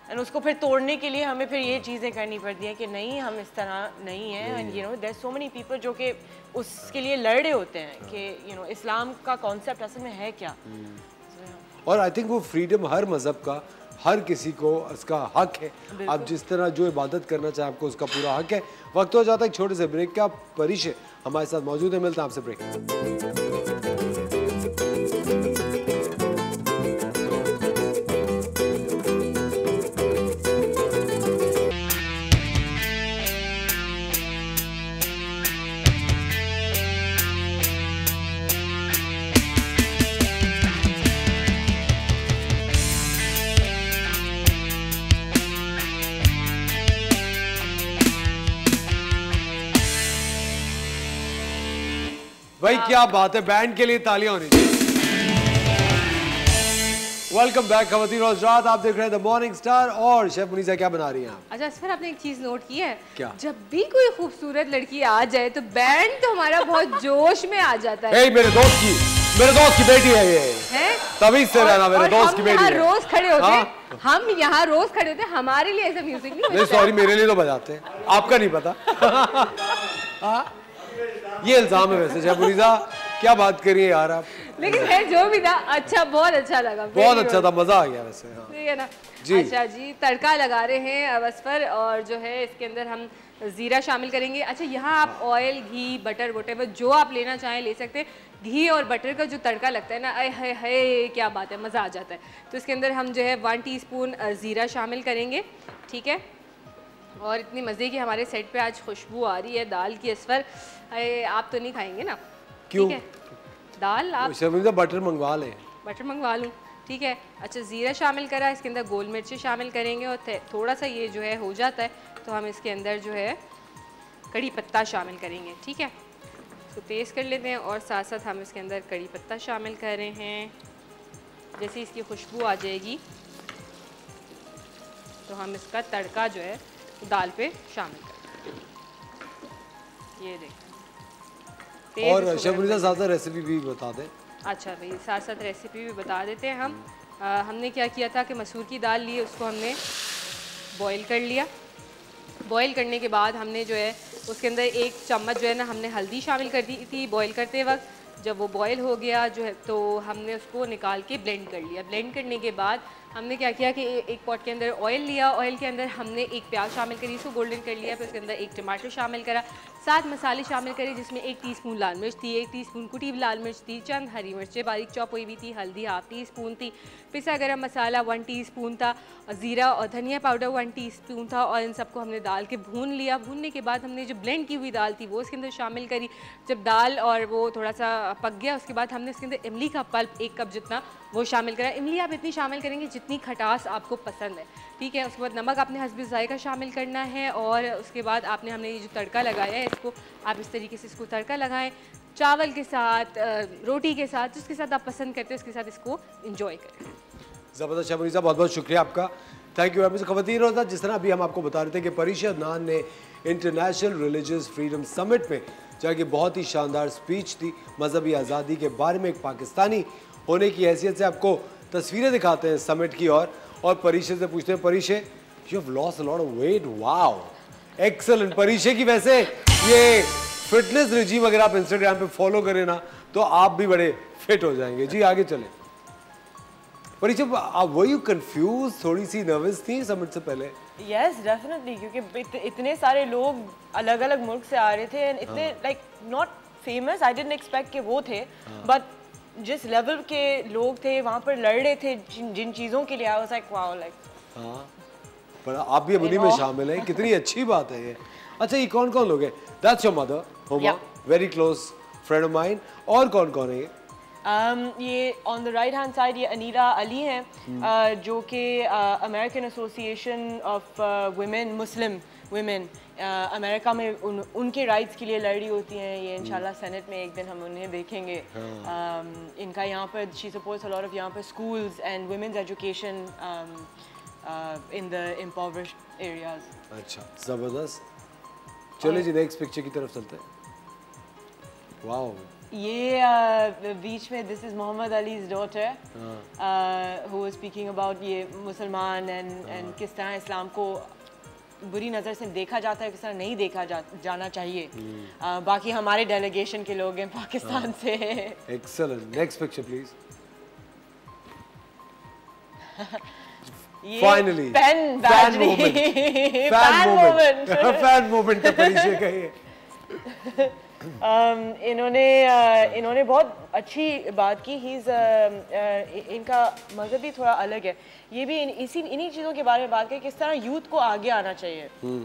एंड उसको फिर तोड़ने के लिए हमें फिर ये चीज़ें करनी पड़ती हैं कि नहीं, हम इस तरह नहीं हैं। And, you know, there so many people जो कि उसके लिए लड़ रहे होते हैं कि, यू नो, इस्लाम का कॉन्सेप्ट असल में है क्या। और आई थिंक वो फ्रीडम हर मज़हब का, हर किसी को इसका हक है। आप जिस तरह जो इबादत करना चाहें आपको उसका पूरा हक है। वक्त हो जाता है एक छोटे से ब्रेक का। परिशे हमारे साथ मौजूद है, मिलता है आपसे ब्रेक। भाई क्या बात है, बैंड के लिए तालियां होनी चाहिए। वेलकम बैक खवातीन और हज़रात, आप देख रहे हैं द मॉर्निंग स्टार और शेफ मुनीज़ा क्या बना रही हैं आप? अच्छा सर, आपने एक चीज नोट की है क्या? जब भी कोई खूबसूरत लड़की आ जाए तो बैंड तो हमारा बहुत जोश में आ जाता है। hey, मेरे दोस्त की मेरे दोस्त की बेटी है ये है? तभी से रहना मेरे दोस्त की बेटी। रोज खड़े होते हैं हम, यहाँ रोज खड़े होते हैं, हमारे लिए ऐसा म्यूजिक नहीं। सॉरी, मेरे लिए तो बजाते हैं, आपका नहीं पता। ये इल्जाम है वैसे शेफ मुनीज़ा, क्या बात कर रही है यार आप। लेकिन है जो भी था अच्छा, बहुत अच्छा लगा, बहुत अच्छा था, मजा आ गया वैसे। हाँ। ठीक है ना जी। अच्छा जी, तड़का लगा रहे हैं अवस पर और जो है इसके अंदर हम जीरा शामिल करेंगे। अच्छा यहाँ आप ऑयल, घी, बटर, वोटेवर जो आप लेना चाहें ले सकते हैं। घी और बटर का जो तड़का लगता है ना, अय है, है क्या बात है, मज़ा आ जाता है। तो इसके अंदर हम जो है वन टी स्पून ज़ीरा शामिल करेंगे, ठीक है। और इतनी मज़े की हमारे सेट पे आज खुशबू आ रही है दाल की असफर। आप तो नहीं खाएंगे ना? क्यों? ठीक है दाल आप तो बटर मंगवा लें। बटर मंगवा लूँ, ठीक है। अच्छा ज़ीरा शामिल करा, इसके अंदर गोल मिर्ची शामिल करेंगे और थोड़ा सा ये जो है हो जाता है तो हम इसके अंदर जो है कड़ी पत्ता शामिल करेंगे, ठीक है। इसको तेज़ कर लेते हैं और साथ साथ हम इसके अंदर कड़ी पत्ता शामिल कर रहे हैं। जैसे इसकी खुशबू आ जाएगी तो हम इसका तड़का जो है दाल पे शामिल कर, ये देखें। और शेफ मुनीज़ा साथ साथ रेसिपी भी बता दें। अच्छा भाई, साथ साथ रेसिपी भी बता देते हैं हम। आ, हमने क्या किया था कि मसूर की दाल ली, उसको हमने बॉईल कर लिया। बॉईल करने के बाद हमने जो है उसके अंदर एक चम्मच जो है ना हमने हल्दी शामिल कर दी थी बॉईल करते वक्त। जब वो बॉईल हो गया जो है तो हमने उसको निकाल के ब्लेंड कर लिया। ब्लेंड करने के बाद हमने क्या किया कि एक पॉट के अंदर ऑयल लिया, ऑयल के अंदर हमने एक प्याज शामिल करी, इसको गोल्डन कर लिया। फिर उसके अंदर एक टमाटर शामिल करा, सात मसाले शामिल करे जिसमें एक टीस्पून लाल मिर्च थी, एक टीस्पून कुटी लाल मिर्च थी, चंद हरी मिर्चें बारीक चॉप हुई भी थी, हल्दी हाफ टी स्पून थी, पिसा गरम मसाला वन टीस्पून था, ज़ीरा और धनिया पाउडर वन टीस्पून था। और इन सबको हमने डाल के भून लिया। भूनने के बाद हमने जो ब्लेंड की हुई दाल थी वो इसके अंदर शामिल करी। जब दाल और वो थोड़ा सा पक गया उसके बाद हमने इसके अंदर इमली का पल्प एक कप जितना वो शामिल करा। इमली आप इतनी शामिल करेंगे जितनी खटास आपको पसंद है, ठीक है। उसके बाद नमक आपने हस्ब जायका शामिल करना है। और उसके बाद आपने हमने ये जो तड़का लगाया है इसको आप इस तरीके से इसको तड़का लगाएं, चावल के साथ, रोटी के साथ, जिसके साथ आप पसंद करते हैं उसके साथ इसको एंजॉय करें। ज़बरदस्त शेफ मुनीज़ा, बहुत बहुत शुक्रिया आपका, थैंक यू। आप खवातीन रोज़ा, जिस तरह अभी हम आपको बता रहे थे कि परिशा अदनान ने इंटरनेशनल रिलीजियस फ्रीडम समिट में जाके बहुत ही शानदार स्पीच दी मजहबी आज़ादी के बारे में। एक पाकिस्तानी होने की हैसियत से आपको तस्वीरें दिखाते हैं समिट की और, और परिशा से पूछते हैं, Parisha you have lost a lot of weight, wow excellent. Parisha की वैसे ये फिटनेस रिजीम अगर आप इंस्टाग्राम पे फॉलो करें ना तो आप भी बड़े फिट हो जाएंगे। जी आगे चलें परिशा, आप वो यू कंफ्यूज, थोड़ी सी नर्वस थी समिट से पहले? यस डेफिनेटली, क्योंकि इतने सारे लोग अलग अलग मुल्क से आ रहे थे एंड इतने like not famous, I didn't expect कि वो थे, बट जिस लेवल के लोग थे वहाँ पर लड़ रहे थे जिन, जिन चीज़ों के लिए आई लाइक वाओ लाइक। हाँ पर आप भी अभी में शामिल हैं, कितनी अच्छी बात है ये। अच्छा ये कौन कौन लोग हैं? That's your mother Huma, very close friend of mine. और कौन कौन है ये? Um, ये on the right hand side ये अनीरा अली हैं, hmm. uh, जो कि American association of women, Muslim women America में उन, उनके राइट्स के लिए लड़ी होती हैं ये। इंशाल्लाह सेनेट में एक दिन हम उन्हें देखेंगे। um, इनका यहाँ पर she supports a lot of यहाँ पर schools and women's education in the empowered areas. अच्छा ज़बरदस्त, चलिए जी नेक्स्ट पिक्चर की तरफ चलते हैं। वाओ ये uh, बीच में this is Muhammad allies daughter who is speaking about ये मुसलमान एंड एंड किस तरह इस्लाम को बुरी नज़र से देखा जाता है, किस तरह नहीं देखा जा, जाना चाहिए। uh, बाकी हमारे डेलीगेशन के लोग हैं पाकिस्तान से। Excellent, next picture please. Finally fan moment, fan moment का परिचय कहिए। Um, इन्होंने uh, इन्होंने बहुत अच्छी बात की। हीज़ uh, uh, इनका मज़हब भी थोड़ा अलग है। ये भी इन, इसी इन्हीं चीज़ों के बारे में बात करें किस तरह यूथ को आगे आना चाहिए। hmm.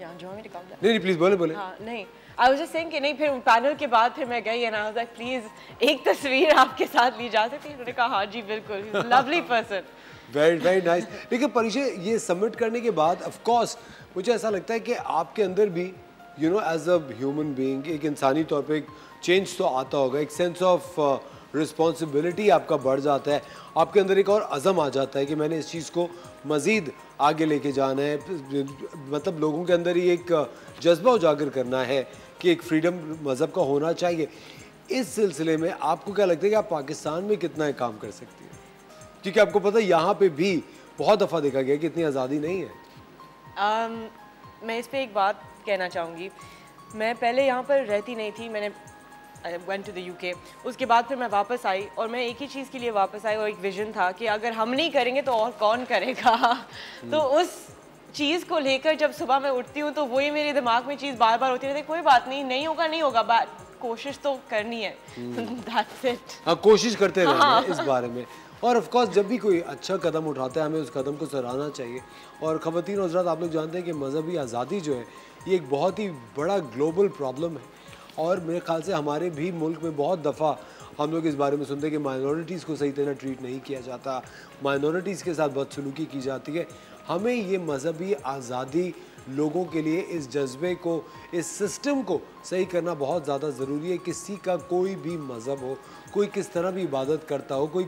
यहाँ जो हमें काम नहीं नहीं प्लीज़ बोले बोले हाँ नहीं आई वाज जस्ट सेइंग कि नहीं फिर पैनल के बाद फिर मैं गई and I was like please एक तस्वीर आपके साथ ली जा सकती है। उन्होंने कहा हाँ जी बिल्कुल, lovely person, very very nice. लेकिन परिशा ये सबमिट करने के बाद ऑफकोर्स मुझे ऐसा लगता है कि आपके अंदर भी you know as a human being, एक इंसानी तौर पे एक चेंज तो आता होगा, एक सेंस ऑफ रिस्पॉन्सिबिलिटी आपका बढ़ जाता है, आपके अंदर एक और अज़म आ जाता है कि मैंने इस चीज़ को मज़ीद आगे लेके जाना है, मतलब लोगों के अंदर ही एक जज्बा उजागर करना है कि एक फ्रीडम मज़हब का होना चाहिए। इस सिलसिले में आपको क्या लगता है कि आप पाकिस्तान में कितना काम कर सकती हैं, क्योंकि आपको पता है यहाँ पे भी बहुत दफ़ा देखा गया कि इतनी आज़ादी नहीं है। um, मैं इस पर एक बात कहना चाहूँगी। मैं पहले यहाँ पर रहती नहीं थी, मैंने went to the U K, उसके बाद फिर मैं वापस आई और मैं एक ही चीज़ के लिए वापस आई और एक विजन था कि अगर हम नहीं करेंगे तो और कौन करेगा। hmm. तो उस चीज़ को लेकर जब सुबह मैं उठती हूँ तो वही मेरे दिमाग में चीज़ बार बार होती रहती है, कोई बात नहीं, नहीं होगा नहीं होगा, बात कोशिश तो करनी है। That's it. हाँ, कोशिश करते रहना इस बारे में। और ऑफ कोर्स जब भी कोई अच्छा कदम उठाता है हमें उस कदम को सराहना चाहिए। और ख़वातीन हज़रात, आप लोग जानते हैं कि मजहबी आज़ादी जो है ये एक बहुत ही बड़ा ग्लोबल प्रॉब्लम है, और मेरे ख्याल से हमारे भी मुल्क में बहुत दफ़ा हम लोग इस बारे में सुनते हैं कि माइनॉरिटीज़ को सही तरह ट्रीट नहीं किया जाता, माइनॉरिटीज़ के साथ बदसलूकी की जाती है। हमें ये मजहबी आज़ादी लोगों के लिए, इस जज्बे को, इस सिस्टम को सही करना बहुत ज़्यादा ज़रूरी है। किसी का कोई भी मज़हब हो, कोई किस तरह भी इबादत करता हो, कोई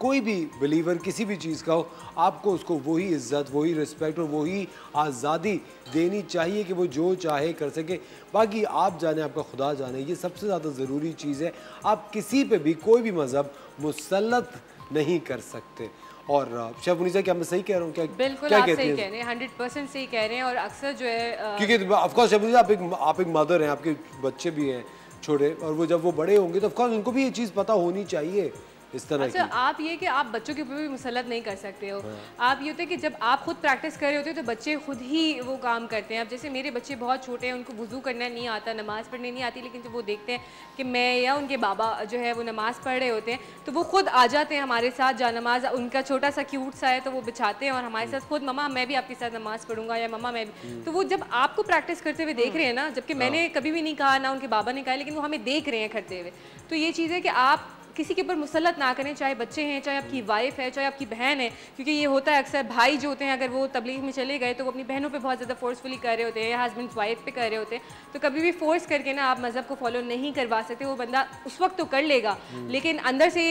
कोई भी बिलीवर किसी भी चीज़ का हो, आपको उसको वही इज्जत, वही रिस्पेक्ट और वही आज़ादी देनी चाहिए कि वो जो चाहे कर सके। बाकी आप जाने, आपका खुदा जाने, ये सबसे ज़्यादा ज़रूरी चीज़ है। आप किसी पे भी कोई भी मज़हब मुसल्लत नहीं कर सकते। और शेफ मुनीज़ा, क्या मैं सही कह रहा हूँ? क्या बिल्कुल आप सही कह रहे हैं, हंड्रेड परसेंट सही कह रहे हैं। और अक्सर जो है, क्योंकि ऑफकोर्स शेफ मुनीज़ा आप एक आप एक मदर हैं, आपके बच्चे भी हैं छोटे, और वो जब वो बड़े होंगे तो ऑफकोर्स उनको भी ये चीज़ पता होनी चाहिए इस तरह। अच्छा, आप ये कि आप बच्चों के ऊपर भी मुसल्लत नहीं कर सकते हो। हाँ। आप ये होते हैं कि जब आप खुद प्रैक्टिस कर रहे होते हो तो बच्चे खुद ही वो काम करते हैं। अब जैसे मेरे बच्चे बहुत छोटे हैं, उनको वुज़ू करना नहीं आता, नमाज़ पढ़ने नहीं आती, लेकिन जब वो देखते हैं कि मैं या उनके बाबा जो है वो नमाज़ पढ़ रहे होते हैं तो वो खुद आ जाते हैं हमारे साथ। जा नमाज उनका छोटा सा क्यूट सा है तो वो बिछाते हैं और हमारे साथ खुद, मम्मा मैं भी आपके साथ नमाज़ पढ़ूंगा, या मम्मा मैं भी। तो वो जब आपको प्रैक्टिस करते हुए देख रहे हैं ना, जबकि मैंने कभी भी नहीं कहा, ना उनके बाबा ने कहा, लेकिन वो हमें देख रहे हैं करते हुए। तो ये चीज़ है कि आप किसी के ऊपर मुसल्लत ना करें, चाहे बच्चे हैं, चाहे आपकी वाइफ है, चाहे आपकी बहन है। क्योंकि ये होता है अक्सर, भाई जो होते हैं अगर वो तबलीग में चले गए तो वो अपनी बहनों पे बहुत ज़्यादा फोर्सफुली कर रहे होते हैं, या हस्बैंड वाइफ पे कर रहे होते हैं। तो कभी भी फोर्स करके ना आप मज़हब को फॉलो नहीं करवा सकते। वो बंदा उस वक्त तो कर लेगा लेकिन अंदर से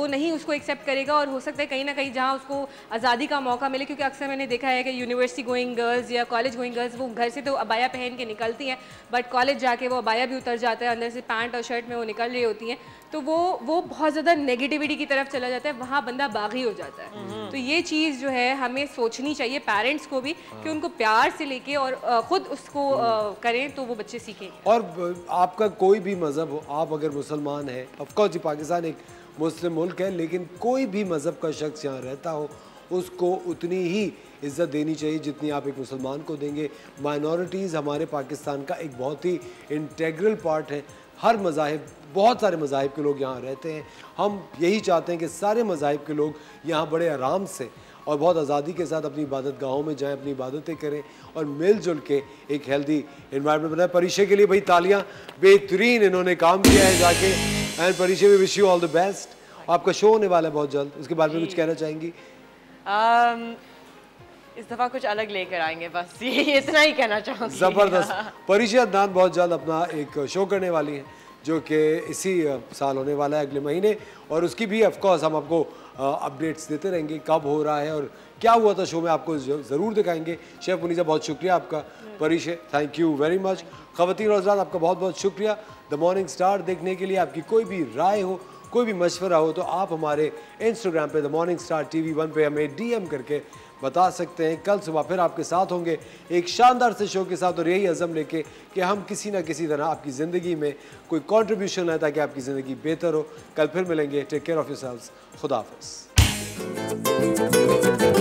वो नहीं उसको एक्सेप्ट करेगा, और हो सकता है कहीं ना कहीं जहाँ उसको आज़ादी का मौका मिले। क्योंकि अक्सर मैंने देखा है कि यूनिवर्सिटी गोइंग गर्ल्स या कॉलेज गोइंग गर्ल्स वो घर से तो अबाया पहन के निकलती हैं, बट कॉलेज जाके वो अबाया भी उतर जाता है, अंदर से पैंट और शर्ट में वो निकल रही होती हैं। तो वो वो बहुत ज़्यादा नेगेटिविटी की तरफ चला जाता है, वहाँ बंदा बागी हो जाता है। तो ये चीज़ जो है हमें सोचनी चाहिए, पेरेंट्स को भी, कि उनको प्यार से लेके और ख़ुद उसको करें तो वो बच्चे सीखेंगे। और आपका कोई भी मज़हब हो, आप अगर मुसलमान हैं, ऑफकोर्स पाकिस्तान एक मुस्लिम मुल्क है, लेकिन कोई भी मज़हब का शख्स यहाँ रहता हो उसको उतनी ही इज़्ज़त देनी चाहिए जितनी आप एक मुसलमान को देंगे। माइनॉरिटीज़ हमारे पाकिस्तान का एक बहुत ही इंटेग्रल पार्ट है। हर मज़ाहिब, बहुत सारे मज़ाहिब के लोग यहाँ रहते हैं। हम यही चाहते हैं कि सारे मज़ाहिब के लोग यहाँ बड़े आराम से और बहुत आज़ादी के साथ अपनी इबादत गाहों में जाएं, अपनी इबादतें करें और मिलजुल के एक हेल्दी इन्वायरमेंट बनाएं। परीशा के लिए भाई तालियाँ, बेहतरीन इन्होंने काम किया है जाके। And Parisha, we wish you all the best. आपका शो होने वाला है बहुत जल्द, उसके बारे में कुछ कहना चाहेंगी? um... इस दफ़ा कुछ अलग लेकर आएंगे, बस ये इतना ही कहना चाहूँगी। ज़बरदस्त। परिशा अदनान बहुत जल्द अपना एक शो करने वाली है जो कि इसी साल होने वाला है, अगले महीने, और उसकी भी ऑफकोर्स हम आपको अपडेट्स देते रहेंगे कब हो रहा है और क्या हुआ था शो में, आपको ज़रूर दिखाएंगे। शेफ़ मुनीज़ा, बहुत शुक्रिया आपका। Parisha, thank you very much. ख़वातीन और हज़रात, आपका बहुत बहुत शुक्रिया। द मॉर्निंग स्टार देखने के लिए आपकी कोई भी राय हो, कोई भी मशवरा हो, तो आप हमारे इंस्टाग्राम पे the morning star TV one वन पर हमें डी एम करके बता सकते हैं। कल सुबह फिर आपके साथ होंगे एक शानदार से शो के साथ, और यही अज़म लेके कि हम किसी ना किसी तरह आपकी ज़िंदगी में कोई कंट्रीब्यूशन है ताकि आपकी ज़िंदगी बेहतर हो। कल फिर मिलेंगे। Take care of yourselves. खुदा हाफ़िज़।